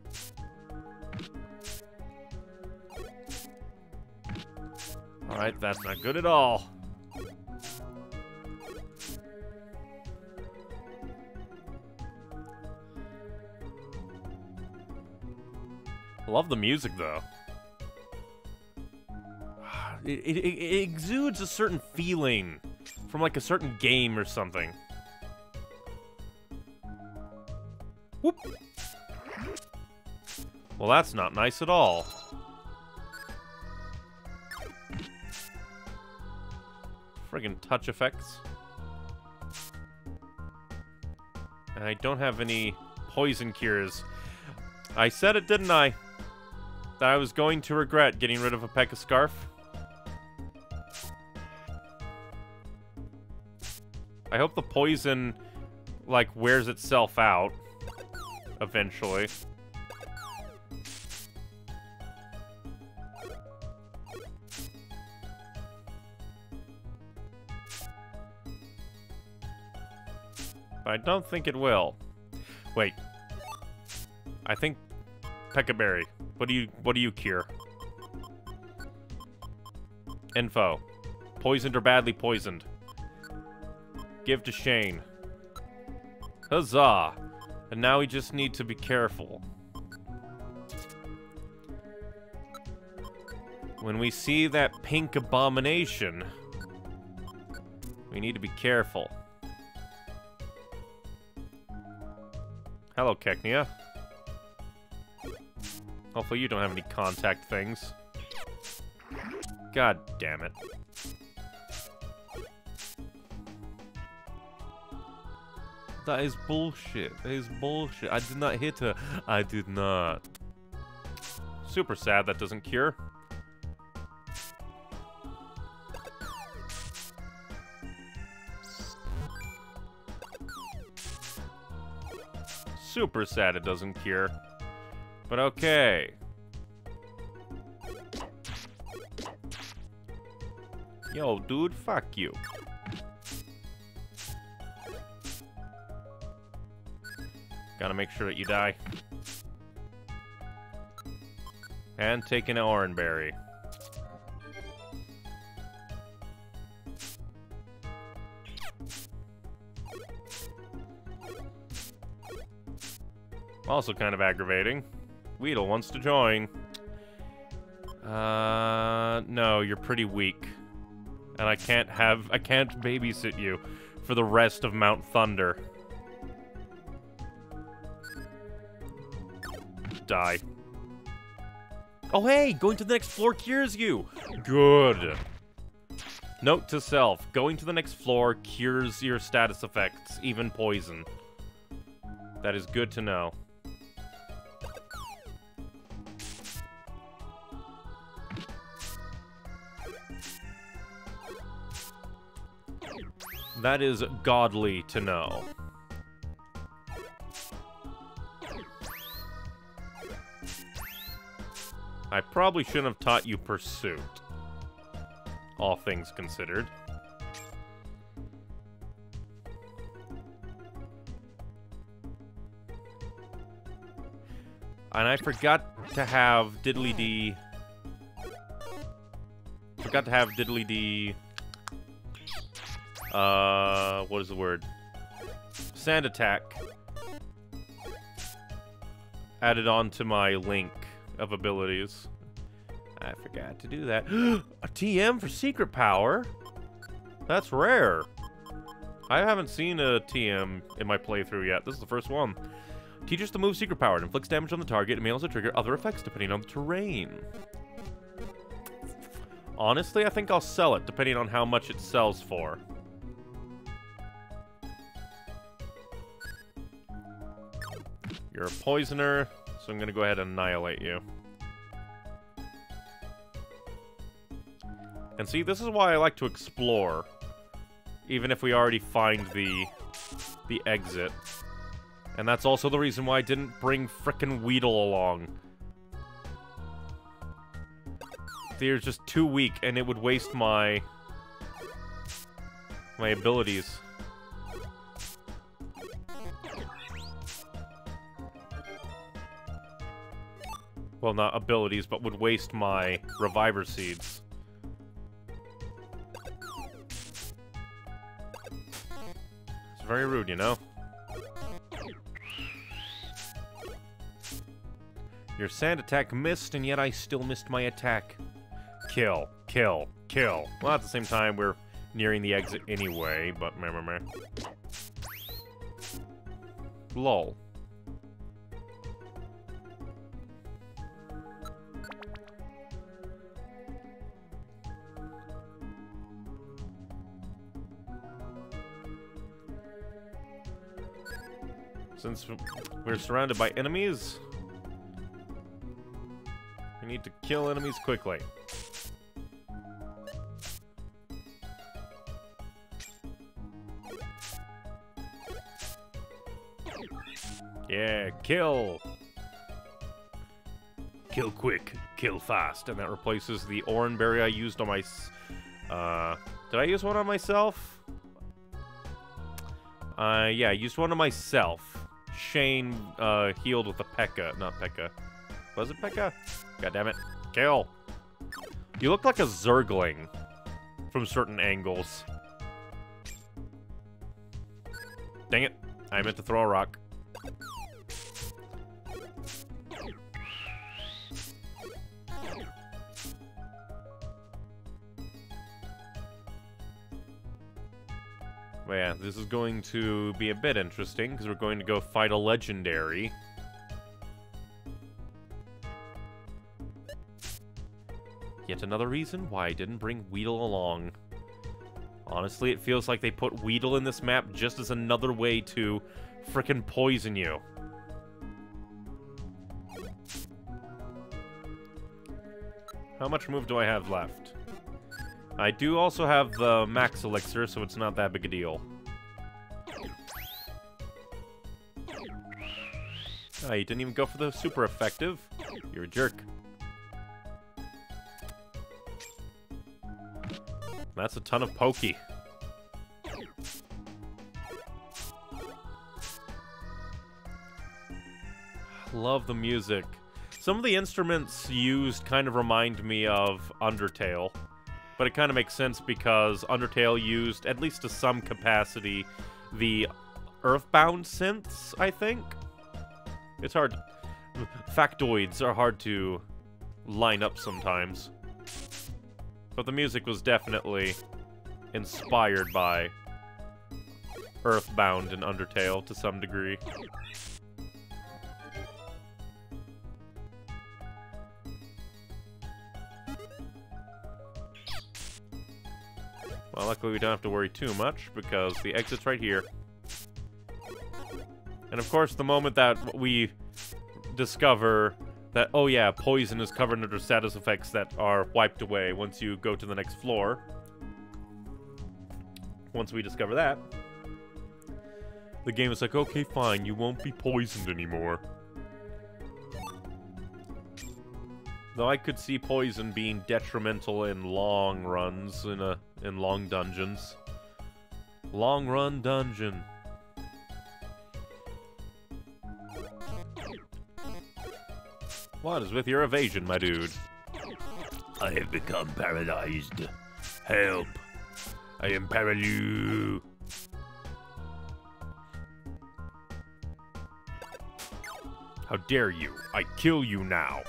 Alright, that's not good at all. Love the music, though. It exudes a certain feeling from, like, a certain game or something. Whoop! Well, that's not nice at all. Friggin' touch effects. And I don't have any poison cures. I said it, didn't I? That I was going to regret getting rid of a Pekka Scarf. I hope the poison, like, wears itself out eventually. But I don't think it will. Wait. I think Pekka Berry. What do you cure? Info. Poisoned or badly poisoned. Give to Shane. Huzzah! And now we just need to be careful. When we see that pink abomination, we need to be careful. Hello, Kecleon. Hopefully you don't have any contact things. God damn it. That is bullshit. That is bullshit. I did not hit her. I did not. Super sad that doesn't cure. Super sad it doesn't cure. But okay. Yo, dude, fuck you. Gotta make sure that you die. And take an orange berry. Also kind of aggravating. Weedle wants to join. No, you're pretty weak. And I can't babysit you for the rest of Mount Thunder. Die. Oh, hey! Going to the next floor cures you! Good. Note to self. Going to the next floor cures your status effects, even poison. That is good to know. That is godly to know. I probably shouldn't have taught you Pursuit, all things considered. And I forgot to have Diddly-Dee... Forgot to have Diddly-Dee... What is the word? Sand Attack. Added on to my link of abilities. I forgot to do that. A TM for Secret Power? That's rare. I haven't seen a TM in my playthrough yet. This is the first one. Teaches the move Secret Power and inflicts damage on the target and may also trigger other effects depending on the terrain. Honestly, I think I'll sell it depending on how much it sells for. You're a poisoner, so I'm going to go ahead and annihilate you. And see, this is why I like to explore, even if we already find the exit. And that's also the reason why I didn't bring frickin' Weedle along. They're just too weak, and it would waste my abilities. Well, not abilities, but would waste my Reviver Seeds. It's very rude, you know? Your sand attack missed, and yet I still missed my attack. Kill, kill, kill. Well, at the same time, we're nearing the exit anyway, but meh, meh, meh. Lol. Since we're surrounded by enemies, we need to kill enemies quickly. Yeah, kill! Kill quick, kill fast, and that replaces the Oran Berry I used on my... did I use one on myself? Yeah, I used one on myself. Shane healed with a Pekka. Not Pekka. Was it Pekka? God damn it. Kill. You look like a Zergling from certain angles. Dang it. I meant to throw a rock. Well, yeah, this is going to be a bit interesting, because we're going to go fight a legendary. Yet another reason why I didn't bring Weedle along. Honestly, it feels like they put Weedle in this map just as another way to frickin' poison you. How much move do I have left? I do also have the max elixir, so it's not that big a deal. Oh, you didn't even go for the super effective. You're a jerk. That's a ton of Pokey. Love the music. Some of the instruments used kind of remind me of Undertale. But it kind of makes sense because Undertale used, at least to some capacity, the Earthbound synths, I think? It's hard. Factoids are hard to line up sometimes. But the music was definitely inspired by Earthbound and Undertale to some degree. Well, luckily we don't have to worry too much, because the exit's right here. And of course, the moment that we discover that, oh yeah, poison is covered under status effects that are wiped away once you go to the next floor, Once we discover that, the game is like, okay, fine, you won't be poisoned anymore. Though I could see poison being detrimental in long runs, in long dungeons. Long run dungeon. What is with your evasion, my dude? I have become paralyzed. Help! I am paralyzed. How dare you? I kill you now.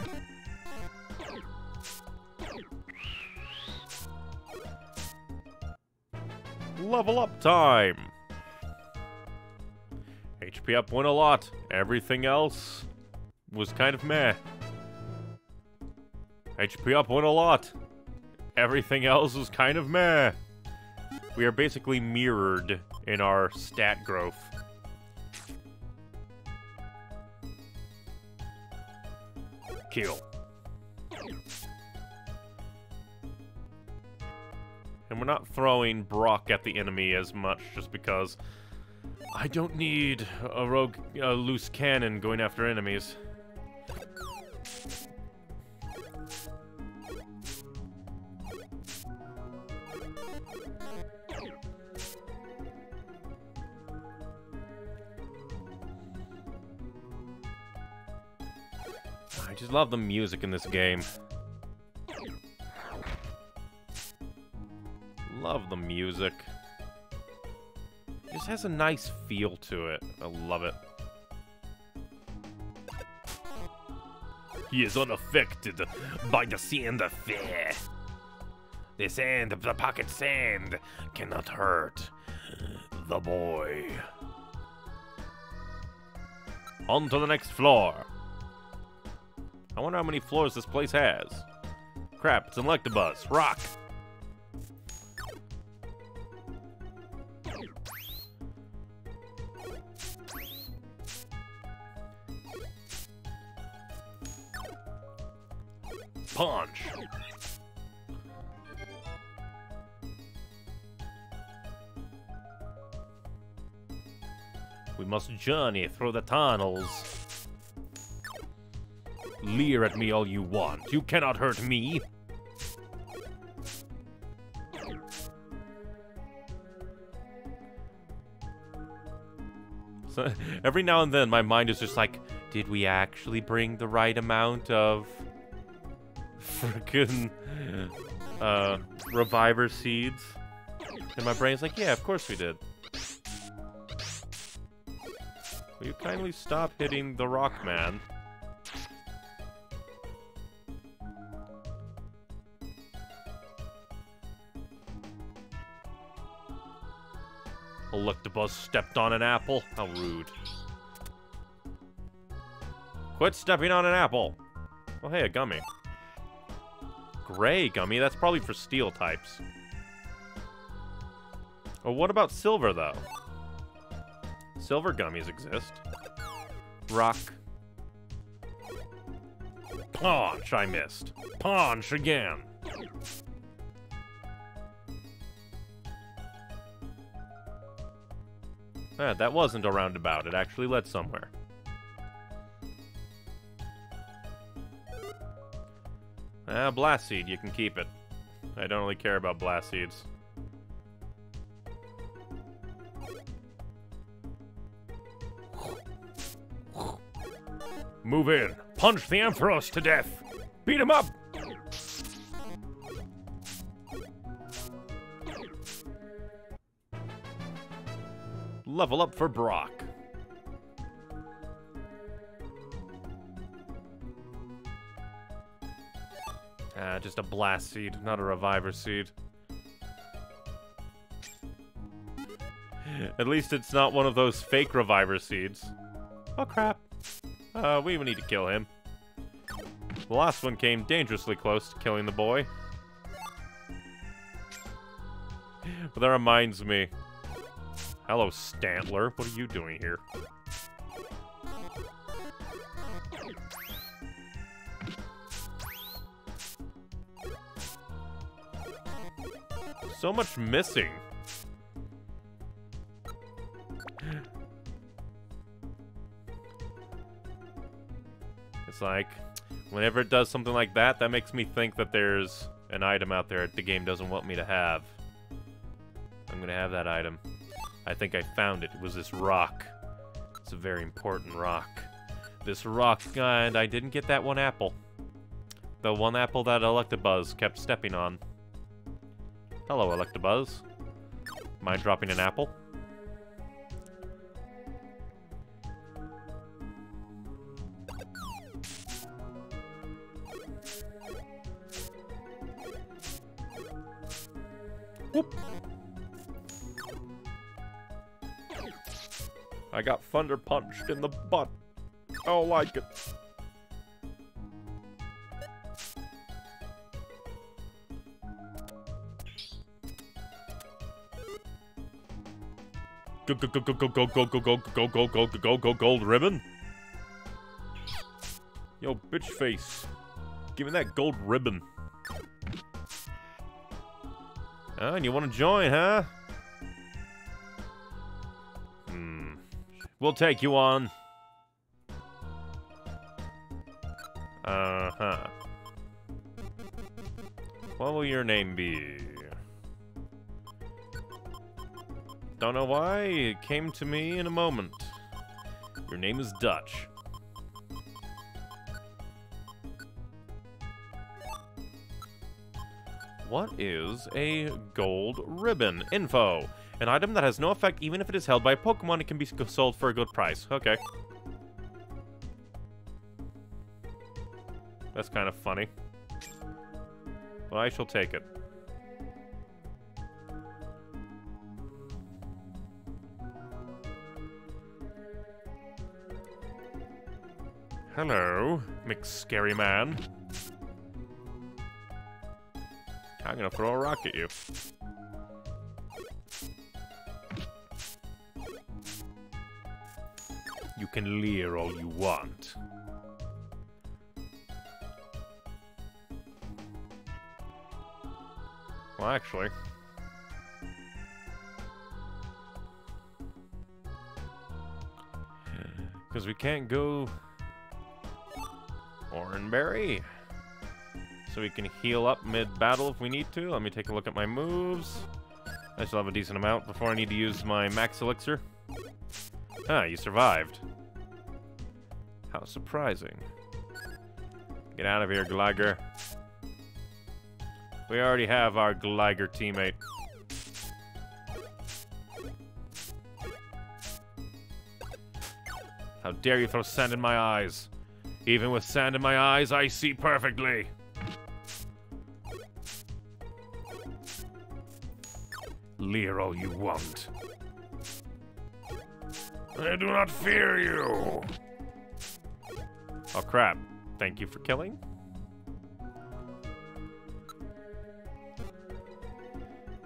Level up time. HP up went a lot. Everything else was kind of meh. HP up went a lot. Everything else was kind of meh. We are basically mirrored in our stat growth. Kill. And we're not throwing Brock at the enemy as much, just because I don't need a rogue, a loose cannon going after enemies. I just love the music in this game. Love the music. It just has a nice feel to it. I love it. He is unaffected by the sand of fear. The sand of the pocket sand cannot hurt the boy. On to the next floor. I wonder how many floors this place has. Crap, it's an Electabuzz. Rock. Punch. We must journey through the tunnels. Leer at me all you want. You cannot hurt me. So, every now and then my mind is just like, did we actually bring the right amount of freaking reviver seeds? And my brain's like, yeah, of course we did. Will you kindly stop hitting the rock, man? Electabuzz stepped on an apple. How rude. Quit stepping on an apple. Oh, hey, a gummy. Gray gummy, that's probably for steel types. Or what about silver, though? Silver gummies exist. Rock. Punch, I missed. Punch again. Ah, that wasn't a roundabout, it actually led somewhere. Ah, Blast Seed, you can keep it. I don't really care about Blast Seeds. Move in. Punch the Ampharos to death. Beat him up! Level up for Brock. Just a blast seed, not a reviver seed. At least it's not one of those fake reviver seeds. Oh crap. We need to kill him. The last one came dangerously close to killing the boy. But that reminds me. Hello, Stantler. What are you doing here? So much missing. like, whenever it does something like that, that makes me think that there's an item out there the game doesn't want me to have. I'm gonna have that item. I think I found it. It was this rock. It's a very important rock. This rock, and I didn't get that one apple. The one apple that Electabuzz kept stepping on. Hello, Electabuzz. Mind dropping an apple? Whoop. I got thunder punched in the butt. I don't like it. Go gold ribbon. Yo, bitch face. Give me that gold ribbon. Oh, and you want to join, huh? Hmm. We'll take you on. Uh-huh. What will your name be? Don't know why. It came to me in a moment. Your name is Dutch. What is a gold ribbon? Info. An item that has no effect even if it is held by a Pokemon, it can be sold for a good price. Okay. That's kind of funny. But I shall take it. Hello, McScary Man. I'm gonna throw a rock at you. You can leer all you want. Well, actually. Because we can't go... Oranberry. So we can heal up mid-battle if we need to. Let me take a look at my moves. I still have a decent amount before I need to use my max elixir. Ah, you survived. How surprising. Get out of here, Gligar. We already have our Gligar teammate. How dare you throw sand in my eyes. Even with sand in my eyes, I see perfectly. Leer all you want. I do not fear you! Oh crap. Thank you for killing.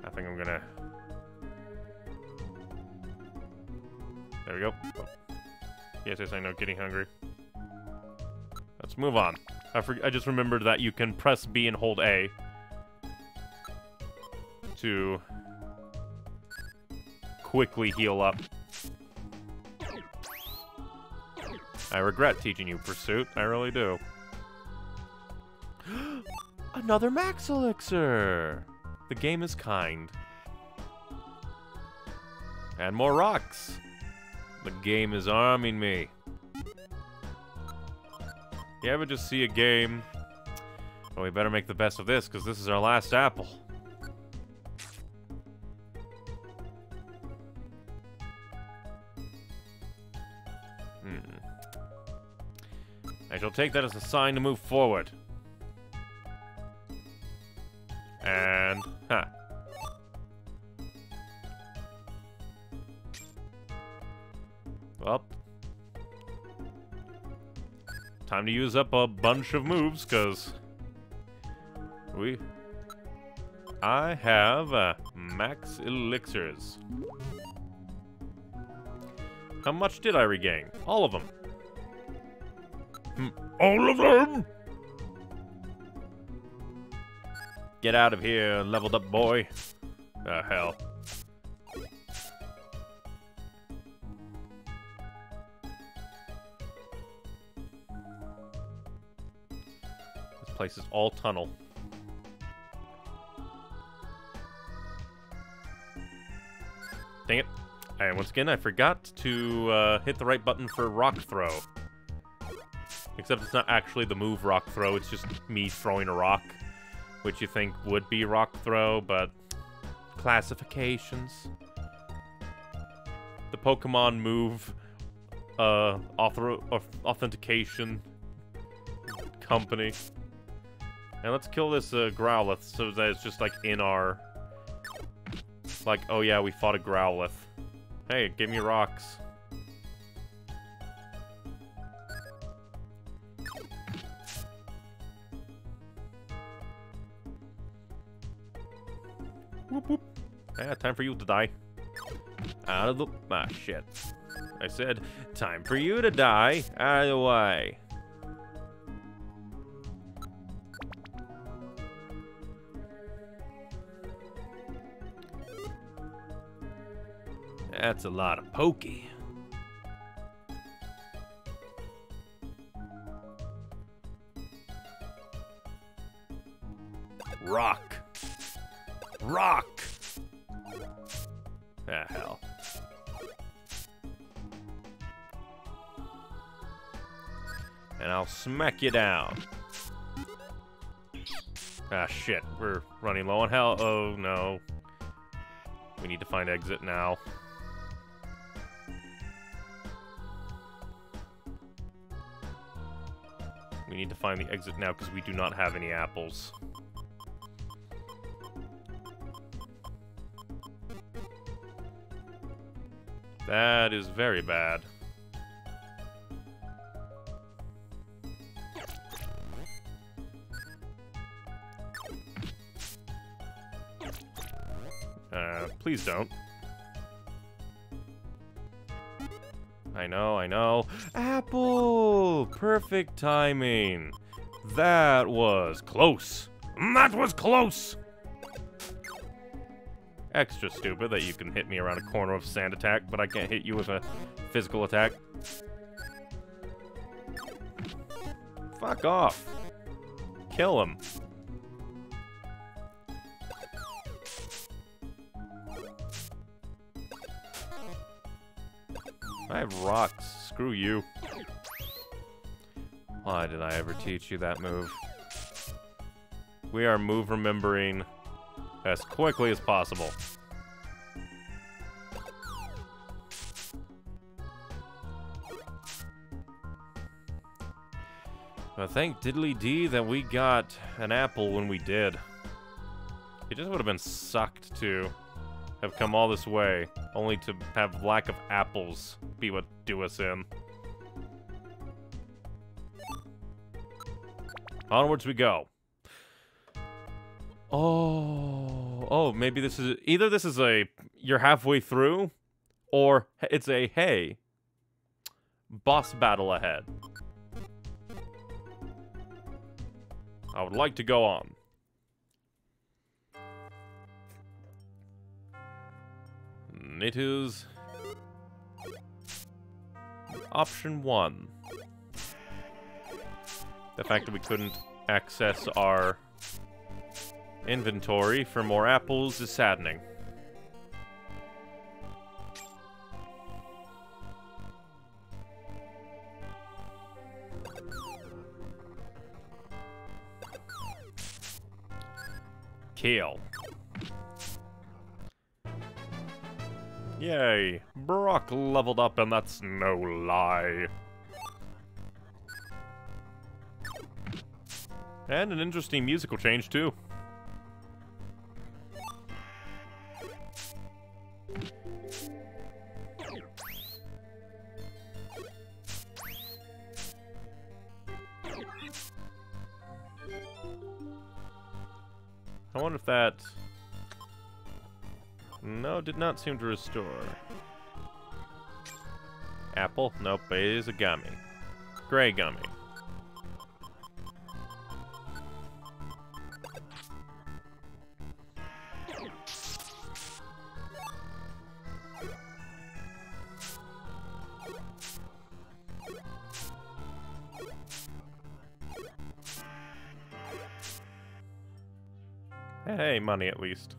I think I'm gonna... There we go. Oh. Yes, I know, getting hungry. Let's move on. I just remembered that you can press B and hold A to... quickly heal up. I regret teaching you Pursuit. I really do. Another Max Elixir! The game is kind. And more rocks! The game is arming me. You ever just see a game? Well, we better make the best of this, because this is our last apple. I shall take that as a sign to move forward. And... huh. Well. Time to use up a bunch of moves, because... I have max elixirs. How much did I regain? All of them. All of them! Get out of here, leveled up boy. Oh, hell. place is all tunnel. Dang it. Alright, once again, I forgot to hit the right button for rock throw. Except it's not actually the move rock throw, it's just me throwing a rock. Which you think would be rock throw, but... classifications. The Pokemon move... authentication... company. And let's kill this Growlithe, so that it's just like in our... It's like, oh yeah, we fought a Growlithe. Hey, give me rocks. Whoop whoop. Yeah, time for you to die. Out of the... Ah, shit. I said, time for you to die. Out of the way. That's a lot of pokey. Rock. Rock! Ah, hell. And I'll smack you down. Ah, shit. We're running low on health. Oh, no. We need to find exit now. We need to find the exit now because we do not have any apples. That is very bad. Please don't. I know, I know. Apple! Perfect timing. That was close. That was close! Extra stupid that you can hit me around a corner with a sand attack, but I can't hit you with a physical attack. Fuck off. Kill him. I have rocks. Screw you. Why did I ever teach you that move? We are move remembering as quickly as possible. Well, thank Diddly D that we got an apple when we did. It just would have been sucked to have come all this way, only to have lack of apples be what do us in. Onwards we go. Oh, oh, maybe this is, either this is a, you're halfway through, or it's a, hey, boss battle ahead. I would like to go on. It is option one. The fact that we couldn't access our inventory for more apples is saddening. Kill. Yay, Brock leveled up, and that's no lie. And an interesting musical change, too. I wonder if that... No, did not seem to restore. Apple? Nope, it is a gummy. Gray gummy. Hey, money at least.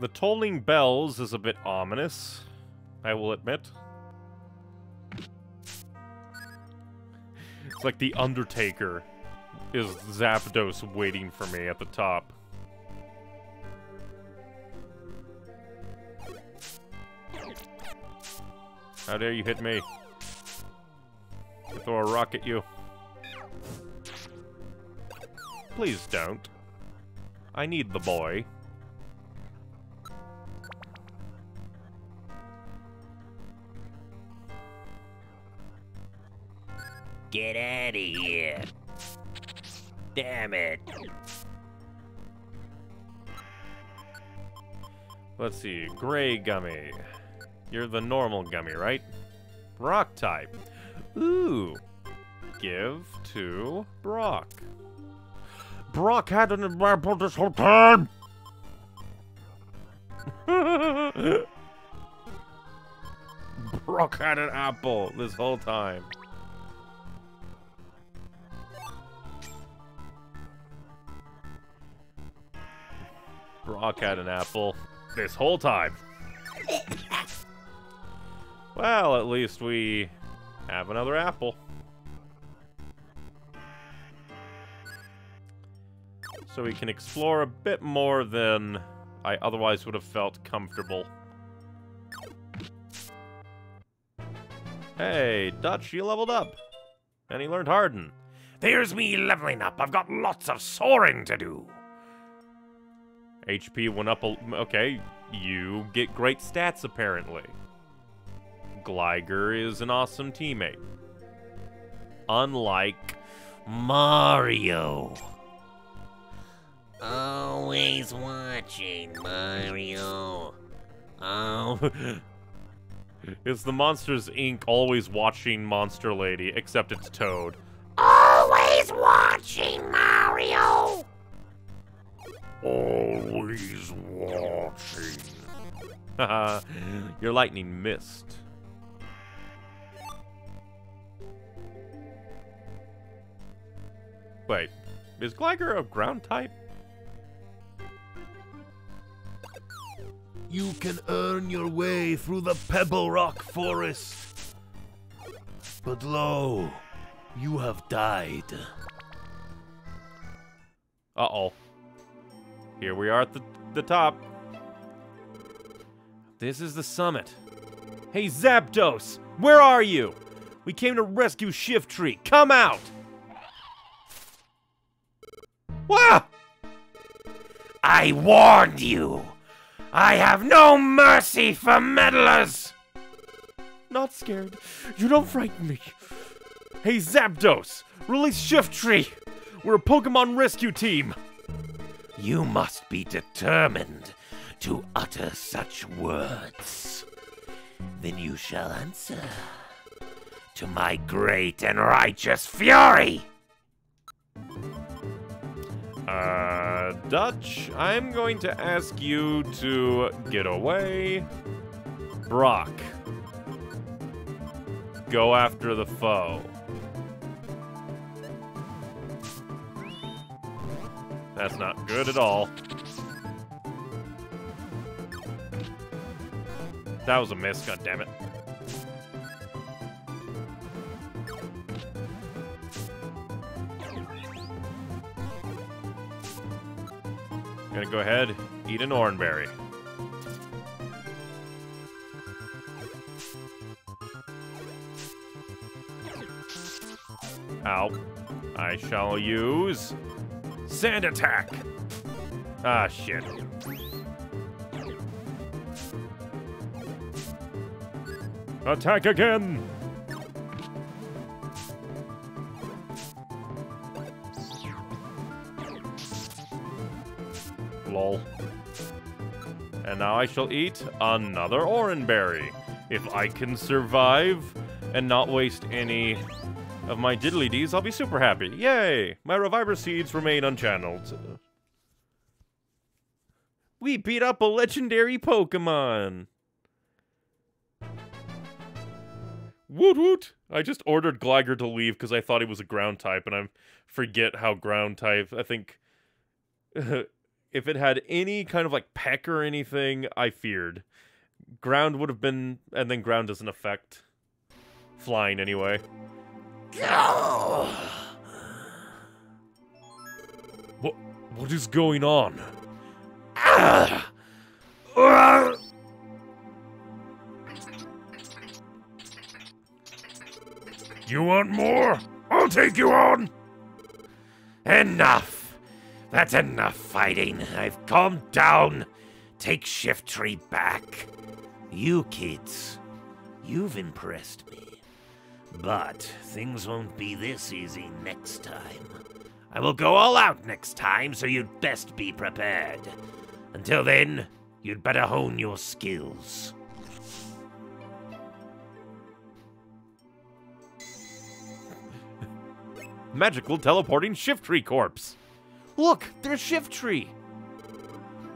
The tolling bells is a bit ominous, I will admit. It's like the Undertaker is Zapdos waiting for me at the top. How dare you hit me? I throw a rock at you. Please don't. I need the boy. Get out of here. Damn it. Let's see. Gray gummy. You're the normal gummy, right? Brock type. Ooh. Give to Brock. Brock had an example this whole time! Brock had an apple this whole time. Brock had an apple this whole time. Well, at least we have another apple. So we can explore a bit more than I otherwise would have felt comfortable. Hey, Dutch, you leveled up. And he learned Harden. There's me leveling up. I've got lots of soaring to do. HP went up a... Okay, you get great stats, apparently. Gligar is an awesome teammate. Unlike Mario. Always watching, Mario. Oh. It's the Monsters, Inc. Always Watching Monster Lady, except it's Toad. Always watching, Mario! Always watching. Haha, your lightning missed. Wait, is Gligar a ground type? You can earn your way through the Pebble Rock Forest. But lo, you have died. Uh-oh. Here we are at the top. This is the summit. Hey, Zapdos! Where are you? We came to rescue Shiftry. Come out! Wah! I warned you! I have no mercy for meddlers! Not scared. You don't frighten me. Hey, Zapdos! Release Shiftry! We're a Pokemon rescue team! You must be determined to utter such words. Then you shall answer to my great and righteous fury! Dutch, I'm going to ask you to get away. Brock, go after the foe. That's not good at all. That was a miss, goddammit. Gonna go ahead, eat an Oranberry. Ow. I shall use Sand Attack! Ah, shit. Attack again! Lol. And now I shall eat another Oranberry. If I can survive and not waste any of my diddly dees, I'll be super happy. Yay! My Reviver Seeds remain unchanneled. We beat up a legendary Pokemon! Woot woot! I just ordered Gligar to leave because I thought he was a ground type, and I forget how ground type. I think if it had any kind of like peck or anything, I feared. Ground would have been, and then ground doesn't affect flying anyway. What is going on? You want more? I'll take you on! Enough! That's enough fighting. I've calmed down. Take Shiftry back. You kids, you've impressed me. But things won't be this easy next time. I will go all out next time, so you'd best be prepared. Until then, you'd better hone your skills. Magical teleporting Shiftry corpse. Look, there's Shiftry.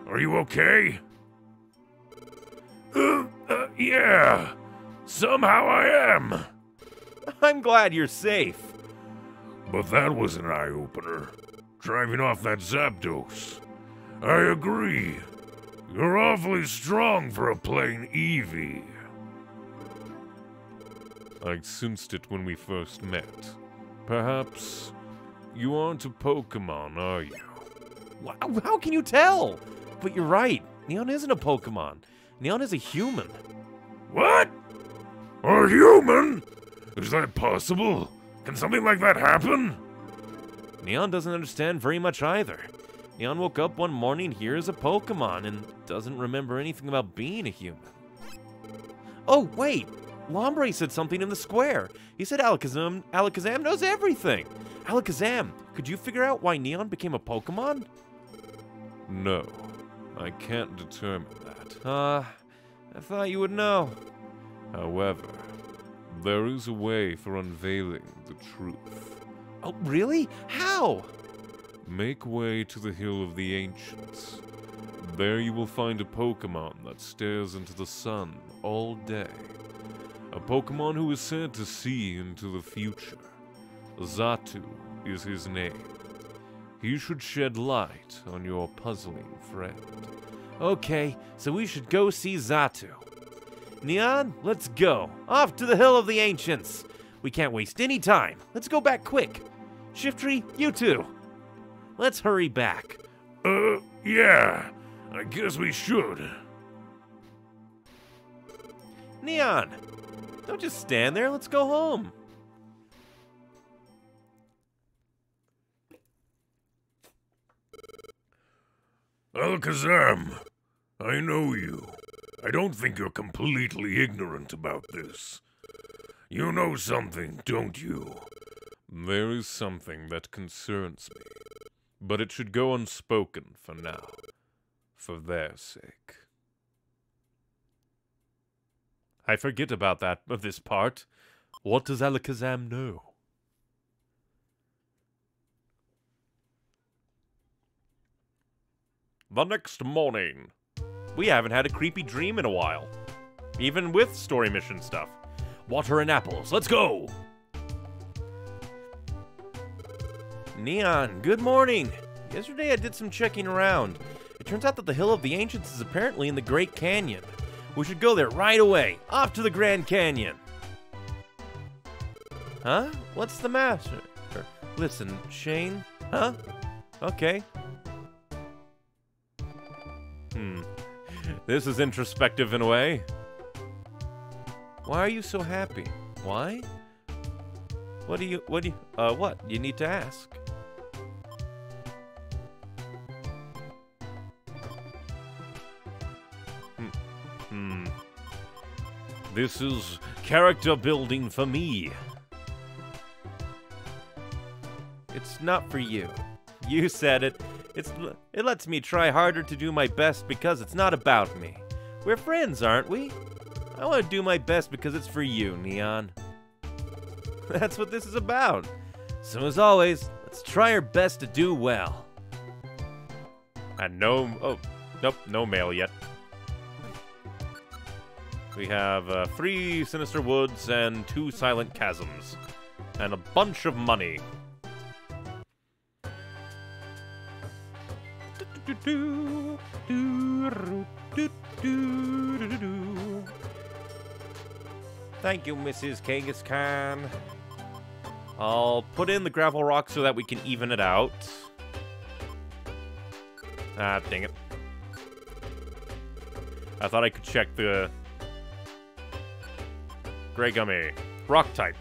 Are you okay? Yeah. Somehow I am. I'm glad you're safe. But that was an eye-opener. Driving off that Zapdos. I agree. You're awfully strong for a plain Eevee. I sensed it when we first met. Perhaps you aren't a Pokemon, are you? How can you tell? But you're right. Neon isn't a Pokemon. Neon is a human. What? A human? Is that possible? Can something like that happen? Neon doesn't understand very much either. Neon woke up one morning here as a Pokemon and doesn't remember anything about being a human. Oh, wait. Lombre said something in the square. He said Alakazam knows everything. Alakazam, could you figure out why Neon became a Pokemon? No, I can't determine that. I thought you would know. However, there is a way for unveiling the truth. Oh, really? How? Make way to the Hill of the Ancients. There you will find a Pokemon that stares into the sun all day. A Pokemon who is said to see into the future. Xatu is his name. He should shed light on your puzzling friend. Okay, so we should go see Xatu. Neon, let's go. Off to the Hill of the Ancients. We can't waste any time. Let's go back quick. Shiftry, you too. Let's hurry back. Yeah. I guess we should. Neon. Don't just stand there, let's go home. Alakazam, I know you. I don't think you're completely ignorant about this. You know something, don't you? There is something that concerns me, but it should go unspoken for now, for their sake. I forget about that, of this part. What does Alakazam know? The next morning. We haven't had a creepy dream in a while. Even with story mission stuff. Water and apples, let's go! Neon, good morning. Yesterday I did some checking around. It turns out that the Hill of the Ancients is apparently in the Great Canyon. We should go there right away. Off to the Grand Canyon. Huh? What's the matter? Listen, Shane. Huh? Okay. This is introspective in a way. Why are you so happy? Why? What? You need to ask. This is character building for me. It's not for you. You said it. It lets me try harder to do my best because it's not about me. We're friends, aren't we? I want to do my best because it's for you, Neon. That's what this is about. So as always, let's try our best to do well. And no mail yet. We have 3 Sinister Woods and 2 Silent Chasms. And a bunch of money. Thank you, Mrs. Kangaskhan. I'll put in the gravel rock so that we can even it out. Ah, dang it. I thought I could check the... Grey Gummy. Rock type.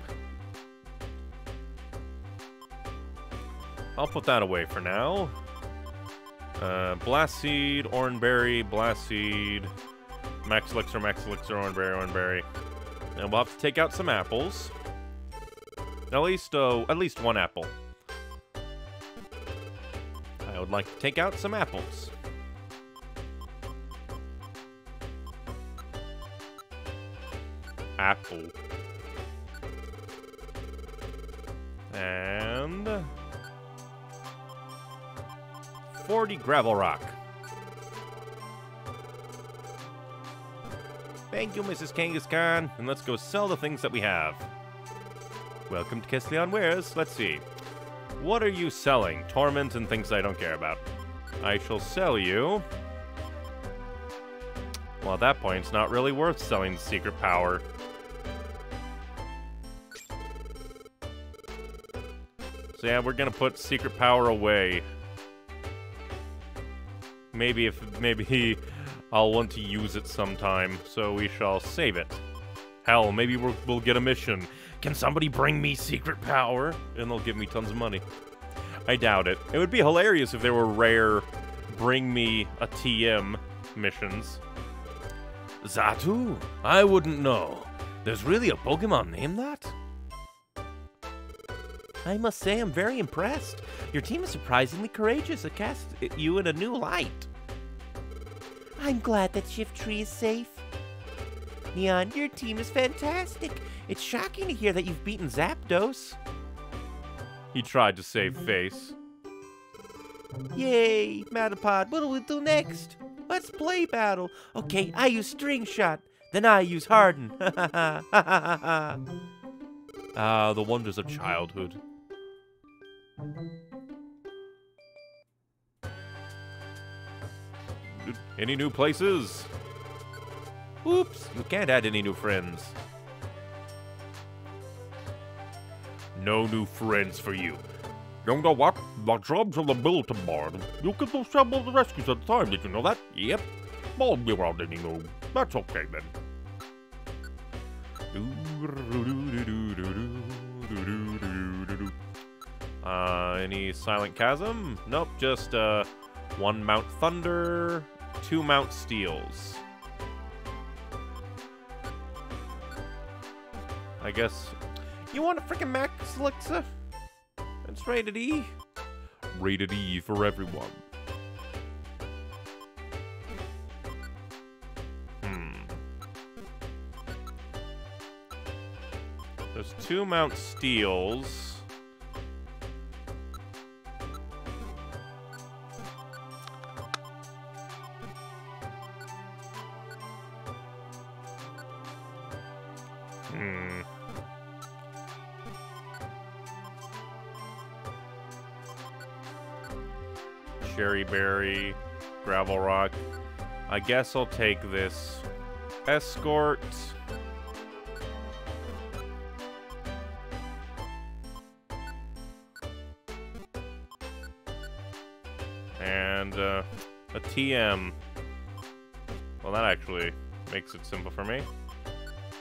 I'll put that away for now. Blast Seed, Oranberry, Blast Seed, Max Elixir, Oranberry, Oranberry. And we'll have to take out some apples. At least one apple. I would like to take out some apples. Apple. And... 40 gravel rock. Thank you, Mrs. Kangaskhan. And let's go sell the things that we have. Welcome to Kecleon Wares. Let's see. What are you selling? Torment and things I don't care about. I shall sell you... Well, at that point, it's not really worth selling Secret Power. So yeah, we're gonna put Secret Power away. Maybe I'll want to use it sometime, so we shall save it. Hell, maybe we'll get a mission. Can somebody bring me Secret Power? And they'll give me tons of money. I doubt it. It would be hilarious if there were rare bring me a TM missions. Xatu? I wouldn't know. There's really a Pokemon named that? I must say I'm very impressed. Your team is surprisingly courageous. It casts you in a new light. I'm glad that Shiftry is safe. Neon, your team is fantastic. It's shocking to hear that you've beaten Zapdos. He tried to save face. Yay, Matapod, what do we do next? Let's play battle. Okay, I use String Shot. Then I use Harden. Ha ha ha ha ha. Ah, the wonders of childhood. Any new places? Oops, we can't add any new friends. No new friends for you. You know what? My job's on the bulletin board. You can assemble the rescues at the time, did you know that? Yep. Won't be around any more. That's okay then. Any Silent Chasm? Nope, just, 1 Mount Thunder, 2 Mount Steels. I guess... You want a frickin' Max Elixir? It's rated E. Rated E for everyone. There's 2 Mount Steels. Cherry Berry, Gravel Rock. I guess I'll take this Escort. A TM. Well, that actually makes it simple for me.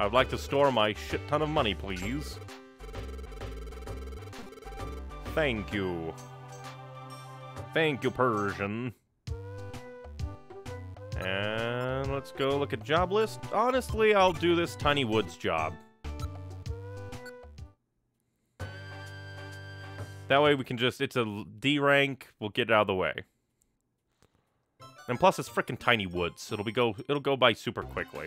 I would like to store my shit ton of money, please. Thank you. Thank you, Persian. And Let's go look at job list. Honestly, I'll do this Tiny Woods job. That way we can just, it's a D rank, we'll get it out of the way. And plus it's frickin' Tiny Woods. It'll go by super quickly.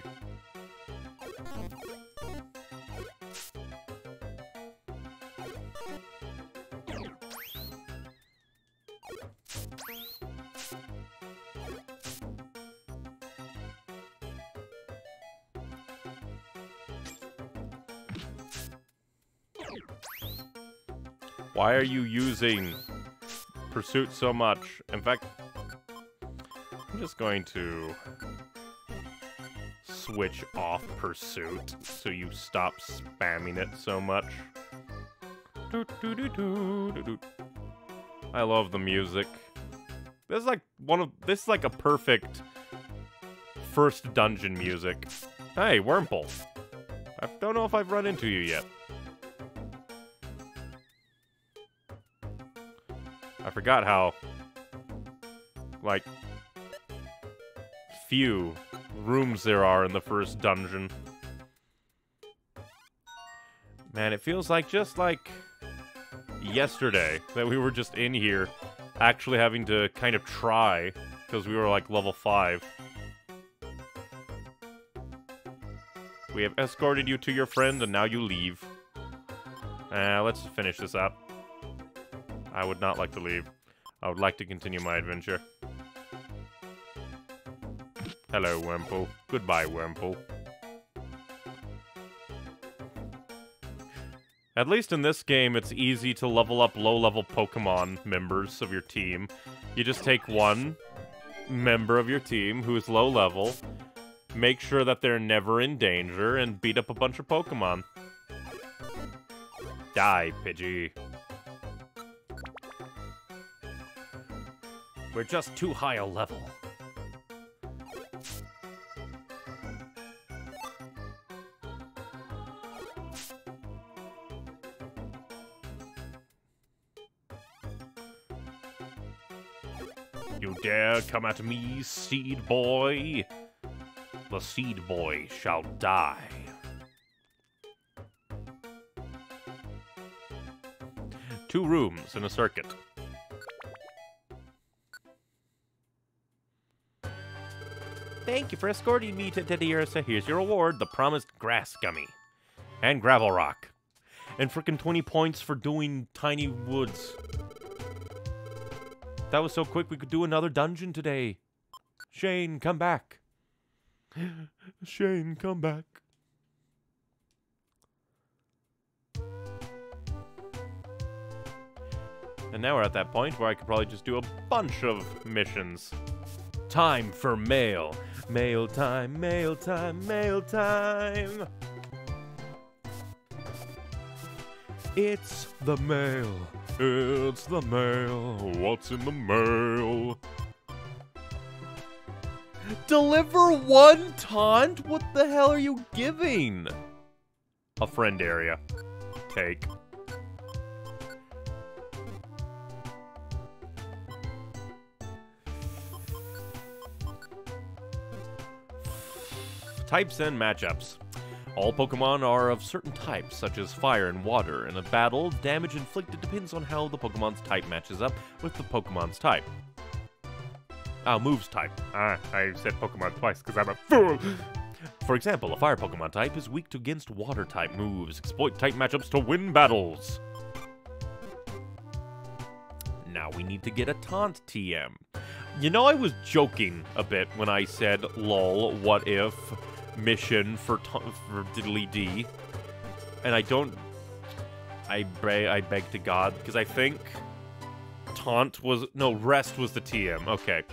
Why are you using Pursuit so much? In fact, I'm just going to switch off Pursuit so you stop spamming it so much. I love the music. This is like a perfect first dungeon music. Hey, Wurmple. I don't know if I've run into you yet. I forgot how, like, few rooms there are in the first dungeon. Man, it feels like just like yesterday that we were just in here actually having to kind of try because we were like level 5. We have escorted you to your friend and now you leave. Let's finish this up. I would not like to leave. I would like to continue my adventure. Hello, Wurmple. Goodbye, Wurmple. At least in this game, it's easy to level up low-level Pokemon members of your team. You just take one member of your team who is low-level, make sure that they're never in danger, and beat up a bunch of Pokemon. Die, Pidgey. We're just too high a level. You dare come at me, Seed Boy? The Seed Boy shall die. Two rooms in a circuit. Thank you for escorting me to Dediursa. Here's your reward, the promised grass gummy. And gravel rock. And frickin' 20 points for doing Tiny Woods. That was so quick we could do another dungeon today. Shane, come back. Shane, come back. And now we're at that point where I could probably just do a bunch of missions. Time for mail. Mail time, mail time, mail time. It's the mail. It's the mail. What's in the mail? Deliver one taunt? What the hell are you giving? A friend area. Take. Types and matchups. All Pokemon are of certain types, such as fire and water. In a battle, damage inflicted depends on how the Pokemon's type matches up with the Pokemon's type. Oh, moves type. Ah, I said Pokemon twice because I'm a fool! For example, a fire Pokemon type is weak against water type moves. Exploit type matchups to win battles. Now we need to get a taunt TM. You know, I was joking a bit when I said, lol, what if... mission for Diddly D, and I beg to God, because I think taunt was, no, rest was the TM, okay.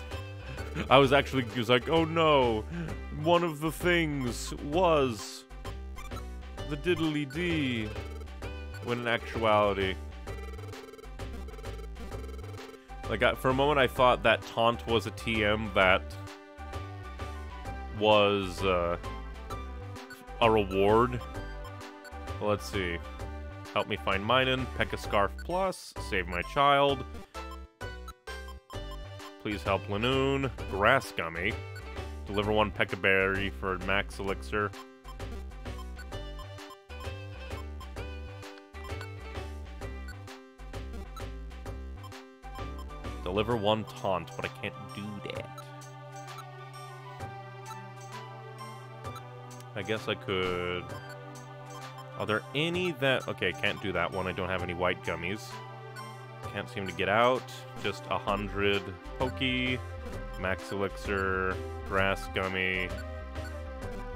I was actually, it was like, oh no, one of the things was the Diddly D, when in actuality, like, for a moment I thought that taunt was a TM that was a reward. Let's see. Help me find Minun. Pekka Scarf Plus. Save my child. Please help Lanoon. Grass Gummy. Deliver one Pekka Berry for max elixir. Deliver one taunt, but I can't do that. I guess I could... Are there any that... Okay, can't do that one. I don't have any white gummies. Can't seem to get out. Just 100 Pokey, Max Elixir, Grass Gummy,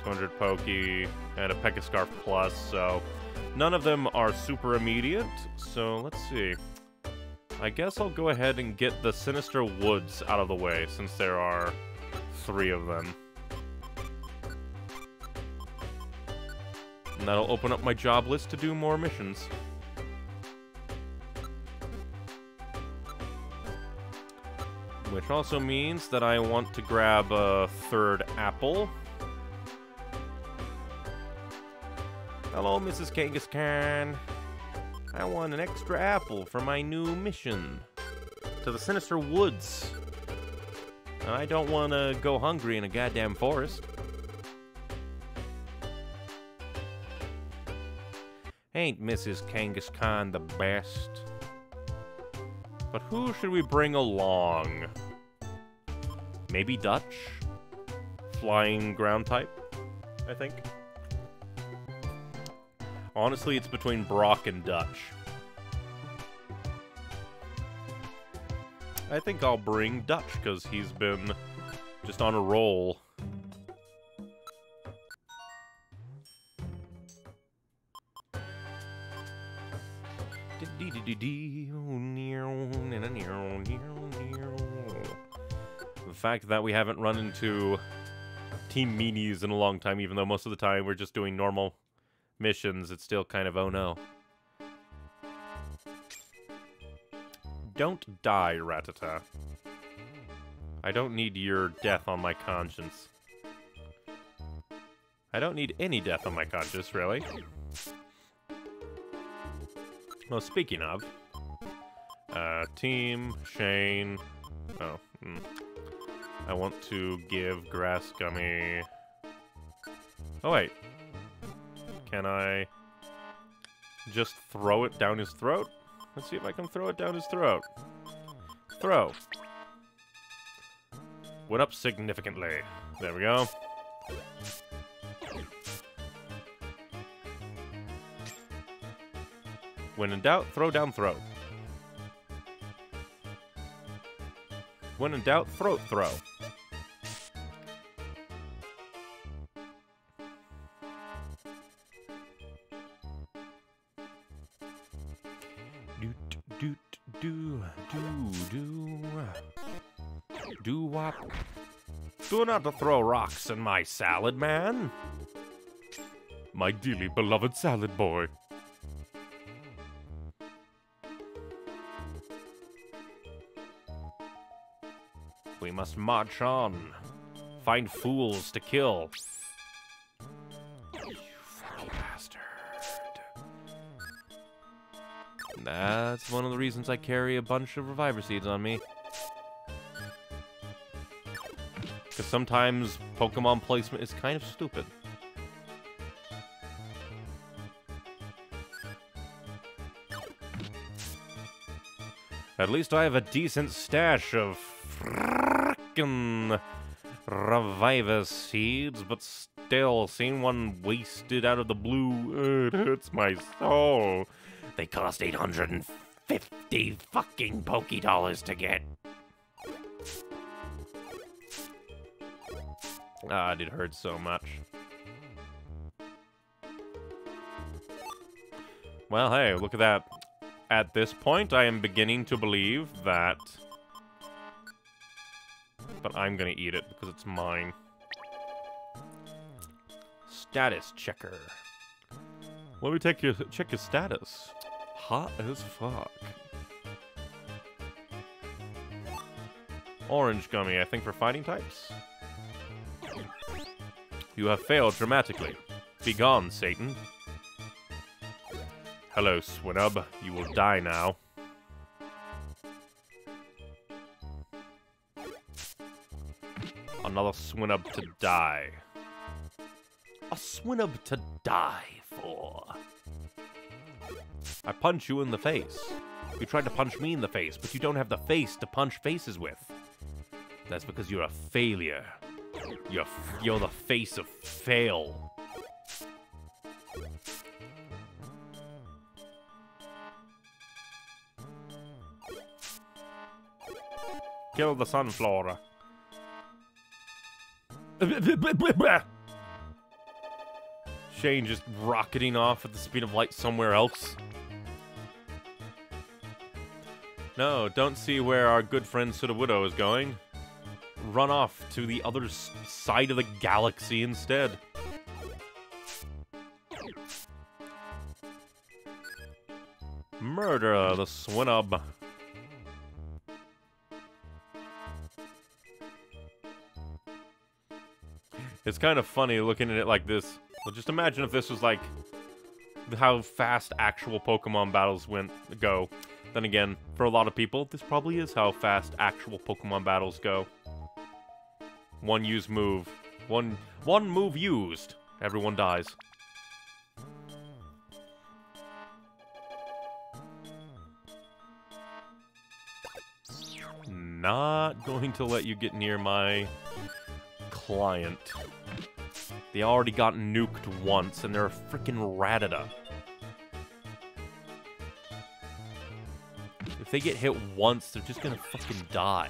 200 Pokey, and a Pekka Scarf Plus, so... None of them are super immediate, so let's see. I guess I'll go ahead and get the Sinister Woods out of the way, since there are 3 of them. And that'll open up my job list to do more missions. Which also means that I want to grab a 3rd apple. Hello, Mrs. Kangaskhan. I want an extra apple for my new mission to the Sinister Woods. And I don't want to go hungry in a goddamn forest. Ain't Mrs. Kangaskhan the best? But who should we bring along? Maybe Dutch? Flying ground type, I think. Honestly, it's between Brock and Dutch. I think I'll bring Dutch, because he's been just on a roll. The fact that we haven't run into Team Meanies in a long time, even though most of the time we're just doing normal missions, it's still kind of, oh no. Don't die, Rattata. I don't need your death on my conscience. I don't need any death on my conscience, really. Well, speaking of, Team Shane. Oh, I want to give Grass Gummy. Oh wait. Can I just throw it down his throat? Let's see if I can throw it down his throat. Throw. Went up significantly. There we go. When in doubt, throw down throat. When in doubt, throat throw. Do not to throw rocks in my salad, man. My dearly beloved salad boy. We must march on. Find fools to kill. You foul bastard. That's one of the reasons I carry a bunch of Reviver Seeds on me. Because sometimes Pokemon placement is kind of stupid. At least I have a decent stash of frickin' Reviver Seeds, but still, seeing one wasted out of the blue, it hurts my soul. They cost 850 fucking Pokédollars to get. Ah, it hurts so much. Well, hey, look at that. At this point, I am beginning to believe that... But I'm gonna eat it, because it's mine. Status checker. Let me check your status. Hot as fuck. Orange gummy, I think, for fighting types. You have failed dramatically. Begone, Satan. Hello, Swinub. You will die now. Another Swinub to die. A Swinub to die for. I punch you in the face. You tried to punch me in the face, but you don't have the face to punch faces with. That's because you're a failure. You're the face of fail. Kill the sunflower. Shane just rocketing off at the speed of light somewhere else. No, don't see where our good friend Sudowoodo is going. Run off to the other side of the galaxy instead. Murder the Swinub. It's kind of funny looking at it like this. Well, just imagine if this was like how fast actual Pokemon battles go. Then again, for a lot of people, this probably is how fast actual Pokemon battles go. One used move. One move used. Everyone dies. Not going to let you get near my client. They already got nuked once, and they're a frickin' Rattata. If they get hit once, they're just gonna fucking die.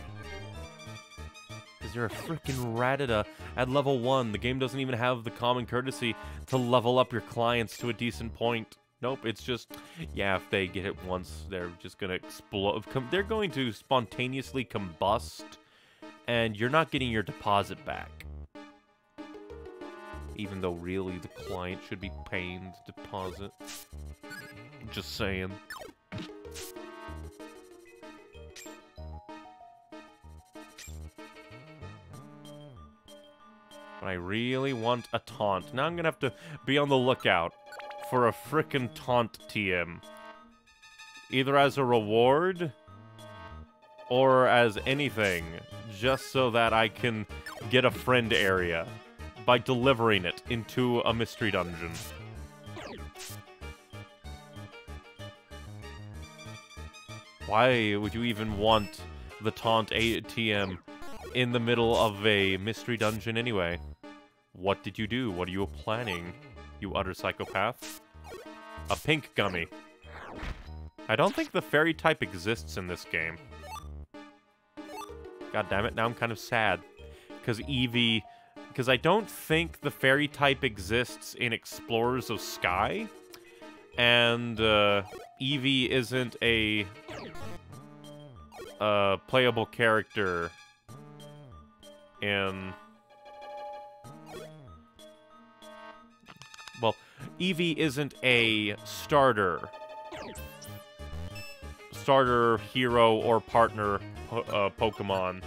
Because they're a frickin' Rattata at level 1. The game doesn't even have the common courtesy to level up your clients to a decent point. Nope, it's just, yeah, if they get hit once, they're just gonna explode. They're going to spontaneously combust, and you're not getting your deposit back. Even though, really, the client should be paying the deposit. Just saying. But I really want a taunt. Now I'm gonna have to be on the lookout for a frickin' taunt TM. Either as a reward, or as anything. Just so that I can get a friend area. By delivering it into a mystery dungeon. Why would you even want the taunt ATM in the middle of a mystery dungeon anyway? What did you do? What are you planning, you utter psychopath? A pink gummy. I don't think the fairy type exists in this game. God damn it, now I'm kind of sad. Because I don't think the fairy type exists in Explorers of Sky, and Eevee isn't a playable character in... Well, Eevee isn't a starter, hero, or partner Pokemon.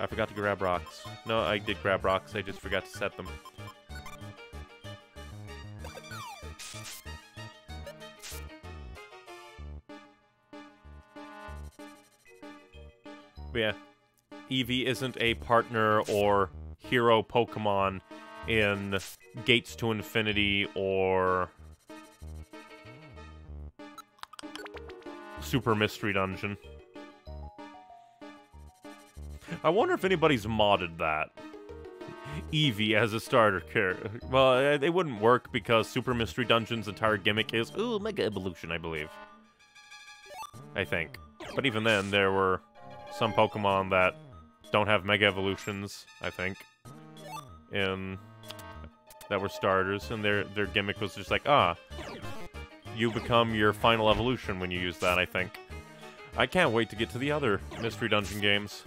I forgot to grab rocks. No, I did grab rocks. I just forgot to set them. But yeah, Eevee isn't a partner or hero Pokemon in Gates to Infinity or Super Mystery Dungeon. I wonder if anybody's modded that. Eevee as a starter character. Well, it wouldn't work because Super Mystery Dungeon's entire gimmick is, ooh, Mega Evolution, I believe. I think. But even then, there were some Pokemon that don't have Mega Evolutions, I think. And that were starters, and their gimmick was just like, ah, you become your final evolution when you use that, I think. I can't wait to get to the other Mystery Dungeon games.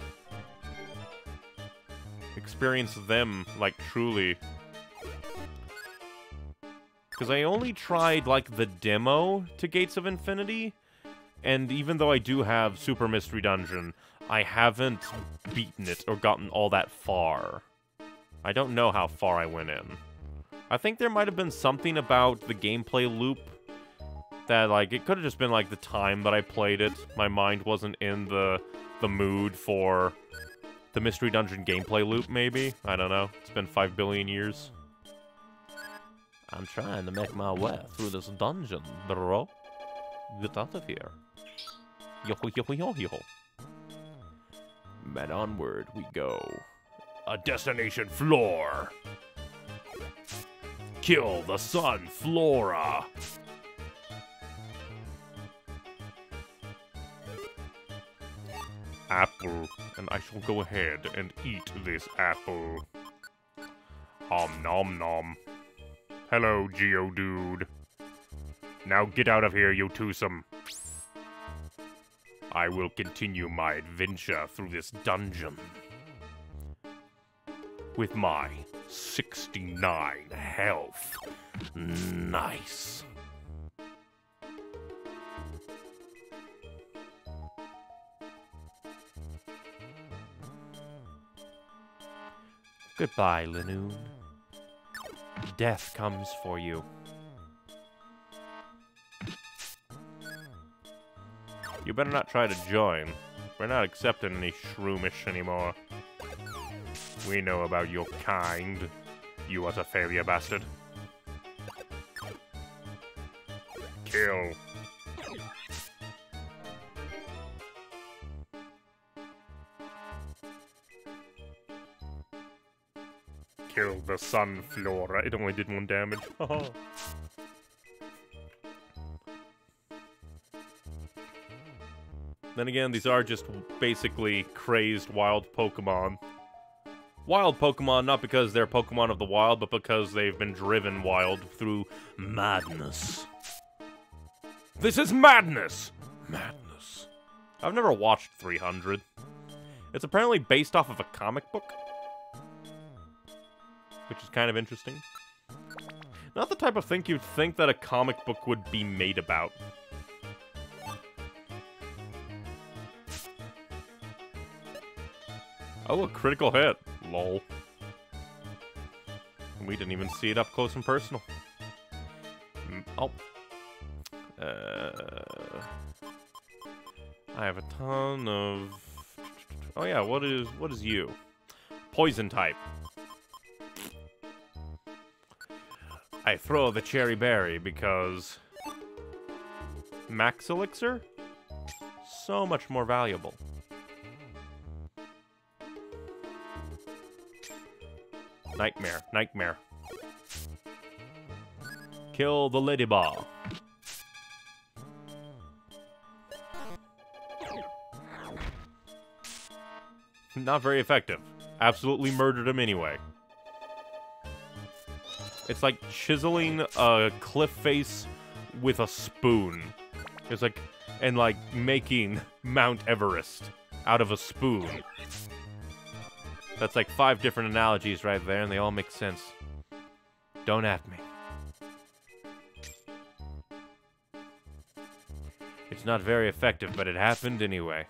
Experience them, like, truly. Because I only tried, like, the demo to Gates of Infinity, and even though I do have Super Mystery Dungeon, I haven't beaten it or gotten all that far. I don't know how far I went in. I think there might have been something about the gameplay loop that, like, it could have just been, like, the time that I played it. My mind wasn't in the mood for the Mystery Dungeon gameplay loop, maybe? I don't know. It's been 5 billion years. I'm trying to make my way through this dungeon, bro. Get out of here. Yo-ho-yo-ho-yo-ho. And onward we go. A destination floor. Kill the sun, Flora. Apple, and I shall go ahead and eat this apple. Om nom nom. Hello, Geodude. Now get out of here, you twosome. I will continue my adventure through this dungeon with my 69 health. Nice. Goodbye, Linoon. Death comes for you. You better not try to join. We're not accepting any shroomish anymore. We know about your kind. You utter failure bastard. Kill. Kill the sunflora. It only did 1 damage. Then again, these are just basically crazed wild Pokemon. Wild Pokemon, not because they're Pokemon of the wild, but because they've been driven wild through madness. This is madness! Madness. I've never watched 300. It's apparently based off of a comic book, which is kind of interesting. Not the type of thing you'd think that a comic book would be made about. Oh, a critical hit. Lol. And we didn't even see it up close and personal. Oh. I have a ton of... Oh yeah, what is you? Poison type. I throw the cherry berry because Max Elixir? So much more valuable. Nightmare, nightmare. Kill the Ladybug. Not very effective. Absolutely murdered him anyway. It's like chiseling a cliff face with a spoon. It's like, and like making Mount Everest out of a spoon. That's like 5 different analogies right there, and they all make sense. Don't at me. It's not very effective, but it happened anyway.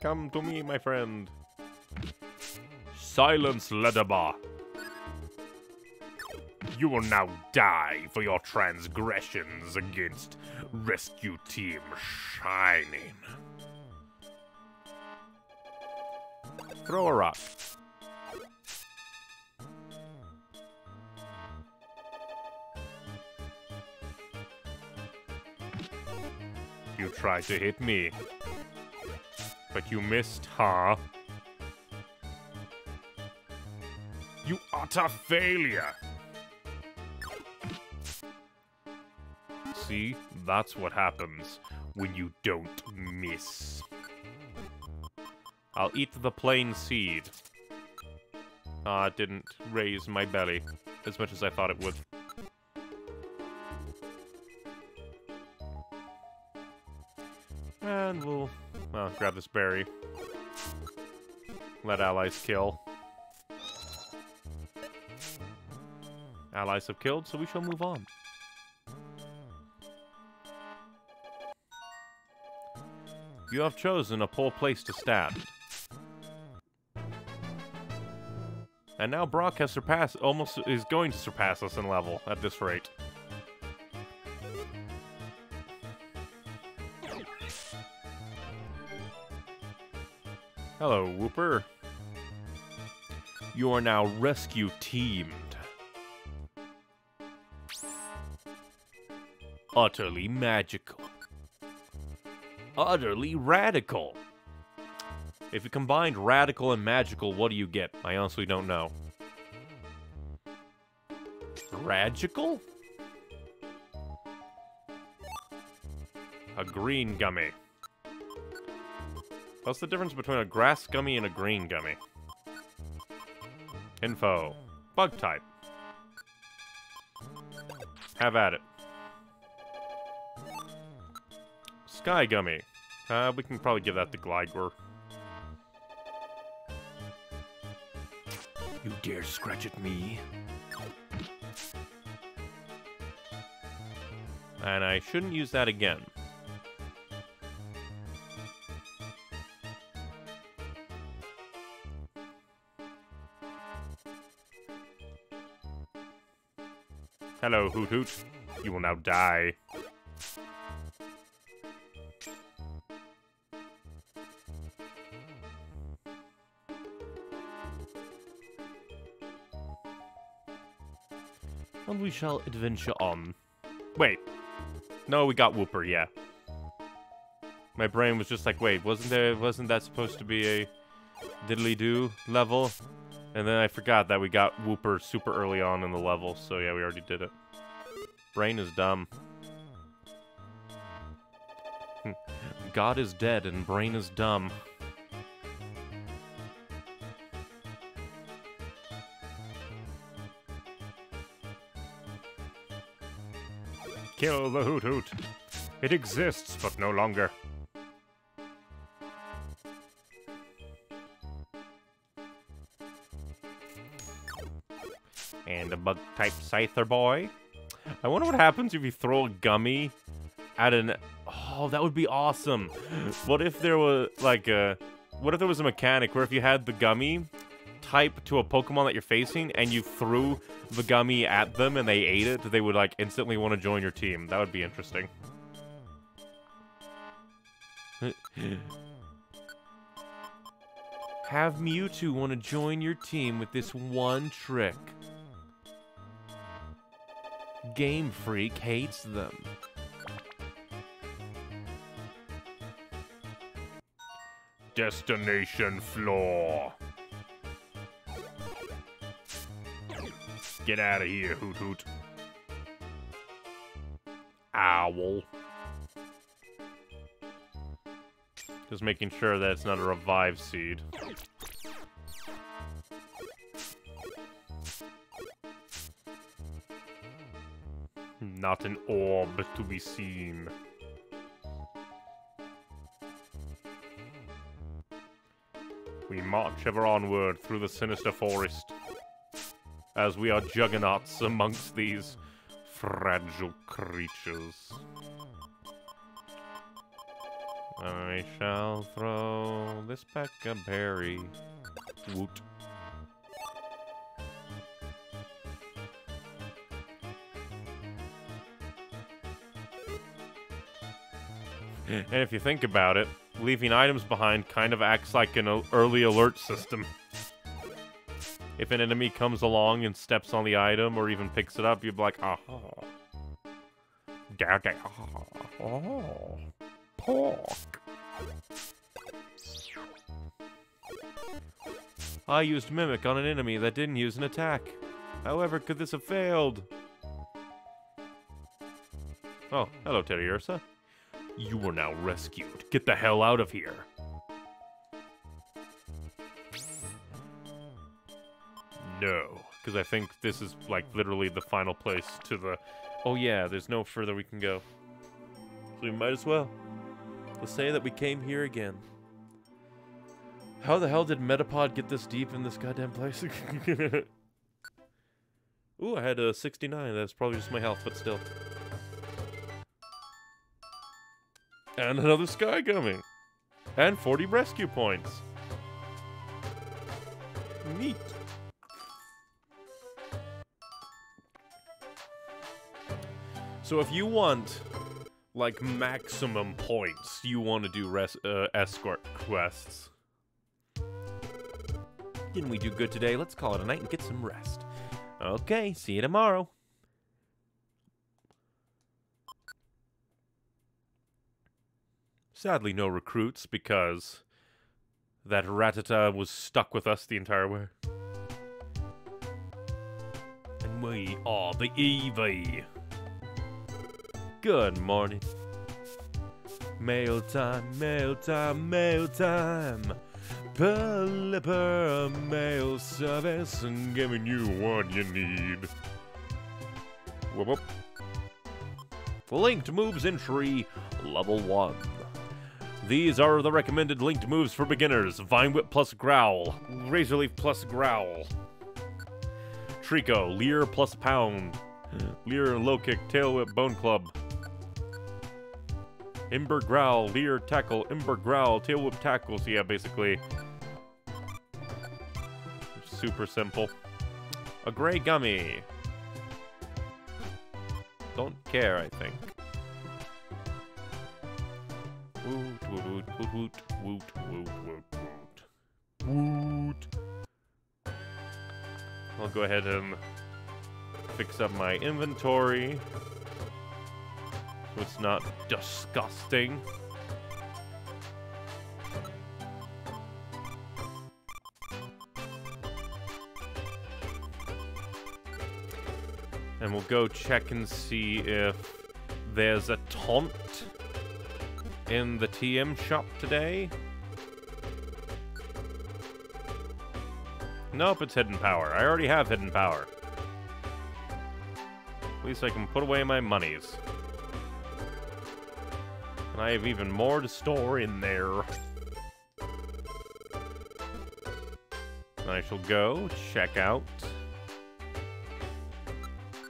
Come to me, my friend. Silence, Ladybug. You will now die for your transgressions against Rescue Team Shining. Throw a rock. You tried to hit me, but you missed, huh? You utter failure! See, that's what happens when you don't miss. I'll eat the plain seed. Ah, it didn't raise my belly as much as I thought it would. And we'll, well, grab this berry. Let allies kill. Allies have killed, so we shall move on. You have chosen a poor place to stand. And now Brock has surpassed, almost is going to surpass us in level at this rate. Hello, Wooper. You are now rescue teamed. Utterly magical. Utterly radical. If you combined radical and magical, what do you get? I honestly don't know. Radical? A green gummy. What's the difference between a grass gummy and a green gummy? Info. Bug type. Have at it. Sky gummy. We can probably give that to Gligar. You dare scratch at me? And I shouldn't use that again. Hello, Hoot Hoot. You will now die. And we shall adventure on. Wait. No, we got Wooper, yeah. My brain was just like, wait, wasn't that supposed to be a diddly-do level? And then I forgot that we got Wooper super early on in the level, so yeah, we already did it. Brain is dumb. God is dead and brain is dumb. Kill the Hoot Hoot. It exists, but no longer. And a bug-type Scyther boy. I wonder what happens if you throw a gummy at an... Oh, that would be awesome. What if there was, like, a... What if there was a mechanic where if you had the gummy type to a Pokemon that you're facing and you threw the gummy at them and they ate it, they would, like, instantly want to join your team. That would be interesting. Have Mewtwo want to join your team with this one trick. Game Freak hates them. Destination floor. Get out of here, Hoot Hoot. Owl. Just making sure that it's not a revive seed. Not an orb to be seen. We march ever onward through the sinister forest, as we are juggernauts amongst these fragile creatures. I shall throw this back a berry. Woot. And if you think about it, leaving items behind kind of acts like an early alert system. If an enemy comes along and steps on the item or even picks it up, you'd be like, aha. Da da. Oh. Pork. I used Mimic on an enemy that didn't use an attack. However, could this have failed? Oh, hello, Teddy Ursa. You were now rescued. Get the hell out of here. No, because I think this is, like, literally the final place to the... Oh, yeah, there's no further we can go. So we might as well. Let's say that we came here again. How the hell did Metapod get this deep in this goddamn place? Ooh, I had a 69. That's probably just my health, but still. And another Sky Gummy. And 40 rescue points. Neat. So if you want, like, maximum points, you want to do escort quests. Didn't we do good today? Let's call it a night and get some rest. Okay, see you tomorrow. Sadly, no recruits because that Ratata was stuck with us the entire way. And we are the Eevee. Good morning. Mail time, mail time, mail time. Pelipper mail service and giving you what you need. Whoop, whoop. Linked moves entry level 1. These are the recommended linked moves for beginners. Vine Whip plus Growl. Razor Leaf plus Growl. Trico, Leer plus Pound. Leer, Low Kick, Tail Whip, Bone Club. Ember Growl, Leer, Tackle, Ember Growl, Tail Whip, Tackle. So yeah, basically. Super simple. A Gray Gummy. Don't care, I think. Woot, woot, woot, woot, woot, woot, woot, woot. I'll go ahead and fix up my inventory so it's not disgusting. And we'll go check and see if there's a taunt in the TM shop today. Nope, it's Hidden Power. I already have Hidden Power. At least I can put away my monies. And I have even more to store in there. And I shall go check out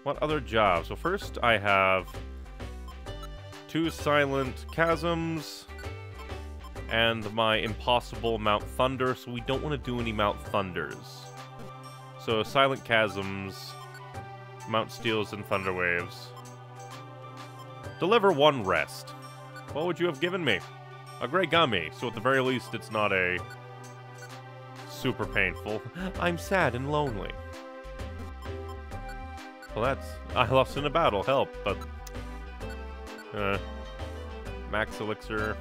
what other jobs. Well, first I have 2 Silent Chasms, and my impossible Mount Thunder, so we don't want to do any Mount Thunders. So Silent Chasms, Mount Steels, and Thunderwaves. Deliver 1 rest. What would you have given me? A Grey Gummy, so at the very least it's not a super painful. I'm sad and lonely. Well, that's... I lost in a battle, help, but... Max Elixir.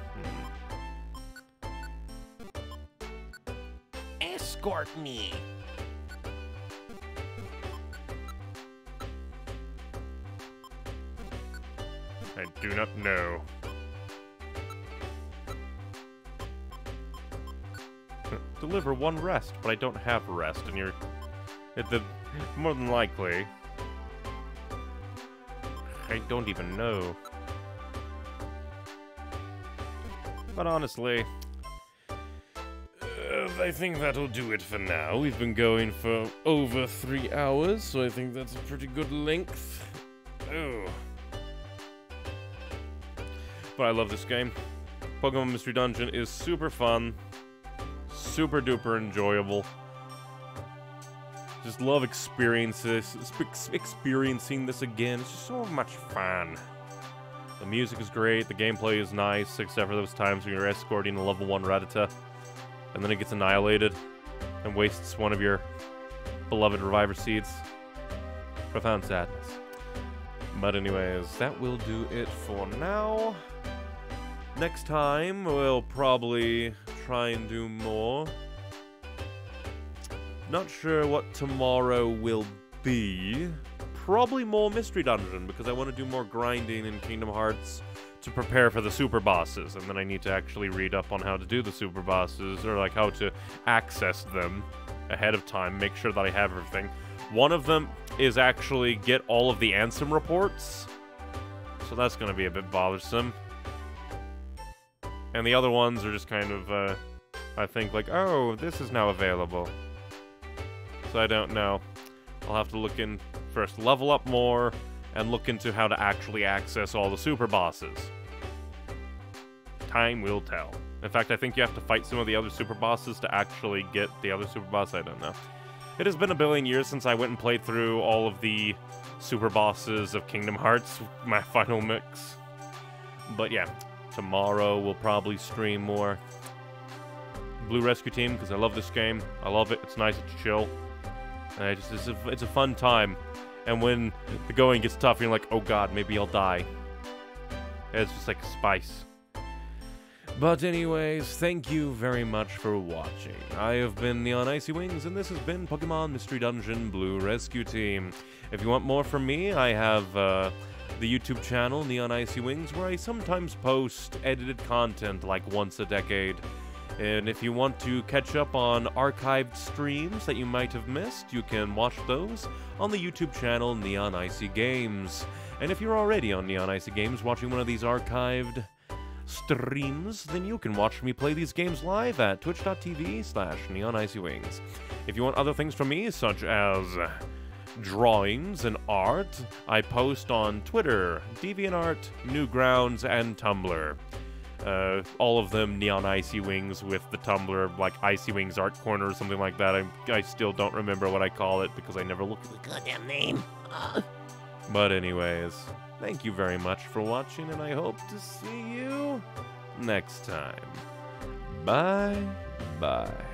Escort me. I do not know. Deliver 1 rest, but I don't have rest, and you're... more than likely... I don't even know. But honestly, I think that'll do it for now. We've been going for over 3 hours, so I think that's a pretty good length. Oh. But I love this game. Pokemon Mystery Dungeon is super fun, super duper enjoyable. Just love experiencing this again. It's just so much fun. The music is great, the gameplay is nice, except for those times when you're escorting a level 1 Rattata, and then it gets annihilated and wastes one of your beloved Reviver Seeds. Profound sadness. But anyways, that will do it for now. Next time, we'll probably try and do more. Not sure what tomorrow will be. Probably more Mystery Dungeon, because I want to do more grinding in Kingdom Hearts to prepare for the super bosses, and then I need to actually read up on how to do the super bosses, or like how to access them ahead of time, make sure that I have everything. One of them is actually get all of the Ansem reports, so that's going to be a bit bothersome. And the other ones are just kind of, I think like, oh, this is now available. So I don't know. I'll have to look in first, level up more, and look into how to actually access all the super bosses. Time will tell. In fact, I think you have to fight some of the other super bosses to actually get the other super boss. I don't know. It has been a billion years since I went and played through all of the super bosses of Kingdom Hearts, my final mix. But yeah, tomorrow we'll probably stream more. Blue Rescue Team because I love this game. I love it. It's nice. It's chill. And I just, it's a fun time. And when the going gets tough, you're like, oh god, maybe I'll die. And it's just like spice. But anyways, thank you very much for watching. I have been Neon Icy Wings, and this has been Pokemon Mystery Dungeon Blue Rescue Team. If you want more from me, I have the YouTube channel, Neon Icy Wings, where I sometimes post edited content like once a decade. And if you want to catch up on archived streams that you might have missed, you can watch those on the YouTube channel, Neon Icy Games. And if you're already on Neon Icy Games watching one of these archived streams, then you can watch me play these games live at twitch.tv/neonicywings. If you want other things from me, such as drawings and art, I post on Twitter, DeviantArt, Newgrounds, and Tumblr. All of them Neon Icy Wings with the Tumblr, like Icy Wings Art Corner or something like that. I still don't remember what I call it because I never look at the goddamn name. But anyways, thank you very much for watching, and I hope to see you next time. Bye. Bye.